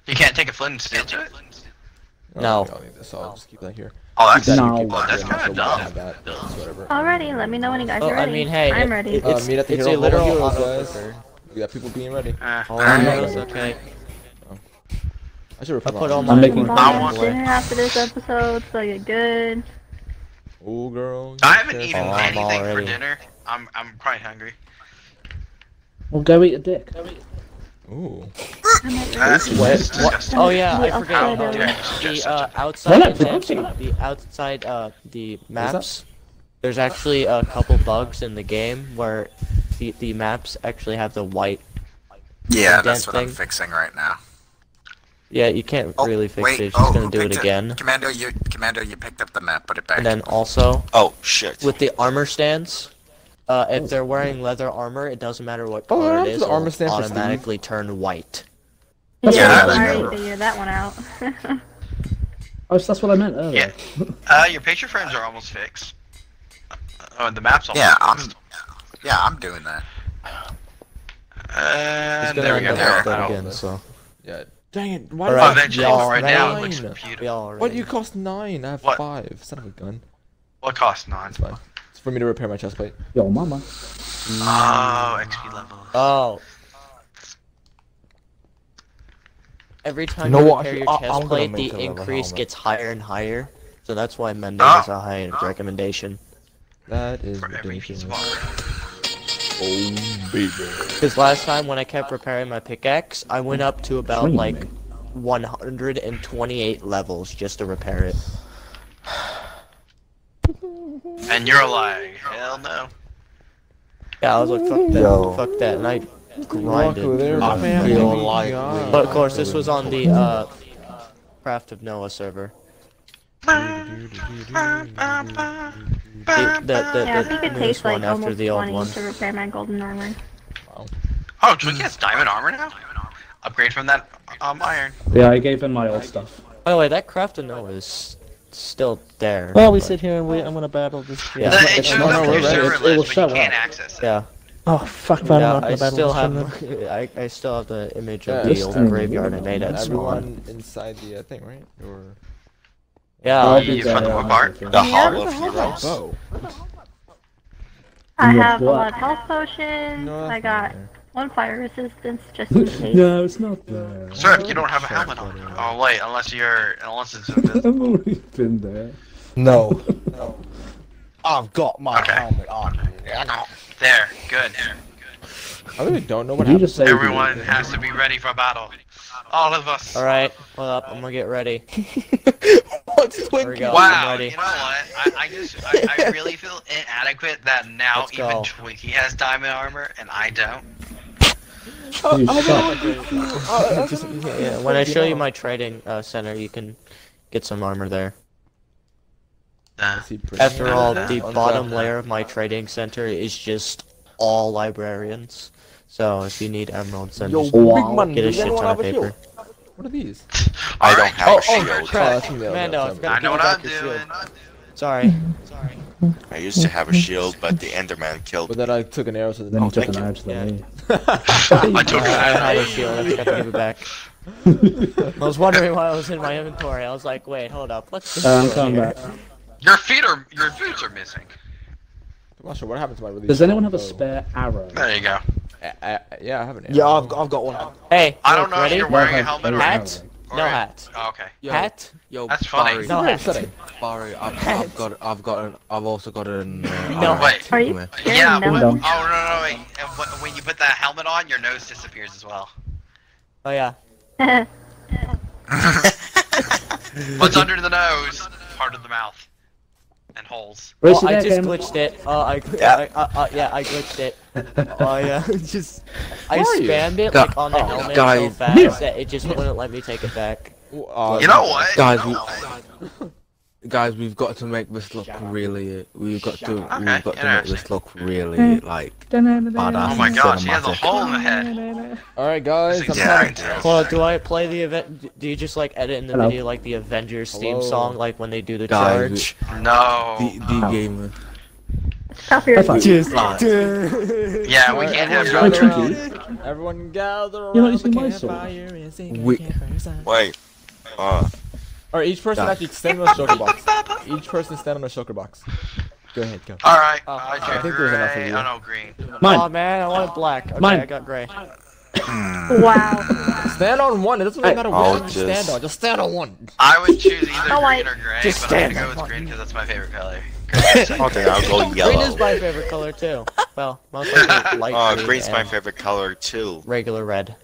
You can't take a flint and steel to it? No. Oh, this. I'll just keep that here. Oh, that's, no. oh, that's kind of dumb. That. Alrighty, let me know when you guys oh, are ready. I mean, hey, I'm it, ready. It, it's, uh, meet at the it's a literal auto clicker. We got people being ready. Uh, all right, it's okay. Oh. I should reply. I put all my. I'm making dinner after this episode, so you're good. Ooh, girl. I haven't eaten oh, anything for dinner. I'm I'm probably hungry. Well, go eat a dick. Go eat a dick. Ooh. That's wet. What? Oh yeah, I forgot. The uh, outside, the outside, uh, the maps. There's actually a couple bugs in the game where the the maps actually have the white. Yeah, that's what I'm fixing right now. Yeah, you can't really fix it. It's just gonna do it again. Commando, you Commando, you picked up the map. Put it back. And then also. Oh shit. With the armor stands. Uh, if they're wearing leather armor, it doesn't matter what color oh, it is, it'll automatically turn white. That's yeah, I already figured that one out. Oh, so that's what I meant earlier. Yeah. Uh, your picture frames are almost fixed. Oh, the map's almost yeah, fixed. I'm, yeah, I'm doing that. And there we go. There. Again, so. Yeah. Dang it, why right, did you all right now it looks beautiful. What do you cost nine? I have what? five. Son of a gun. What cost nine? That's five. For me to repair my chest plate. Yo, mama. No. Oh, X P level. Oh. Every time no, you repair I, your chest I, plate, the increase gets higher and higher. So that's why Mendo ah. has a high ah. recommendation. That is for ridiculous. Oh, baby. Because last time when I kept repairing my pickaxe, I went up to about Dreaming. like one hundred twenty-eight levels just to repair it. And you're lying. Hell no. Yeah, I was like, fuck that, Yo. fuck that, and I grinded. I feel like. But of course, this was on the uh, Craft of Noah server. Yeah, I think it takes like almost twenty to repair my golden armor. Oh, do we get diamond armor now? Upgrade from that um iron. Yeah, I gave him my old stuff. By the way, that Craft of Noah is. Still there. Well, we but... sit here and wait. I'm gonna battle this. Yeah. The, it, shows up your server list, it will show up. Can't access it. Yeah. Oh fuck! But yeah, I'm not I battle still have. I I still have the image yeah, of the old graveyard I made at spawn. Inside the uh, thing, right? Or. Yeah. I'll be the heart. The hollow bow. I have a lot of health potions. No, I got there. one fire resistance just in case. No, it's not there. Sir, you don't have a helmet on. Oh wait, unless you're, unless it's invisible. I've already been there. No. No. I've got my okay. helmet on. There, good. There, good. I really don't know what you happened. Everyone you. has to be ready for battle. All of us. Alright, hold up, I'm gonna get ready. What's with go, wow, you know what? I, I just, I, I really feel inadequate that now Let's even go. Twinkie has diamond armor and I don't. Oh, oh, oh, yeah, when I show you my trading uh, center, you can get some armor there. Nah. After all, the bottom layer of my trading center is just all librarians. So if you need emeralds, then Yo, just wow. get a shit ton of paper. What are these? I don't have oh, a shield. Oh, crap. Oh, man, no, I forgot I know what I'm doing. Sorry. Sorry. I used to have a shield, but the Enderman killed me. But then I took an arrow, so then oh, took an arrow to yeah. me. I took an arrow. I had a shield, I forgot to give it back. I was wondering why I was in my inventory, I was like, wait, hold up, let's uh, I'm coming back. Your feet are- your feet are missing. I'm not sure what happened to my release. Does anyone have a spare arrow? There you go. I, I, yeah, I have an arrow. Yeah, I've, I've got one. Hey, I don't know ready? if you're wearing no, a helmet or hat. No hat. Oh, okay. Yo, hat. Yo, that's funny. No hat. Barry, I've, I've got, I've got, an, I've also got an. Uh, no wait. Are you? Yeah. No. When, oh no, no, wait. When you put that helmet on, your nose disappears as well. Oh yeah. What's under the nose? Part of the mouth. And holes. Oh, I just glitched it. Oh, I, yeah. I, I, I, yeah, I glitched it. Oh yeah, just I spammed it like on the helmet so fast that it just wouldn't let me take it back. You know what? Guys, guys, we've got to make this look really. We've got to. Okay, we've got to make this look really like badass. Oh my god, she has a hole in the head. All right, guys. I'm sorry. Well, do I play the event? Do you just like edit in the Hello. video like the Avengers Hello. theme song, like when they do the guys, charge? No. The, the oh. gamer. Copyright. Just yeah, we can't have everyone, everyone gather around the campfire and sing. Wait. Uh. Alright, each person yeah. actually stand on a shulker box. Each person stand on a shulker box. Go ahead, go. Alright, uh, I, I think there's enough of you. Oh no, green. Mine. Oh man, I wanted black. Okay, Mine. I got gray. Wow. Stand on one, it doesn't really matter which one you stand on. Just stand on one. I would choose either no, green or gray, just but I'm gonna go with green because that's my favorite color. Okay, I'll go yellow. Green is my favorite color too. Well, most likely light uh, green. Oh, green's my favorite color too. Regular red.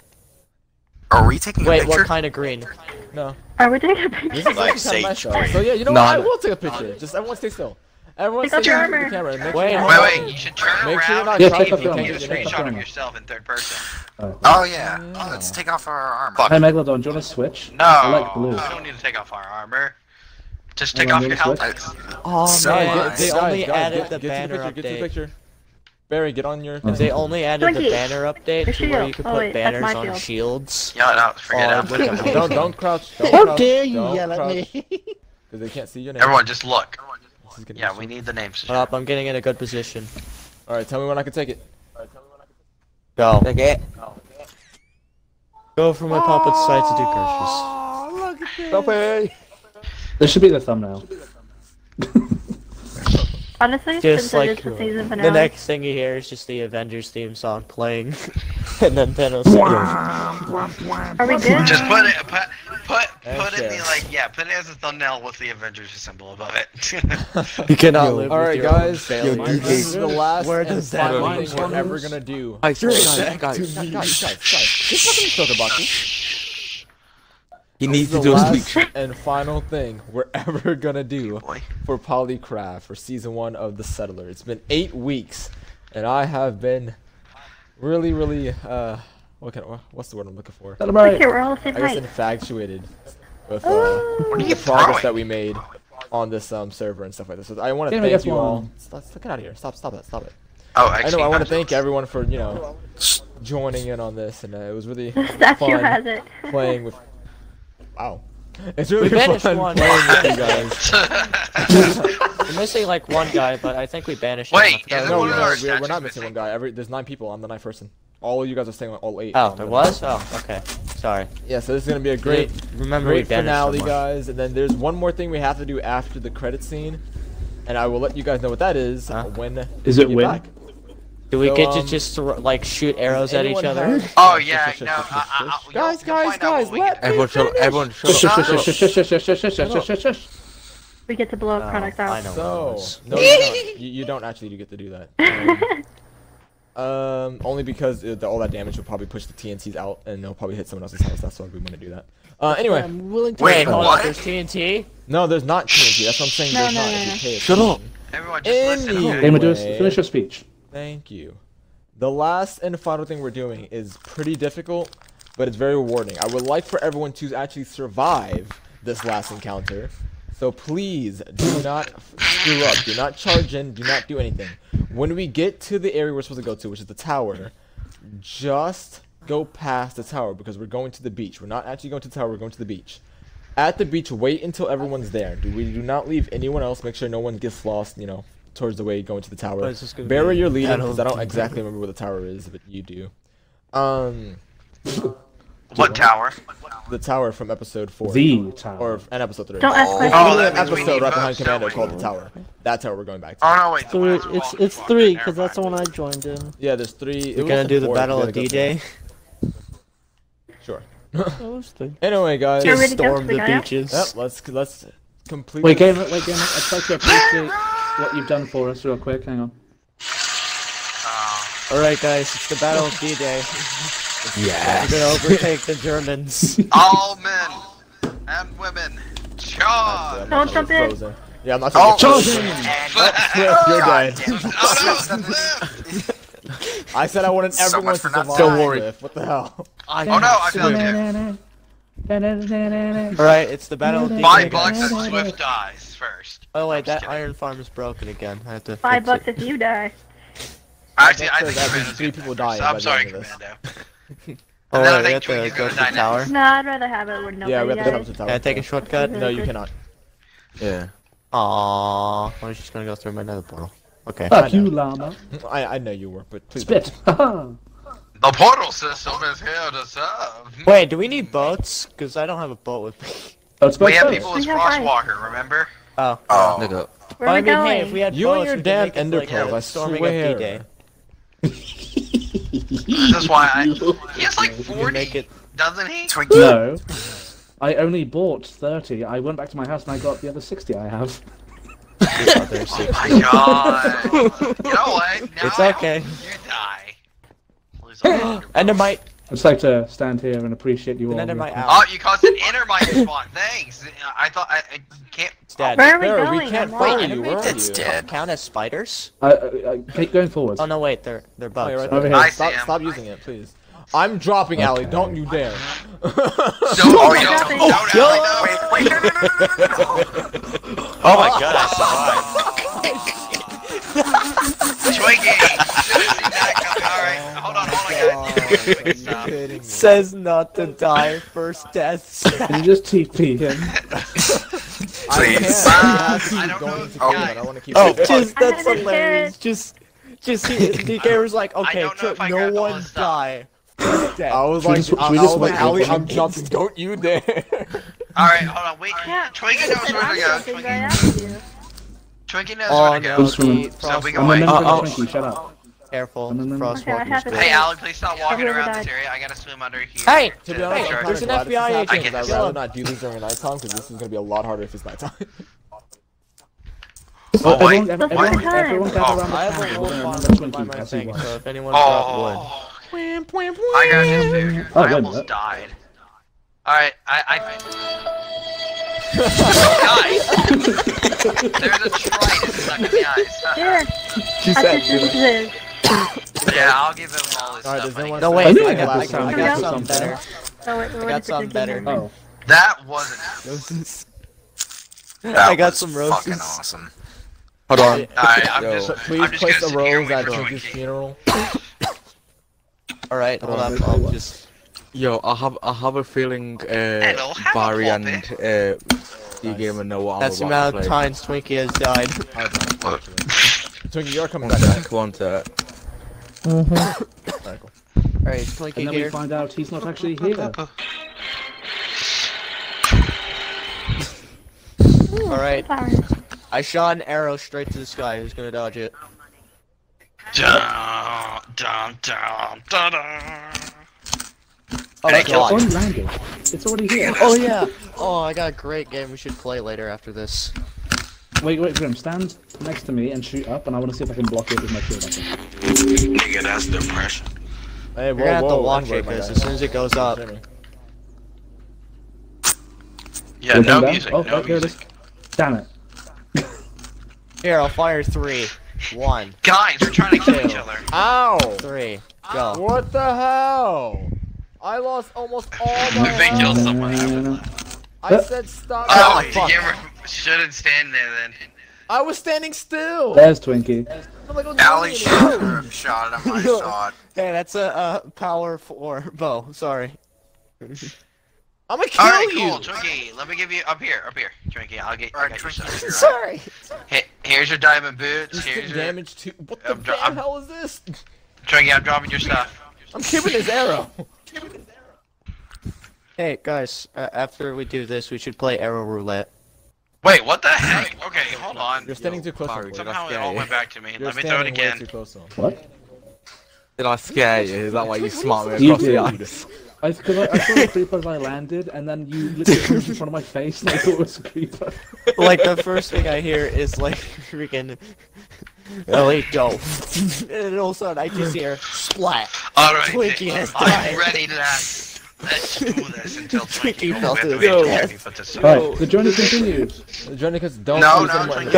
Are we taking Wait, a picture? Wait, what kind of green? No. Are we taking a picture? This is like sage green. So yeah, you know what? I will take a picture. Just everyone stay still. Everyone stay still with the camera. Make wait, sure wait, wait. You should turn Make around sure and take a screenshot of yourself in third person. Oh, oh yeah. Oh, let's take off our armor. Fuck. Hey, Megalodon, do you want to switch? No. I like blue. I don't need to take off our armor. Just take you off your helmet. Oh, so man. Nice. They, they guys, only guys, added get, the get banner picture, update. Get to the picture. Barry, get on your... They only added twenty the banner update to where you could put oh, wait, banners on field. shields. Yeah, no, forget uh, it. Don't, don't crouch, don't crouch, okay, don't yell crouch. at me. Because they can't see your name. Everyone, just look. Everyone just look. Yeah, we need the names. Hold up, I'm getting in a good position. Alright, tell me when I can take it. Alright, tell me when I can take it. Go. Take it. Go from my pulpit side to do curses. Oh, look at this. This should be the thumbnail. Honestly, just since like it is the season finale, the next thing you hear is just the Avengers theme song playing, and then Thanos. Are we good? Just put it, put, put, put okay. it be like, yeah, put it as a thumbnail with the Avengers symbol above it. You cannot yo, live. All right, guys, yo, this is the last where and final thing we're ever gonna do. Guys, guys, guys, guys, guys, guys, guys, just fucking sugar boxes. He needs to do a speech. And final thing we're ever gonna do for Polycraft for season one of The Settler. It's been eight weeks, and I have been really, really uh, what can what's the word I'm looking for? Celebrate. I guess infatuated with uh, the progress that we made on this um server and stuff like this. So I want to thank you all. Let's get out of here. Stop, stop that, stop it. Oh, actually, I know. I want to thank everyone for you know joining in on this, and uh, it was really fun playing with. Wow. It's really we fun one. playing with you guys. We're missing like one guy, but I think we banished him. Wait, is no, one no, we're, we're not missing, missing one guy. Every, there's nine people. I'm the ninth person. All of you guys are staying on all eight. Oh, there was? Oh, okay. Sorry. Yeah, so this is going to be a great, we, remember great finale, someone. guys. And then there's one more thing we have to do after the credit scene. And I will let you guys know what that is huh? when Is it when? Back. Do we so, get to um, just throw, like shoot arrows at each other? Oh yeah, no. Uh, uh, guys, guys, guys, let everyone show everyone show We get to blow up product out. I know. So, no, you, you don't actually get to do that. Um, um only because it, the, all that damage will probably push the T N Ts out and they'll probably hit someone else's house. That's why we want to do that. Uh anyway, I'm willing to Wait, hold on. There's T N T? No, there's not T N T. That's what I'm saying. There's not. Shut up. Everyone just listen. Finish your speech. Thank you. The last and final thing we're doing is pretty difficult, but it's very rewarding. I would like for everyone to actually survive this last encounter. So please do not screw up. Do not charge in. Do not do anything. When we get to the area we're supposed to go to, which is the tower, just go past the tower because we're going to the beach. We're not actually going to the tower. We're going to the beach. At the beach, wait until everyone's there. Do we do not leave anyone else. Make sure no one gets lost, you know. Towards the way going to the tower. Barry, you're leading because I don't exactly remember where the tower is, but you do. Um, what tower? The tower from episode four. The tower. Or an episode three. Don't ask questions. Oh, that episode right behind Commando called the tower. That tower we're going back to. Oh no, wait. So it's it's, it's three because that's the one I joined in. Yeah, there's three. We're gonna do the battle of D-Day. Sure. Anyway, guys, just storm the beaches. Yep, let's let's complete. Wait, game it. Wait, game it. I'd like to appreciate what you've done for us real quick, hang on. Oh. Alright guys, it's the Battle of D-Day. Yes! We're gonna overtake the Germans. All men and women, charge! Don't jump in! Yeah, I'm not oh, charge! You're dead. I said I wanted so everyone to survive. Don't worry. What the hell? I oh no, I found you. Alright, it's the Battle of D-Day. Five bucks and Swift dies. first. Oh wait, that iron farm is broken again. I have to. Five bucks it. If you die. Actually, I think Commando's three people die. So I'm sorry, Commando. Oh, I think Twiggy's gonna die now. No, I'd rather have it where nobody yeah, we have to go to the tower. Can I take a shortcut? No, you cannot. Yeah. Aww, I was just gonna go through my nether portal. Okay. Fuck you, llama. I I know you were, but please spit. The portal system is here to serve. Wait, do we need boats? Cause I don't have a boat with me. Boats, we boats, have boats. People as Frostwalker, remember? Oh. Oh. No, no. Where are we going? Hey, if we had you boats, and your damn enderpearl like, storming swear. Up D-Day. That's why I... He has like forty, it... doesn't he? No. I only bought thirty. I went back to my house and I got the other sixty I have. Oh my god. You know what? Now it's okay. You die. Endermite. I'd just like to stand here and appreciate you all. Oh, you caused an Endermite spawn. Thanks. I thought I, I can't. It's dead. Where are we going? We can't find you. It's dead. Count as spiders. I, I, I keep going forwards. Oh no, wait, they're they're bugs. Oh, right over here. Stop, stop using it, please. I'm dropping, okay. Allie. Don't you dare. No, oh, no, no, no, no, no. Wait, wait, no, no, no, no, no. Oh my god, I survived. Twiggy. Says not to die first death. Can you just T P him? Please. I can't. I don't know. I want to keep. Oh, just that's hilarious. Just, just the gamer's like, okay, no one die. I was like, I'm jumping. Don't you dare. All right, hold on. Wait. Twiggy knows where to go. Twiggy knows where to go. So we can wait. Oh, shut up. Careful, Frostwalker. Okay, hey, Alec, please stop walking around died. This area. I gotta swim under here. Hey, to be honest, hey, there's an F B I agent. I can I'd rather not do this during nighttime because this is gonna be a lot harder if it's nighttime. Oh, wait. Everyone, everyone, everyone, everyone got around the thing, so if anyone got wood. I got his food. I almost died. Alright, I. I... Guys! There's a trident stuck in the eyes. She said, yeah, I'll give him all his all right, stuff. No, wait, I, I, I got, I got, I got something better. Oh, wait, I got something better. Oh. That wasn't roses. I got was some roses. Fucking awesome. Hold on. All right, I'm just, please I'm just place a rose at his funeral. Alright, hold on, I'll just... Yo, I have, I have a feeling uh, Barry and uh, DGamer one nineteen... That's the amount of times Twinkie has died. Twinkie, you're coming back. One sec, one sec. Mm-hmm. Alright, cool. All right, Twinkie and then here. We find out he's not actually here. Alright. I shot an arrow straight to the sky. Who's gonna dodge it? Dun, dun, dun, dun, dun. Oh, it's unlanded. It's already here. Oh, yeah. Oh, I got a great game we should play later after this. Wait, wait, Grim, stand next to me and shoot up, and I want to see if I can block it with my shield. Nigga, that's depression. Hey, whoa, you're gonna whoa, have to watch it, because as soon as it goes up... Yeah, no music, oh, no music. It damn it. Here, I'll fire three. One. Guys, we're trying to kill two, each other. Ow! Three. Go. What the hell? I lost almost all my if they kill someone, I would laugh. I said stop. Oh, oh fuck. Shouldn't stand there then. I was standing still. There's Twinkie. Allie shot her shot at him. I saw it. Hey, that's a uh, power four bow. Sorry. I'm gonna kill all right, you. Cool, Twinkie. Let me give you up here, up here, Twinkie. I'll get. All right, Twinkie. Sorry. Hey, here's your diamond boots. Here's your damage to. What the damn hell is this? Twinkie, I'm dropping your stuff. I'm keeping his arrow. Hey guys, uh, after we do this, we should play arrow roulette. Wait, what the heck? Okay, hold on. You're standing Yo, too close. Fuck, somehow it all went back to me. You're Let me throw it again. Too close what? Did I scare you? Is that why you smart me across the eyes? I, I, I saw a creeper as I landed, and then you literally in front of my face, and I thought it was a creeper. Like, the first thing I hear is, like, freaking... Oh, wait, go. And all of a sudden, I just hear, splat. Alright, Twinkie has died. I'm ready to act. Let's do this until Twinkie felt it. Alright, the journey continues. The journey continues. Don't no, no, Twinkie.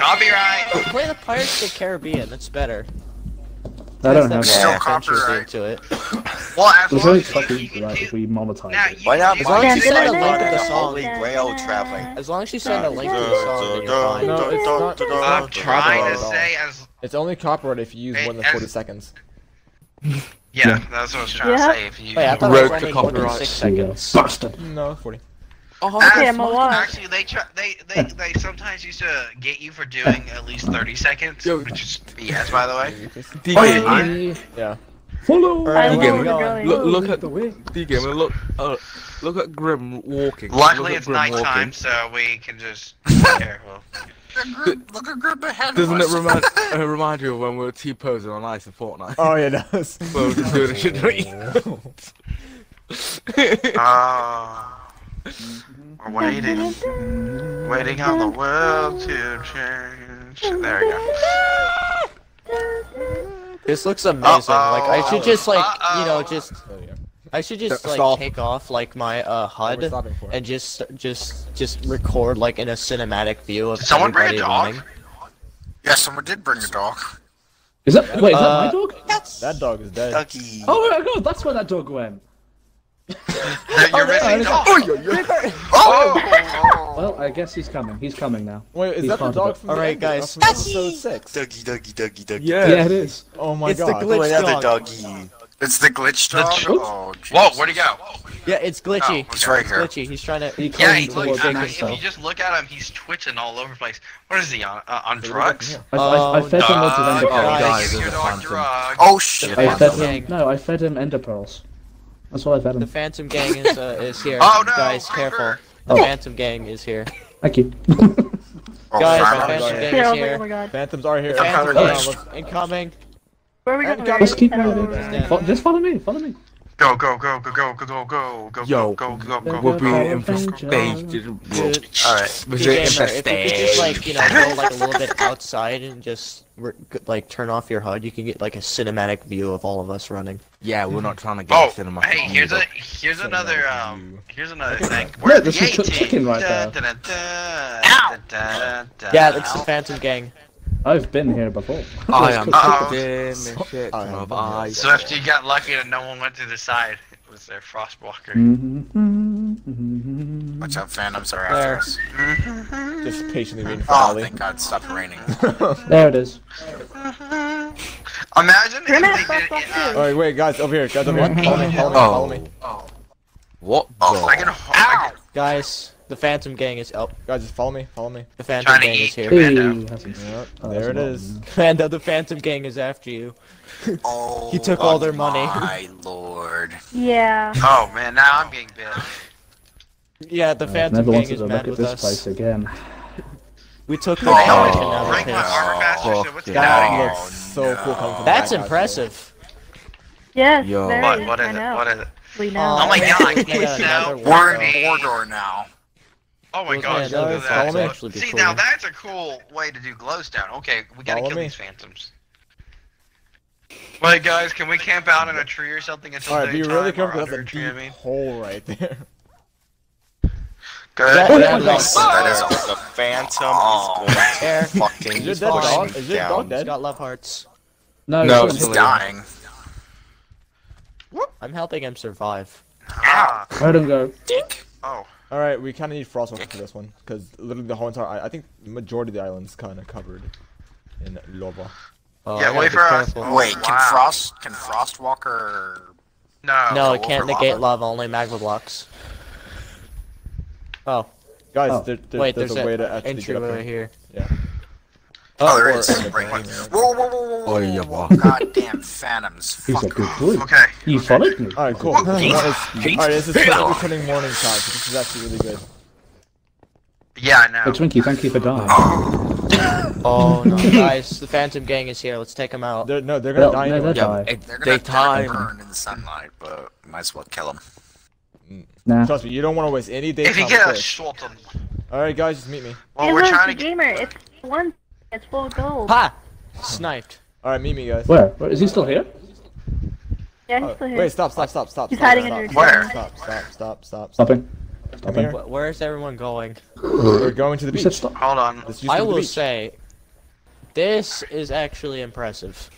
Copyright! Play the Pirates of the Caribbean, that's better. I don't have that. Still copyright. To it. Well, it's only fucking right if we monetize it. Why not? As long as you send a link of the song, rail traveling. As long as you send a link of the song, you're fine. No, it's not. I'm trying to say as. It's only copyright if you use more than forty seconds. Yeah, that's what I was trying to say. If you wrote the copyright, six seconds. Bastard. No, forty. Oh, okay, I'm alive. Actually, they try, they they they sometimes used to get you for doing at least thirty seconds, Yo. which is B S, by the way. DGamer, yeah. Follow. DGamer, look at the way. DGamer, look, uh, look at Grim walking. Luckily, it's nighttime, so we can just be careful. Look at Grim ahead. Doesn't it remind uh, remind you of when we were T-posing on ice in Fortnite? Oh yeah, it does. Well, just doing it, shouldn't we? Ah. We're waiting, waiting on the world to change. There we go. This looks amazing. Uh-oh. Like I should just like Uh-oh. you know just I should just like Stop. take off like my uh H U D oh, and just just just record like in a cinematic view of someone bring a dog. Running. Yeah, someone did bring a dog. Is that wait? Is uh, that my dog? That's... That dog is dead. Ducky. Oh my god, that's where that dog went. You're missing dog. Oh! Well, I guess he's coming. He's coming now. Wait, is he's that the dog from the Alright, guys. From episode six. Doggy, doggy, doggy, doggy. Yeah, yeah it is. Oh my it's god. It's the glitch oh, dog. Doggy. It's the glitch dog? The oh, Whoa, where'd he go? Yeah, it's glitchy. Oh, he's right here. It's glitchy. He's trying to... He yeah, he looks, I, if you just look at him, he's twitching all over the place. What is he on? Uh, on drugs? I, I, I fed him lots of ender pearls. Oh, shit. I fed him... No, I fed him ender pearls. That's what I've had him. The Phantom Gang is, uh, is here. Oh no! Guys, careful. The oh. Phantom Gang is here. Thank you. Oh, guys, the Phantom Gang is here. Oh my Phantoms are here. Phantoms are oh. incoming. Where are we going? Just keep moving. Oh, just follow me, follow me. Go, go, go, go, go, go, go, go, go, Yo, go, go, go, we're being infested. Alright, we're infested. If you just, like, you know, go, like, a little bit outside and just, like, turn off your H U D, you can get, like, a cinematic view of all of us running. Yeah, we're not trying to get oh, a cinematic view. Hey, here's, a, here's another, um, here's another thing. Where's the chicken right there? Ow! Yeah, that's the Phantom Gang. I've been here before. I am shit. I So after you got lucky that no one went to the side, it was their frostwalker. Mm-hmm. Watch out, phantoms are after us. Just patiently waiting for Oh, thank God, stop raining. There it is. Imagine if they did it. Uh... Alright, wait, guys, over here, guys, over here. Follow me, follow me, follow me. What? Oh, I can hold. Guys. The Phantom Gang is out. Guys, just follow me, follow me. The Phantom Gang is here. Yep, oh, there it is. Commando, the Phantom Gang is after you. Oh, he took all their money. My lord. Yeah. Oh man, now I'm getting bit. Yeah, the uh, Phantom Gang is mad with us. Place again. We took the helmet oh, oh, out of his. That looks so no. cool. Coming from That's that impressive. Yes, Yo. There what, what is it? What is it? We know. Oh my god, it's now. We're in Mordor now. Oh my gosh, yeah, look at that. That See, cool. now that's a cool way to do glowstone. Okay, we gotta follow kill me. these phantoms. Wait, guys, can we camp out in a tree or something until Alright, be really careful with a deep I mean? hole right there. That, oh, that, that, that, that is the phantom oh, is going to fucking Is your dog, is your dog dead? He's got love hearts. No, no he's dying. Whoop. I'm helping him survive. Ah. Let him go. Dink! Oh. Alright, we kind of need frostwalker for this one, because literally the whole entire, I think the majority of the island's kind of covered in lava. Uh, yeah, wait for us. Oh, wait, can wow. frost, can frostwalker... No, no it can't negate lava. lava, only magma blocks. Oh. Guys, oh. There, there, wait, there's, there's a way to actually get up here. here. Yeah. Oh, oh there is. Whoa, whoa, whoa, whoa, whoa, whoa. Goddamn phantoms. Fuck like, off. Okay. You followed me. Alright, cool. Alright, this is turning morning time, so this is actually really good. Yeah, I know. But Twinkie, thank you for dying. Oh, no. Guys, the Phantom Gang is here. Let's take them out. They're, no, they're gonna no, die no, anyway. Yeah, they're gonna die burn in the sunlight, but might as well kill them. Nah. Trust me, you don't want to waste any daytime. If you get a shot on them. Alright, guys, just meet me. Well, we're trying to gamer. It's one. It's full of gold. Ha! Sniped. Alright, meet me, guys. Where? Where? Is he still here? Yeah, he's oh, still here. Wait, stop, stop, stop, stop. He's stop, hiding stop, under stop, your stop, stop, stop, stop, stop. Stopping. Stopping. Where is everyone going? We're going to the beach. Hold on. I will say, this is actually impressive.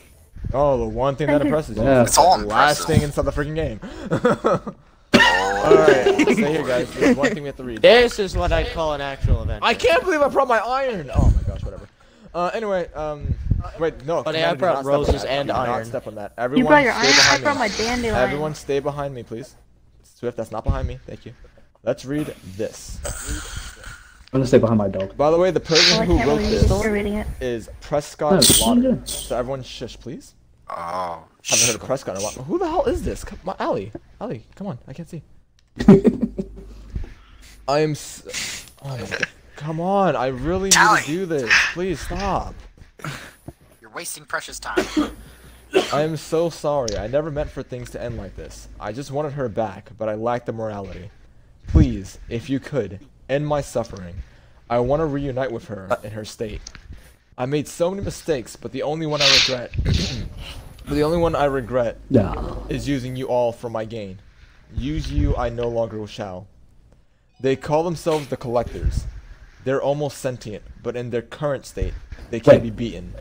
Oh, the one thing that impresses you. Yeah. It's all the last thing inside the freaking game. Alright, stay here, guys. There's one thing we have to read. This is what I call an actual event. I can't believe I brought my iron! Oh my gosh, whatever. Uh, anyway, um... Wait, no. But I brought roses and iron. Step on that. Everyone, you brought your iron? I brought my dandelion. Everyone stay behind me, please. Swift, that's not behind me. Thank you. Let's read this. I'm gonna stay behind my dog. By the way, the person oh, who wrote really this it. is Prescott Lauder. So everyone shush, please. Oh, I haven't heard of Prescott in a while. Who the hell is this? Come, my Allie. Allie, come on. I can't see. I am... S oh, my God. Come on. I really Allie. need to do this. Please, stop. You're wasting precious time. I am so sorry. I never meant for things to end like this. I just wanted her back, but I lacked the morality. Please, if you could, end my suffering. I want to reunite with her in her state. I made so many mistakes, but the only one I regret but the only one I regret no. is using you all for my gain. Use you I no longer shall. They call themselves the Collectors. They're almost sentient, but in their current state, they can't Wait. be beaten.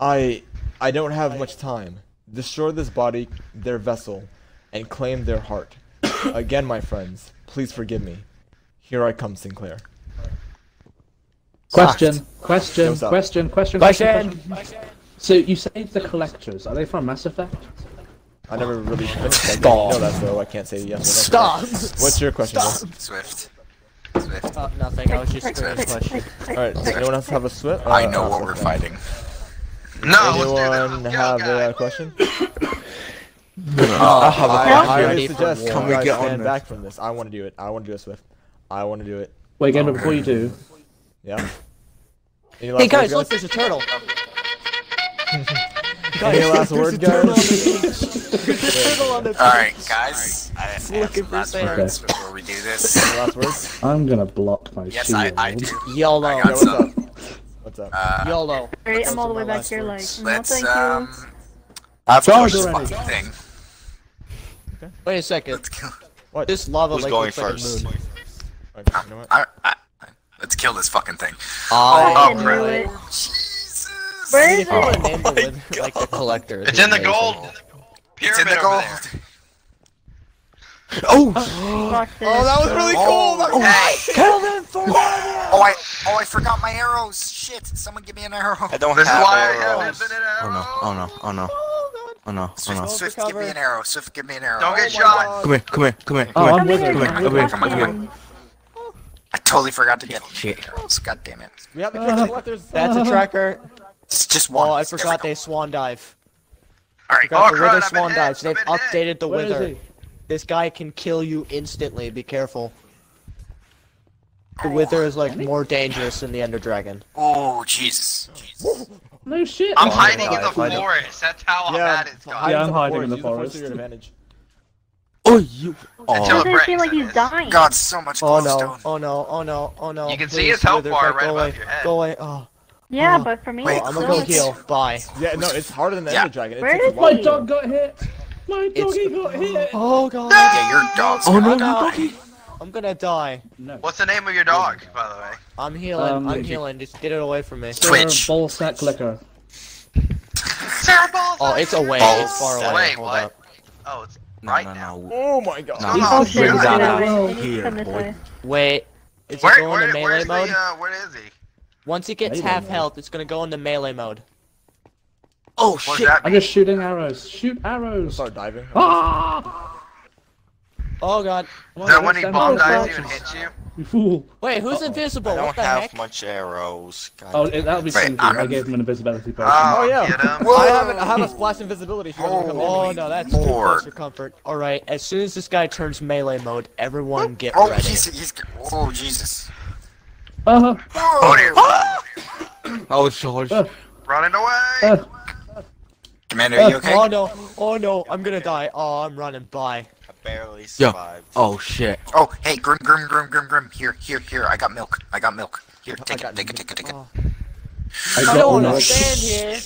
I I don't have much time. Destroy this body, their vessel, and claim their heart. Again, my friends, please forgive me. Here I come, Sinclair. Question, question, question, question, question, question. So you say the Collectors. Are they from Mass Effect? I never really finished that. Stop. No, that's though. I can't say yes. Stop. What's your question? Swift. Swift. Uh, nothing. I was just asking a question. All right. Does anyone else have a Swift? Uh, I know what we're fighting. No. Anyone have a question? No. I, have a, I highly suggest Can we get stand on back from this. I want to do it. I want to do a Swift. I want to do it. Wait, Gamer, before you do. Yeah. Hey guys, look, there's a turtle. Any last word, guys? There's a turtle on the beach. Alright, guys. I have some last words before we do this. Last words? I'm gonna block my shield. Yes, I, I do. YOLO. What's up? What's up? YOLO. Alright, I'm all the way back here, like, no thank you. I've got this fucking thing. Okay. Wait a second. Let's kill. What? This lava lake looks like a moon. Okay, you know what? I, I, I, let's kill this fucking thing. Oh, oh crap. Jesus. Where is oh, it? Oh it with, like the Collector. It's, it's in the gold. It's in the gold. Oh! Oh, that was really cool! That was nice! Kill them for oh, I, oh, I forgot my arrows! Shit! Someone give me an arrow! I don't this have is why arrows. I have infinite arrows! Oh no, oh no, oh no. Oh no, Swift, oh no. Swift, give me an arrow. Swift, give me an arrow. Don't get oh shot! Come here, come here, come here. Oh, come, here. Come, here. Come here, come here, come here. I totally forgot to get arrows. God damn it. We have uh, That's a tracker. It's just one. Oh, I forgot they swan dive. Alright, oh, the wither swan dives. They've updated the wither. This guy can kill you instantly. Be careful. The wither is like more dangerous than the ender dragon. Oh Jesus! Jesus. No shit. I'm oh, hiding in the forest. That's how bad it's gone. Yeah, I'm hiding in the forest. Oh, you! Oh, it doesn't seem like he's dying. God, so much glowstone. Oh no! Oh no! Oh no! Oh no! You can see his health bar right above your head. Go away! Oh. Yeah, but for me, I'm gonna go heal. Bye. Yeah, no, it's harder than the ender dragon. Where did my dog got hit? My doggy it's... got hit! Oh god! Yeah, your dog's oh, gonna no, die! I'm gonna die. No. What's the name of your dog, by the way? I'm healing, um, I'm healing, just get it away from me. Twitch! Ball sack liquor. Oh, it's away, ball it's far away. Wait, Hold what? Up. Oh, it's right no, no, no. now. Oh my god! No, no, he's no, no. Here, boy. Wait, it's where, going where, to melee mode? The, uh, where is he? Once he gets half health, it's gonna go into melee mode. Oh what shit! I'm just shooting arrows. Shoot arrows! Start diving. Ah! Oh god. Is that when he bomb dives you and hits you? You fool. Wait, who's uh -oh. invisible? I don't what the have heck? much arrows. God oh, it, that'll be Wait, something. I gave him an invisibility potion. Oh, oh yeah. I have, an, I have a splash invisibility. If you want to oh no, that's too close for comfort. All right, as soon as this guy turns melee mode, everyone get oh, ready. He's, he's, oh Jesus. Uh -huh. Oh dear. Ah! Oh George. Uh. Running away. Uh. Commander, are you okay? Oh no, oh no, I'm gonna die. Oh, I'm running, bye. I barely survived. Yo. Oh shit. Oh, hey, Grim, Grim, Grim, Grim, Grim. Here, here, here, I got milk. I got milk. Here, take oh, it, take it, take it, take it. Oh. I, I don't want to stand here.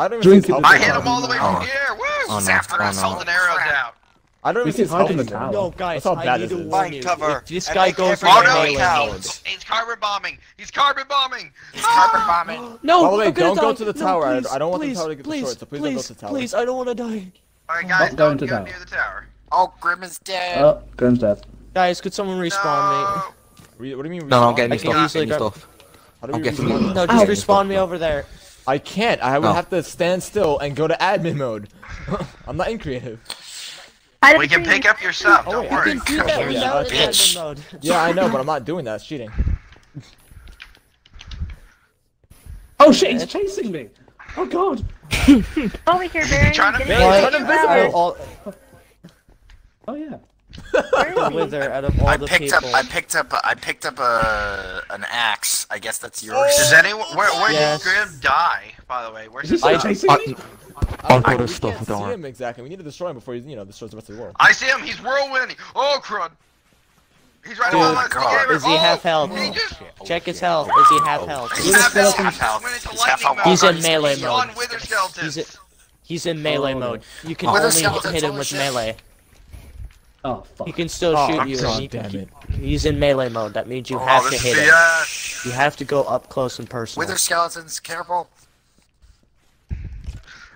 I don't even I hit him all the way from oh. here. Woo! Oh, no. After I sold an arrow out. I don't even think it's helping. No, guys, how bad I need to warn you. Cover. This guy and goes for melee mode. He's carbon bombing. He's carbon bombing. He's carbon bombing. No, by the way, don't go to the tower. I don't want the tower to get destroyed, so please don't go to the tower. Please, I don't want to die. Alright, guys, don't go near the tower. Oh, Grim is dead. Oh, Grim's dead. Guys, could someone respawn me? What do you mean? No, I'm getting stuff. Get stuff. I'm getting stuff. No, just respawn me over there. I can't. I would no. have to stand still and go to admin mode. I'm not in creative. I we can pick up your stuff. Don't oh, worry. You can do that without yeah, admin mode. Yeah, I know, but I'm not doing that. It's cheating. Oh shit! He's chasing me. Oh god. Over here, Barry. Trying to invisible. Oh yeah. Wither out of all I the picked people. up. I picked up. I picked up a an axe. I guess that's yours. Oh, Does anyone? Where, where yes. did Grim die? By the way, where's his I, chasing I, me? I, I, I, we stuff can't see him exactly. We need to destroy him before he, you know, destroys the rest of the world. I see him. He's whirlwinding. Oh crud! He's right above us. Is he oh, half health? He just... oh, Check his health. Is he half health? He's half health. He's in melee mode. He's he's in melee mode. You can only hit him with melee. Oh, fuck. He can still oh, shoot I'm you. God, damn can, it. He's in melee mode. That means you oh, have to hit him. You have to go up close and personal. Wither skeletons, careful.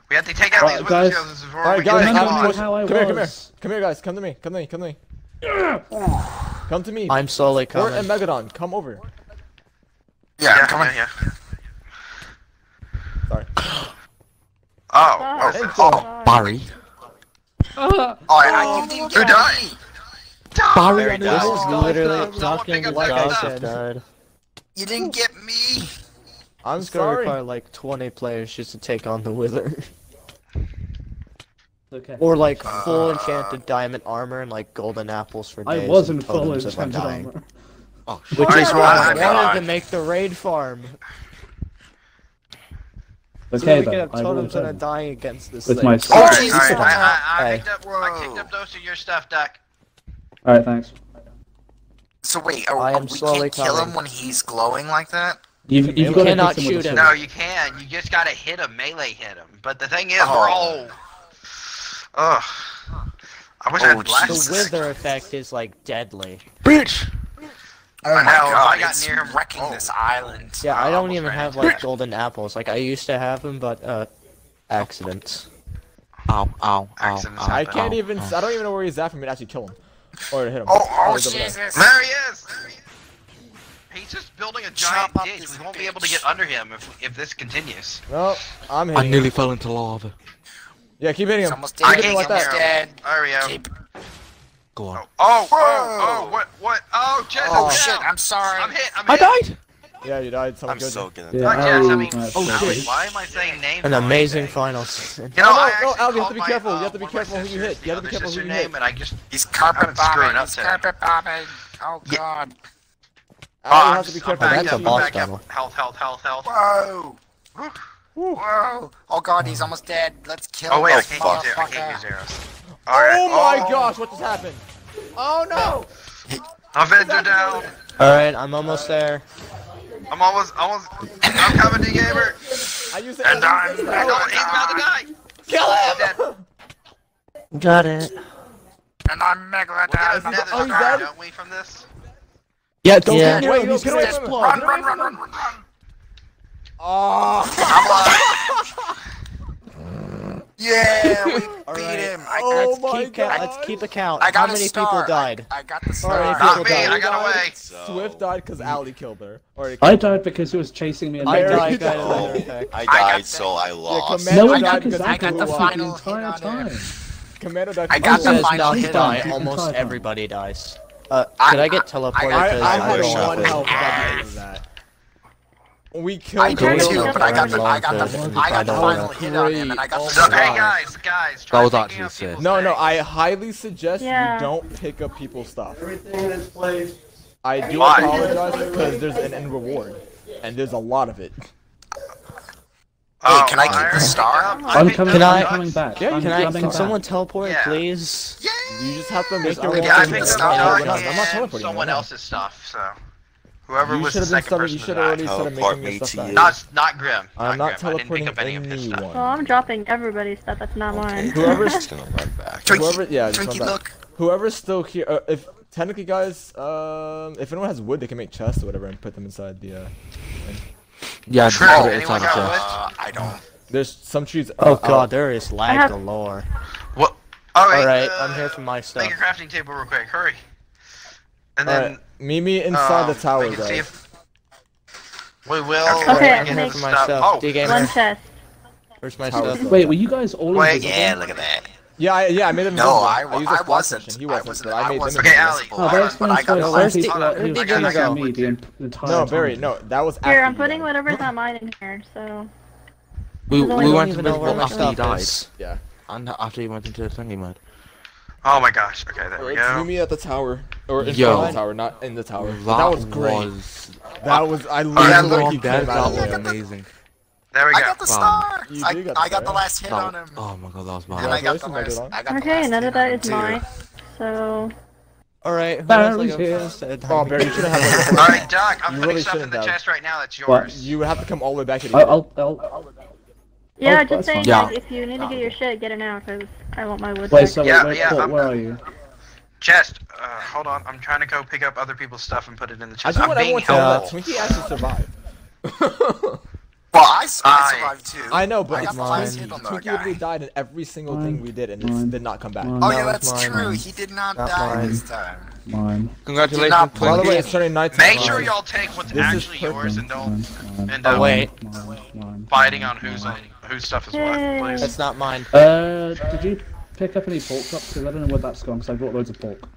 We have to take out right, these wither skeletons before right, we guys, get out. Come here, come here. Come here, guys. Come to me. Come to me. Come to me. Come to me. I'm slowly coming. Fort and Megadon, come over. Yeah, yeah, come on. Yeah, yeah. Sorry. Oh, oh, oh, oh Barry. Oh, I oh, who died? Barry, this is literally fucking what I died. You didn't get me. I'm just gonna require like twenty players just to take on the Wither. Okay. Or like uh, full enchanted diamond armor and like golden apples for days. I wasn't full enchanted armor. Oh, shit. Which is why I wanted to make the raid farm. Okay, so we then. Can have totems that are dying against this with thing. My oh, right, Jesus! Right. I, I, I, picked up, I picked up those of your stuff, Doc. Alright, thanks. So wait, are, I am we can't kill him when he's glowing like that? You've, you've you got cannot shoot him. No, you can. You just gotta hit him, melee hit him. But the thing is, oh. we're all... Ugh. I wish oh, I had blast. The Wither effect is, like, deadly. Bitch! Oh my god, god, I got near him wrecking oh. this island. Yeah, I don't even have like golden apples. Like I used to have them, but uh, accidents. Ow, ow, ow. I can't ow, even. Ow. I don't even know where he's at for me to actually kill him or to hit him. Oh, oh, oh Jesus! There. there he is. He's just building a giant ditch. We won't bitch. be able to get under him if if this continues. Well, I'm hitting. I nearly him. fell into lava. Yeah, keep hitting him. Almost dead. I can't like dead. There we go. Keep... Go on. Oh, oh, oh, oh, what, what? Oh, Jess, oh, shit, down. I'm sorry. I'm hit, I'm I hit. died. Yeah, you died. Someone I'm good so good. Yeah. Yeah. Oh, I mean, oh, shit. Why am I saying names? An amazing finals. You know, no, no, no, Al, you have to be careful. You have to be careful who you hit. You have to be careful who you hit. And I just, he's carpet bombing. He's carpet bombing. Oh, God. Al, you have to be careful. That's a boss battle. Health, health, health, health. Whoa. Whoa. Oh, God, he's almost dead. Let's kill him. Oh, wait, I can't use arrows. I can't use arrows. Right. Oh my oh. gosh, what just happened? Oh no! I've been down. Alright, I'm almost there. I'm almost, almost. I'm coming to DGamer. I used it. And I'm he's about to die. Kill him! Got it. And I'm Megalodon. We'll get another scar, don't we, from this? Yeah, don't yeah. get away from him. Run, run, run, run, run. Oh. Yeah, we beat right. him. I, oh let's, my keep God. let's keep a count. I got How many star. people died? I, I got the star. Not me, died? I got away. So... Swift died because Allie killed her. Already killed I died because he was chasing me. And I, died, died. Oh, I died. I died, so I lost. Yeah, no, I got, died I got the final the entire time. time. Commando died. I got the final hit die. Almost everybody dies. Uh, did I get teleported? I had one health without that. We killed I did too, but I got the, I got the, I got the final hit on him, and I got the- Okay, guys, guys, try picking up people's No, no, I highly suggest yeah. you don't pick up people's stuff. Everything in this place. I do Why? apologize, because there's an end reward, and there's a lot of it. Hey, can I keep the star? I'm coming, can I, I'm coming back. Yeah, can, I, can someone teleport, yeah. please? Yeah. You just have to make the reward. Yeah, I picked up and someone, someone else's stuff, so. Whoever you was the second person to die, teleport me to you. Not, not Grim. I'm not, not Grim. teleporting I didn't pick up any of his stuff. Well, I'm dropping everybody's stuff. That's not okay, mine. Whoever's gonna run back. Twinkie, whoever, yeah, just Twinkie, look. Whoever's still here, uh, if technically, guys, um, if anyone has wood, they can make chests or whatever and put them inside the. Uh, thing. Yeah, true. Put it inside the chest. Uh, I don't. There's some trees. Oh uh, god, there is lag have... galore. What? All right, All right uh, I'm here for my stuff. Make a crafting table real quick. Hurry. And then right, meet me inside um, the tower, guys. If... We will. Okay, okay I'm here for my stuff. Oh. DGamer. One chest. Where's my tower stuff? Wait, were you guys all? Wait, yeah, look at that. Yeah, I, yeah, I made him. No, I, I, I wasn't. Session. He wasn't. I wasn't. I, I made wasn't. Okay, Ali. Oh, that explains why a lot of people got me the entire time. No, Barry, no, that was after. Here, I'm putting whatever's not mine in here, so. We we went to the one after he died. Yeah. And after he went into the thingy mode. Oh my gosh. Okay, there we go. Meet me at the tower, or in front of the tower, not in the tower. That was great. That was I literally that was amazing. There we go. I got the star! I, got the, I got the last hit on him. Oh my god, that was my and I got the last, I got Okay, the last none of that is mine. So... Alright, who else like a... Oh, Barry, you should've had one. Alright, Doc, I'm putting really stuff in the have. chest right now that's yours. What? You would have to come all the way back here. I'll, I'll, I'll... Yeah, oh, just saying, yeah. Like, if you need to get your shit, get it now, cause I want my wood. Wait, so yeah, wait, yeah, wait, where are you? Chest, uh, hold on, I'm trying to go pick up other people's stuff and put it in the chest. I'm being helpful. Twinkie actually survived. Well, I, I survived too. I know, but I it's mine. Twinkie literally died in every single mine. thing we did, and it did not come back. Oh yeah, that's mine. true. He did not, not die mine. this time. Mine. Congratulations, Twinkie. By the way, it's turning night time. Make sure y'all take what's this actually yours, and don't end up fighting on who's on whose stuff is Yay. what. Please. That's not mine. Uh, did you pick up any pork chops? Because I don't know where that's gone. Because I brought loads of pork. Look,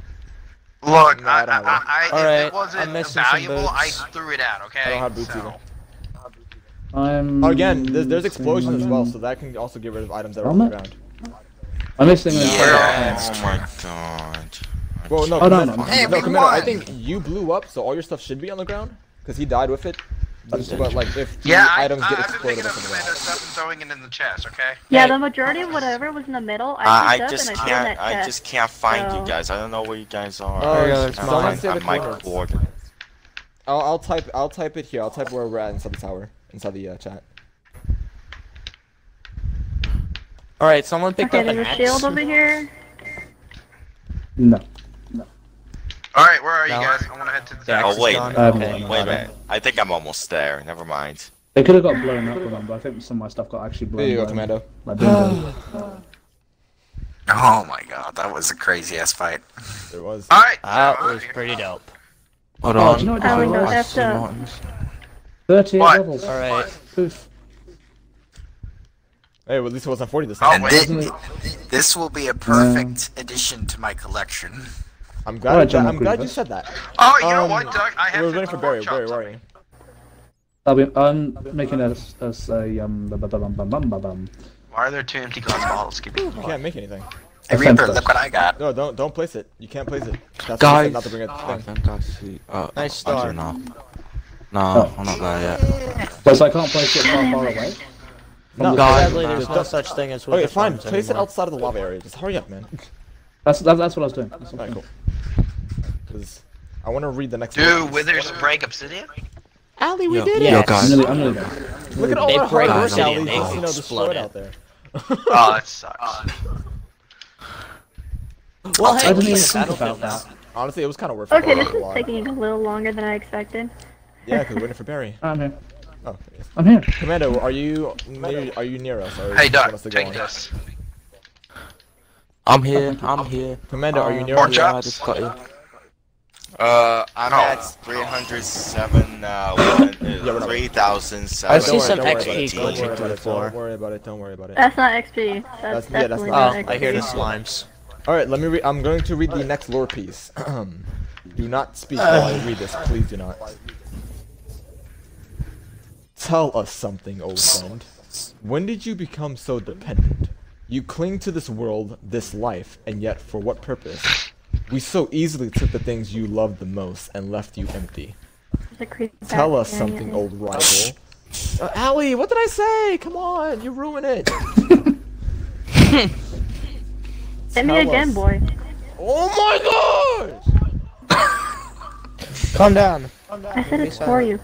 I, I, I, I, if right, it wasn't valuable, I threw it out. Okay. I don't have boots either. I'm oh, again, there's, there's explosions as well, so that can also get rid of items that are on the ground. I'm missing an yeah. Oh my god. Well, no, oh, no, no, no. Hey, no Commander, I think you blew up, so all your stuff should be on the ground, because he died with it. That's but, like, if yeah, the I, items I, get exploded on the ground. Stuff and throwing it in the chest, okay? Yeah, the majority of whatever was in the middle, I picked uh, I just up and I can't, that I chest, just can't find so. you guys. I don't know where you guys are. Oh, yeah, someone say the coordinates. I'll, I'll, type, I'll type it here. I'll type where we're at inside the tower. Inside the uh, chat. All right, someone picked okay, up an axe. Okay, there's a shield over here. No, no. All right, where are no. you guys? I want to head to the. Yeah, oh wait, um, okay. wait, wait. I think I'm almost there. Never mind. They could have got blown up with them, but I think some of my stuff got actually blown up. There you go, Commando. Like, oh my god, that was a crazy ass fight. It was. All right, that was pretty dope. Hold on. Oh, do you know what I know that's uh. thirty-eight what? levels. Alright. Hey, well, at least it wasn't forty this time. Oh, this, this will be a perfect yeah. addition to my collection. I'm glad, right, John, I'm glad you said that. Oh, you um, know what, Doug? I have we were waiting for Barry. Barry, where are you? I'll be, I'm making a, a, a um, why are there two empty glass bottles? Keep you can't make anything. Hey, Reaper, look what I got. No, don't, don't place it. You can't place it. That's Guys, not to bring it thing. Uh, nice start. No, oh. I'm not there yet. But so I can't place it far, far away? No, sadly there's no such thing as... Okay, fine, place anymore. it outside of the lava area. Just hurry up, man. That's that, that's what I was doing. That's Alright, cool. Cause I want to read the next one. Dude, withers break obsidian? Ali, we yo, did yo, it! Yo, guys. I'm really, I'm really Look at all that hard work, Ali. They you know, destroyed out there. Oh, that sucks. Well, hey, I didn't even think about that. Honestly, it was kind of worth it. Okay, this is taking a little longer than I expected. Yeah, because we're waiting for Barry. I'm here. Oh, yes. I'm here. Commando, are you near, are you near us? Or hey, Doc, take this. I'm here, I'm here. Commando, are you near us? I just got you. Uh, I'm oh. at three hundred seven now. Uh, yeah, three thousand seven. I see some X P glitching to the floor. Don't worry about it, don't worry about it. That's not X P. That's, that's definitely yeah, that's not oh, X P. I hear the slimes. Alright, let me read. I'm going to read the next lore piece. Do not speak while I read this. Please do not. Tell us something, old friend. When did you become so dependent? You cling to this world, this life, and yet for what purpose? We so easily took the things you loved the most and left you empty. Tell us something, old rival. Uh, Ali, what did I say? Come on, you ruin it. Hit me again, boy. Oh my god! Calm down. Calm down. I said it's for you.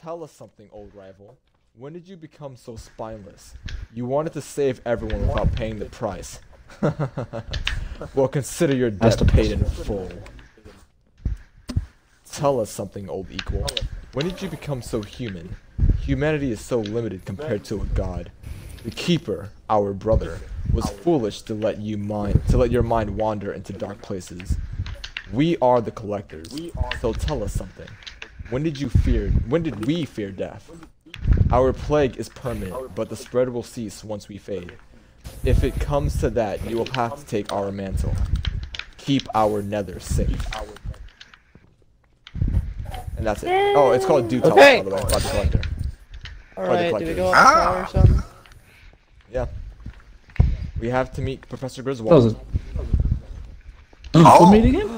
Tell us something, old rival. When did you become so spineless? You wanted to save everyone without paying the price. Well, consider your debt paid in full. Tell us something, old equal. When did you become so human? Humanity is so limited compared to a god. The keeper, our brother, was foolish to let you mind to let your mind wander into dark places. We are the collectors, so tell us something. When did you fear when did we fear death? Our plague is permanent, but the spread will cease once we fade. If it comes to that, you will have to take our mantle. Keep our nether safe. And that's it. Oh, it's called Dutel, okay. By the way, by the collector. Alright, do we go up the tower or something? Yeah. We have to meet Professor Griswold. You oh. meeting him?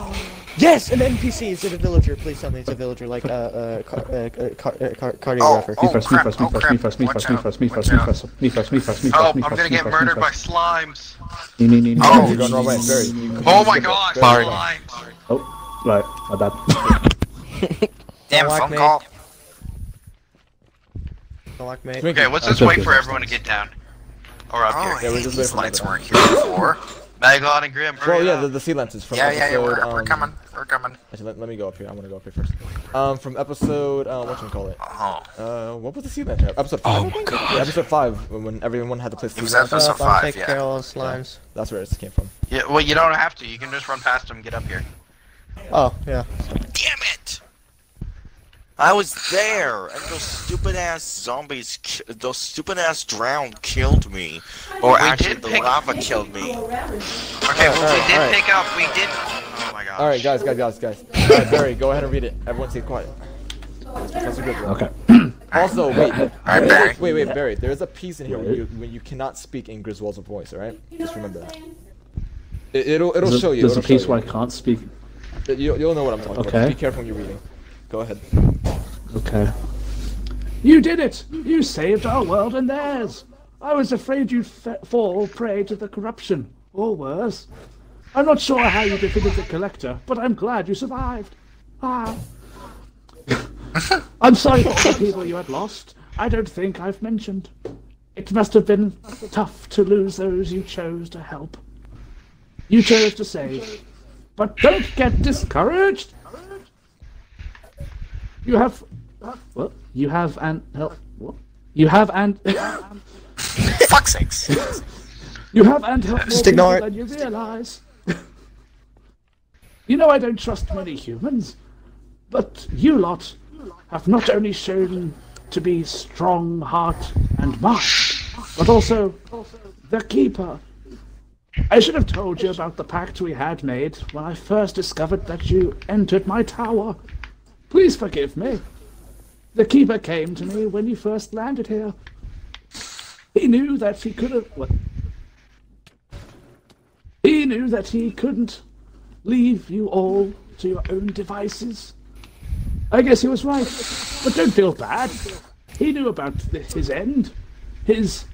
Yes, an N P C. Is it a villager? Please tell me it's a villager, like a cardiographer. Me first, me first, me first, me first, me first, me first, me first, me first, me first, me first, me first. Oh, I'm gonna get murdered by slimes. Oh, you're going the wrong way. Oh my god, slimes. Oh, right, my bad. Damn phone call. Okay, let's just wait for everyone to get down. Or up here. Oh, I hate these lights weren't here before. Maglon and Grim. Well, yeah, the, the sea lances from yeah, episode... Yeah, yeah, we're, um, we're coming, we're coming. Actually, let, let me go up here, I'm gonna go up here first. Um, from episode, uh, whatchamacallit? Uh, what was the sea lance? Episode five? Oh my god. Yeah, episode five, when everyone had to play sea lance. It was episode five, five yeah. Carol and slimes. Yeah. That's where it came from. Yeah, well, you don't have to, you can just run past them and get up here. Oh, yeah. Damn it! I was there, and those stupid-ass zombies, those stupid-ass drowned killed me. Or we actually, the lava killed me. Okay, well, we did pick up, we did... Oh my gosh. Alright, guys, guys, guys, guys. Alright, Barry, go ahead and read it. Everyone stay quiet. That's a good one. Okay. Also, wait, wait, wait, wait, wait, Barry, there is a piece in here when you, when you cannot speak in Griswold's voice, alright? Just remember that. It, it'll, it'll show you. There's a piece where I can't speak. You'll, you'll know what I'm talking about. Okay. Be careful when you're reading. Go ahead. Okay. You did it! You saved our world and theirs! I was afraid you'd fall prey to the corruption, or worse. I'm not sure how you defeated the collector, but I'm glad you survived. Ah. I'm sorry for the people you had lost. I don't think I've mentioned. It must have been tough to lose those you chose to help. You chose to save. But don't get discouraged! You have, uh, well, you have and help. What? You have and. Fuck sakes! You have and help more people than you realize. You know I don't trust many humans, but you lot have not only shown to be strong heart and mind, but also the keeper. I should have told you about the pact we had made when I first discovered that you entered my tower. Please forgive me. The keeper came to me when you first landed here. He knew that he could have... Well, he knew that he couldn't leave you all to your own devices. I guess he was right, but don't feel bad. He knew about his end, his...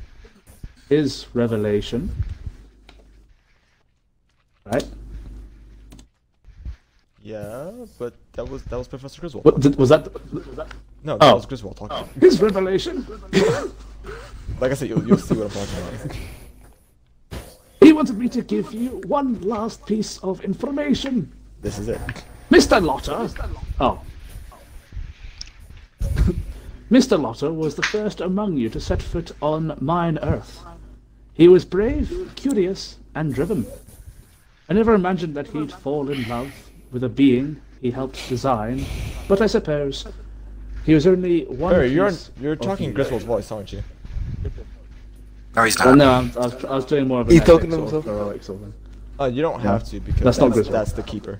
his revelation. Right? Yeah, but that was that was Professor Griswold. What, did, was that? Was that? No, that oh. was Griswold talking. Oh. His revelation. Like I said, you'll, you'll see what I'm talking about. He wanted me to give you one last piece of information. This is it, Mister Lotter. Oh, Mister Lotter was the first among you to set foot on Mine Earth. He was brave, curious, and driven. I never imagined that he'd fall in love with a being he helped design, but I suppose he was only one. Barry, you're you're talking Griswold's voice, aren't you? No, he's not. Well, no, I'm, I, was, I was doing more of an. He's talking to himself. Oh, you don't have to because that's, that's not Griswold. That's the keeper.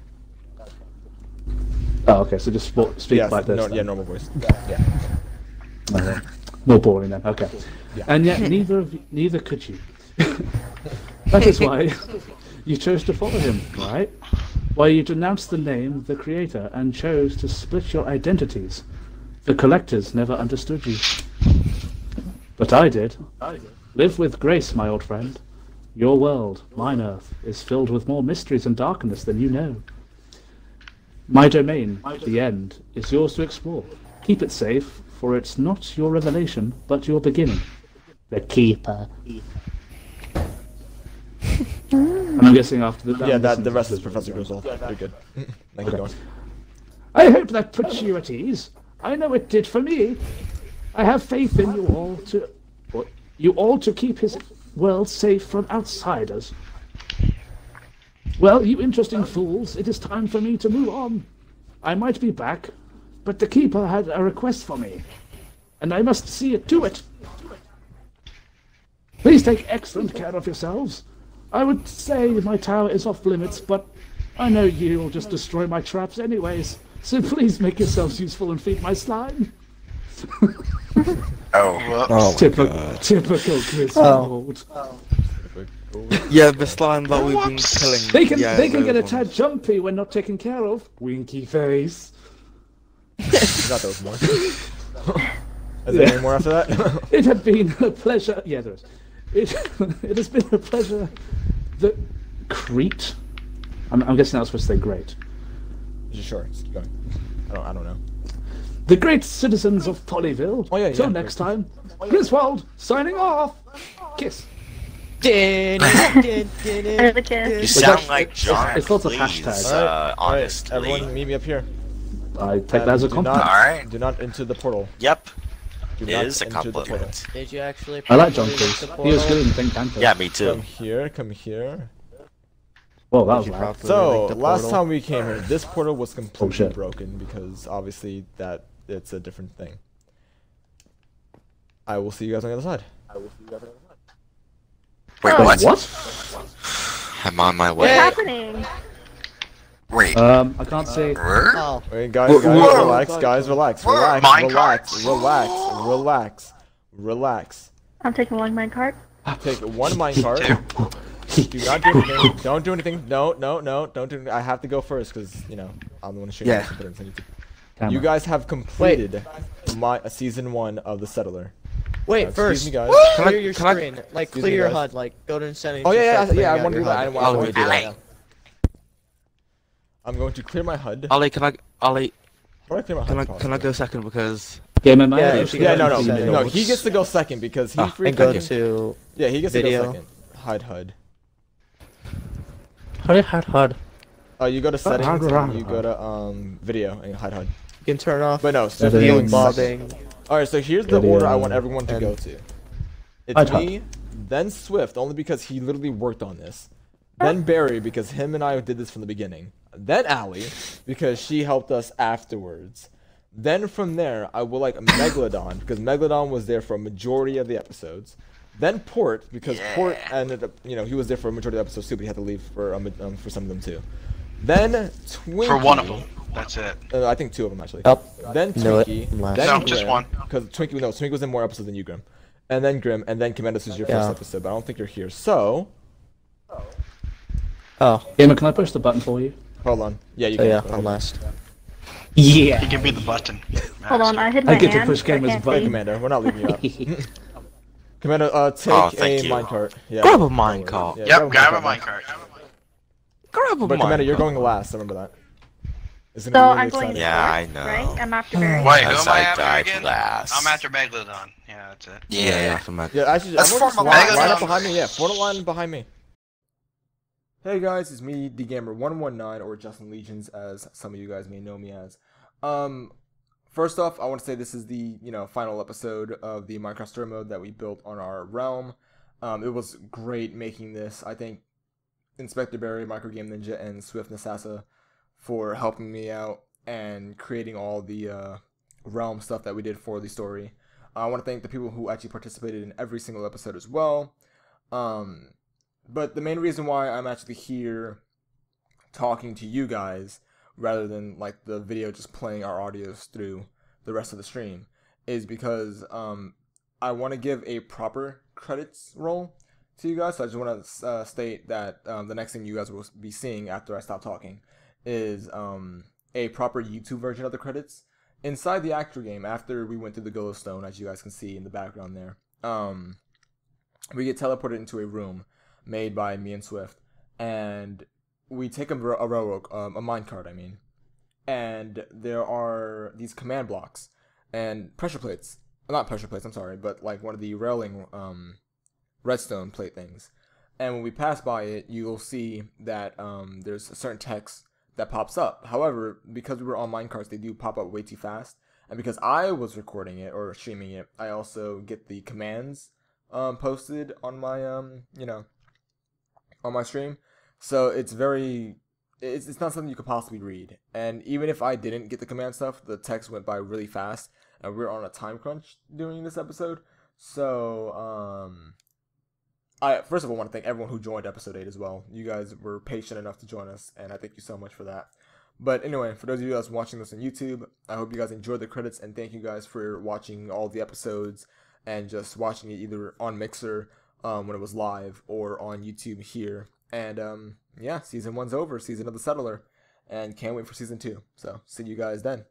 Oh, okay. So just speak yes, like this. No, yeah, normal voice. Yeah. Okay. More boring then. Okay. Yeah. And yet neither of you, neither could you. That is why you chose to follow him, right? Why you denounced the name, the creator, and chose to split your identities. The collectors never understood you. But I did. I did. Live with grace, my old friend. Your world, Mine Earth, is filled with more mysteries and darkness than you know. My domain, the end, is yours to explore. Keep it safe, for it's not your revelation, but your beginning. The Keeper. And I'm guessing after that... Yeah, that, the rest is Professor Griswold. You're good. Thank you, okay. I hope that puts you at ease. I know it did for me. I have faith in you all to... You all to keep his world safe from outsiders. Well, you interesting fools, it is time for me to move on. I might be back, but the Keeper had a request for me, and I must see it to it. Please take excellent care of yourselves. I would say my tower is off limits, but I know you'll just destroy my traps anyways, so please make yourselves useful and feed my slime. Oh, oh typical, typical Griswold. Oh. Oh. Yeah, the slime that we've been killing. They can, yeah, they can get a tad jumpy when not taken care of. Winky face. That was more. Is there yeah. any more after that? It had been a pleasure. Yeah, there is. It, it has been a pleasure. The Crete. I'm, I'm guessing I was supposed to say great. Sure, keep going. I don't, I don't know. The great citizens of Polyville. Oh, yeah, Till yeah, next great. time, Griswold signing off. Kiss. You sound like John. It's lots of hashtags. Uh, honestly, right, everyone, meet me up here. I take that as a compliment. All right. Do not enter the portal. Yep. It is a compliment. Did you actually? I like John. Please. He was good in Think Tank. Yeah, me too. Come here. Come here. Well, that was loud. So last time we came here, this portal was completely oh, broken because obviously that. It's a different thing. I will see you guys on the other side. I will see you guys on the other side. Wait, oh, what? What? I'm on my way. What's happening? Wait. Um, I can't see. Uh, wait, guys, guys, whoa. relax, guys, relax, relax, relax, relax, relax, relax, relax. I'm taking one minecart. Take one minecart. Do not do anything. Don't do anything. No, no, no, don't do anything. I have to go first because, you know, I'm the one shooting. Yeah. Camera. You guys have completed Wait. my uh, season one of The Settler. Wait, uh, first, me guys. Can clear I, your screen, I, like clear your H U D, like go to settings. Oh yeah, yeah, yeah. I want to do that. I want to do that. I'm going to clear my H U D. Ollie, can I? Ollie, can I, can I, can I go second because? Yeah, my yeah, yeah, yeah, no, no, no, no. He gets to go second because he. Oh, free go to. Yeah, he gets video. to go second. H U D, H U D. H U D, H U D. Oh, you go to settings. And you go to um video and H U D, H U D. You can turn off. But no, so modding. All right, so here's the order I want everyone to go to. It's me, then Swift, only because he literally worked on this. Then Barry, because him and I did this from the beginning. Then Allie, because she helped us afterwards. Then from there, I will like Megalodon, because Megalodon was there for a majority of the episodes. Then Port, because yeah. Port ended up, you know, he was there for a majority of the episodes too, but he had to leave for um, um for some of them too. Then Twinkie. For one of them, that's it. Uh, I think two of them actually. Yep. Then Twinkie. No, then no Grim, just one. Because Twinkie, no, Twinkie was in more episodes than you, Grim. And then Grim, and then Commandos was your yeah. first episode, but I don't think you're here. So. Oh. Oh. Gamer, can I push the button for you? Hold on. Yeah, you can. Oh, yeah, I'm last. Yeah. You can be the button. Hold on, I hit my hand. I get to push Gamer's button, Commander. We're not leaving you up. Commander, uh, take oh, a minecart. Yeah. Grab a minecart. Yeah, yep, grab a minecart. Grab a but Commander, you're going last. I remember that. It's so I'm exciting. going. Yeah, I know. Right? I'm after Barry. Wait, who am I after again? Last. I'm after Megalodon. Yeah, that's it. Yeah, yeah, yeah. After my... yeah actually, that's I'm line, line up behind me. Yeah, form a line behind me. Hey guys, it's me, DGamer one one nine, or Justin Legions, as some of you guys may know me as. Um, first off, I want to say this is the you know final episode of the Minecraft story mode that we built on our realm. Um, it was great making this. I think. Inspector Barry, Microgame Ninja, and Swift Nassasa for helping me out and creating all the uh, realm stuff that we did for the story. Uh, I want to thank the people who actually participated in every single episode as well. Um, but the main reason why I'm actually here talking to you guys rather than like the video just playing our audios through the rest of the stream is because um, I want to give a proper credits roll to you guys, so I just want to uh, state that um, the next thing you guys will be seeing after I stop talking is um, a proper YouTube version of the credits inside the actual game. After we went through the glowstone, as you guys can see in the background there, um, we get teleported into a room made by me and Swift, and we take a, a railroad, um, a minecart, I mean, and there are these command blocks and pressure plates. Not pressure plates, I'm sorry, but like one of the railing um, redstone plate things. And when we pass by it, you'll see that um, there's a certain text that pops up. However, because we were on minecarts, they do pop up way too fast. And because I was recording it or streaming it, I also get the commands um, posted on my, um, you know, on my stream. So it's very, it's, it's not something you could possibly read. And even if I didn't get the command stuff, the text went by really fast. And we're on a time crunch doing this episode. So, um... I, first of all, want to thank everyone who joined episode eight as well. You guys were patient enough to join us, and I thank you so much for that. But anyway, for those of you that's watching this on YouTube, I hope you guys enjoyed the credits, and thank you guys for watching all the episodes and just watching it either on Mixer um, when it was live or on YouTube here. And um, yeah, season one's over, season of The Settler, and can't wait for season two. So see you guys then.